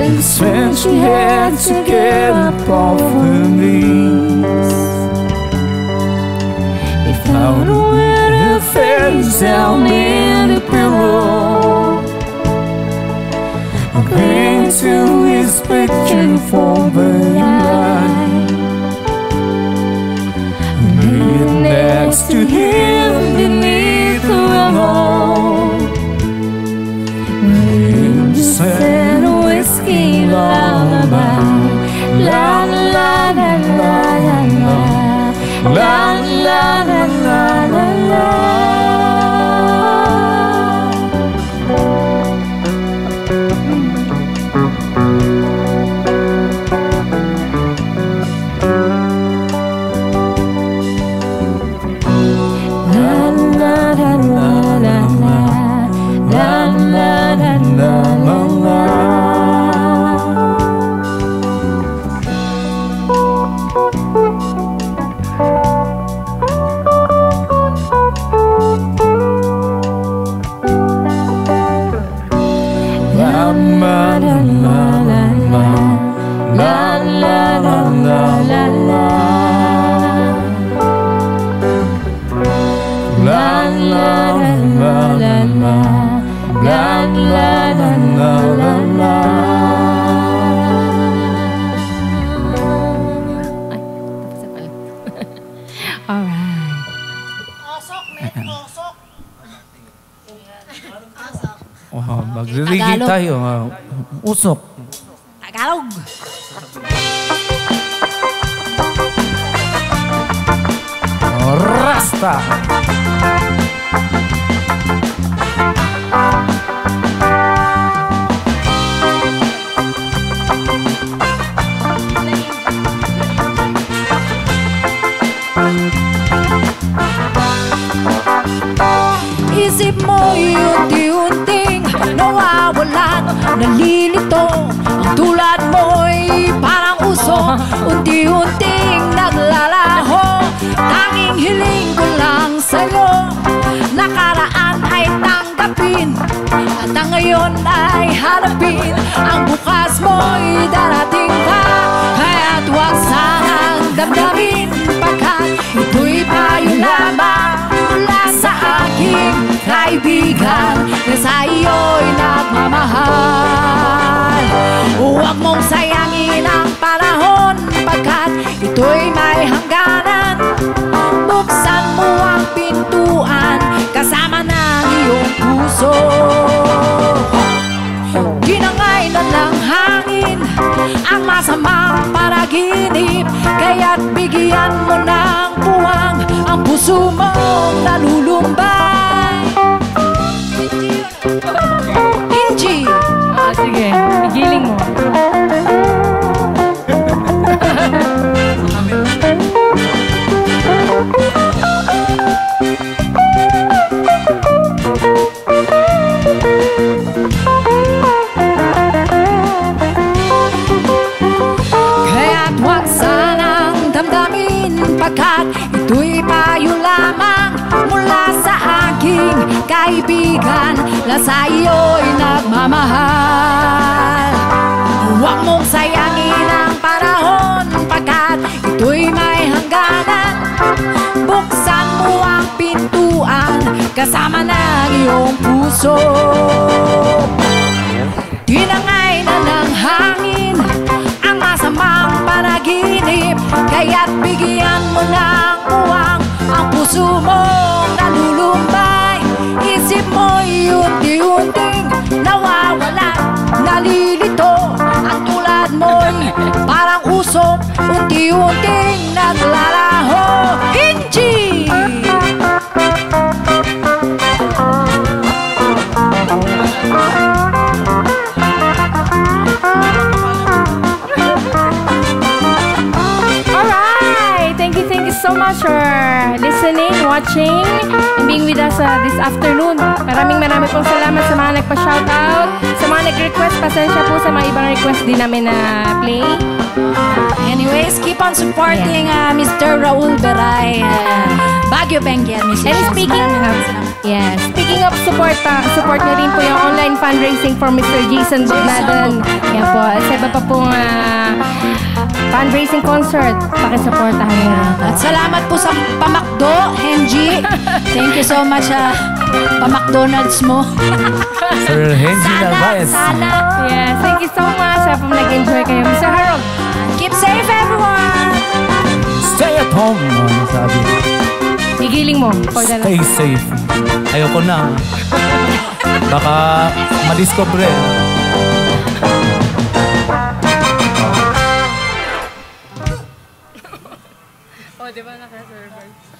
And it's when she had to get up off her knees. He found her with her face down in the pillow, and came to his picture for the night. And next to him beneath the willow, he sang a whiskey lullaby. La la la la la la la la la la la. Magligid tayo. Usok. Tagalog. Rasta. Isip mo yun nalilito, ang tulad mo'y parang uso, unti-unting naglalaho. Tanging hiling ko lang sa'yo, nakaraan ay tanggapin, at ang ngayon ay harapin. Ang bukas mo'y darating pa, kaya't huwag sanang damdamin, pagkat ito'y payo lamang mula sa aking kaibigan na sa iyo'y nagmamahal. Huwag mong sayangin ang panahon, pagkat ito'y may hangganan. Buksan mo ang pintuan kasama ng iyong puso. Ginangay na ng hangin ang masamang paraginip, kaya't bigyan mo ng buwang ang puso mong nalulumbay. Binky! Ah, sige. Igiling mo. Kaya't huwag sanang damdamin, pagkat ito'y payo lamang mula sa aking kaibigan na sa iyo'y nagmamahal. Huwag mong sayangin ang panahon, pagkat ito'y may hangganan. Buksan mo ang pintuan kasama ng iyong puso. Tinangay na ng hangin ang masamang panaginip, kaya't bigyan mo ng buwang ang puso mong nalulumbay. Isip mo'y unti-unting nawawala, nalilito, ang tulad mo'y parang usok, unti-unting naglalaho. Hinji! Alright! Thank you so much for listening. watching and being with us this afternoon. Maraming pong salamat sa mga nagpa-shoutout, sa mga nag-request. Pasensya po sa mga ibang request din namin na play. Anyways, keep on supporting Mr. Raul Beray, Baguio Benguet. And speaking of support, support nyo rin po yung online fundraising for Mr. Jason Bugnadan. Yan po, sa iba pa pong fundraising concert, pakisuportahan nyo rin po. At salamat po sa pamakdo, Henji. Thank you so much pa-McDonald's mo. Sir Henji Narvaez. Yes, thank you so much. Hapong nag-enjoy kayo. Mr. Harold, keep safe everyone. Stay at home, sabi. Igiling mo. Stay safe. Ayoko na. Baka madiscover. Oh, di ba naka-server?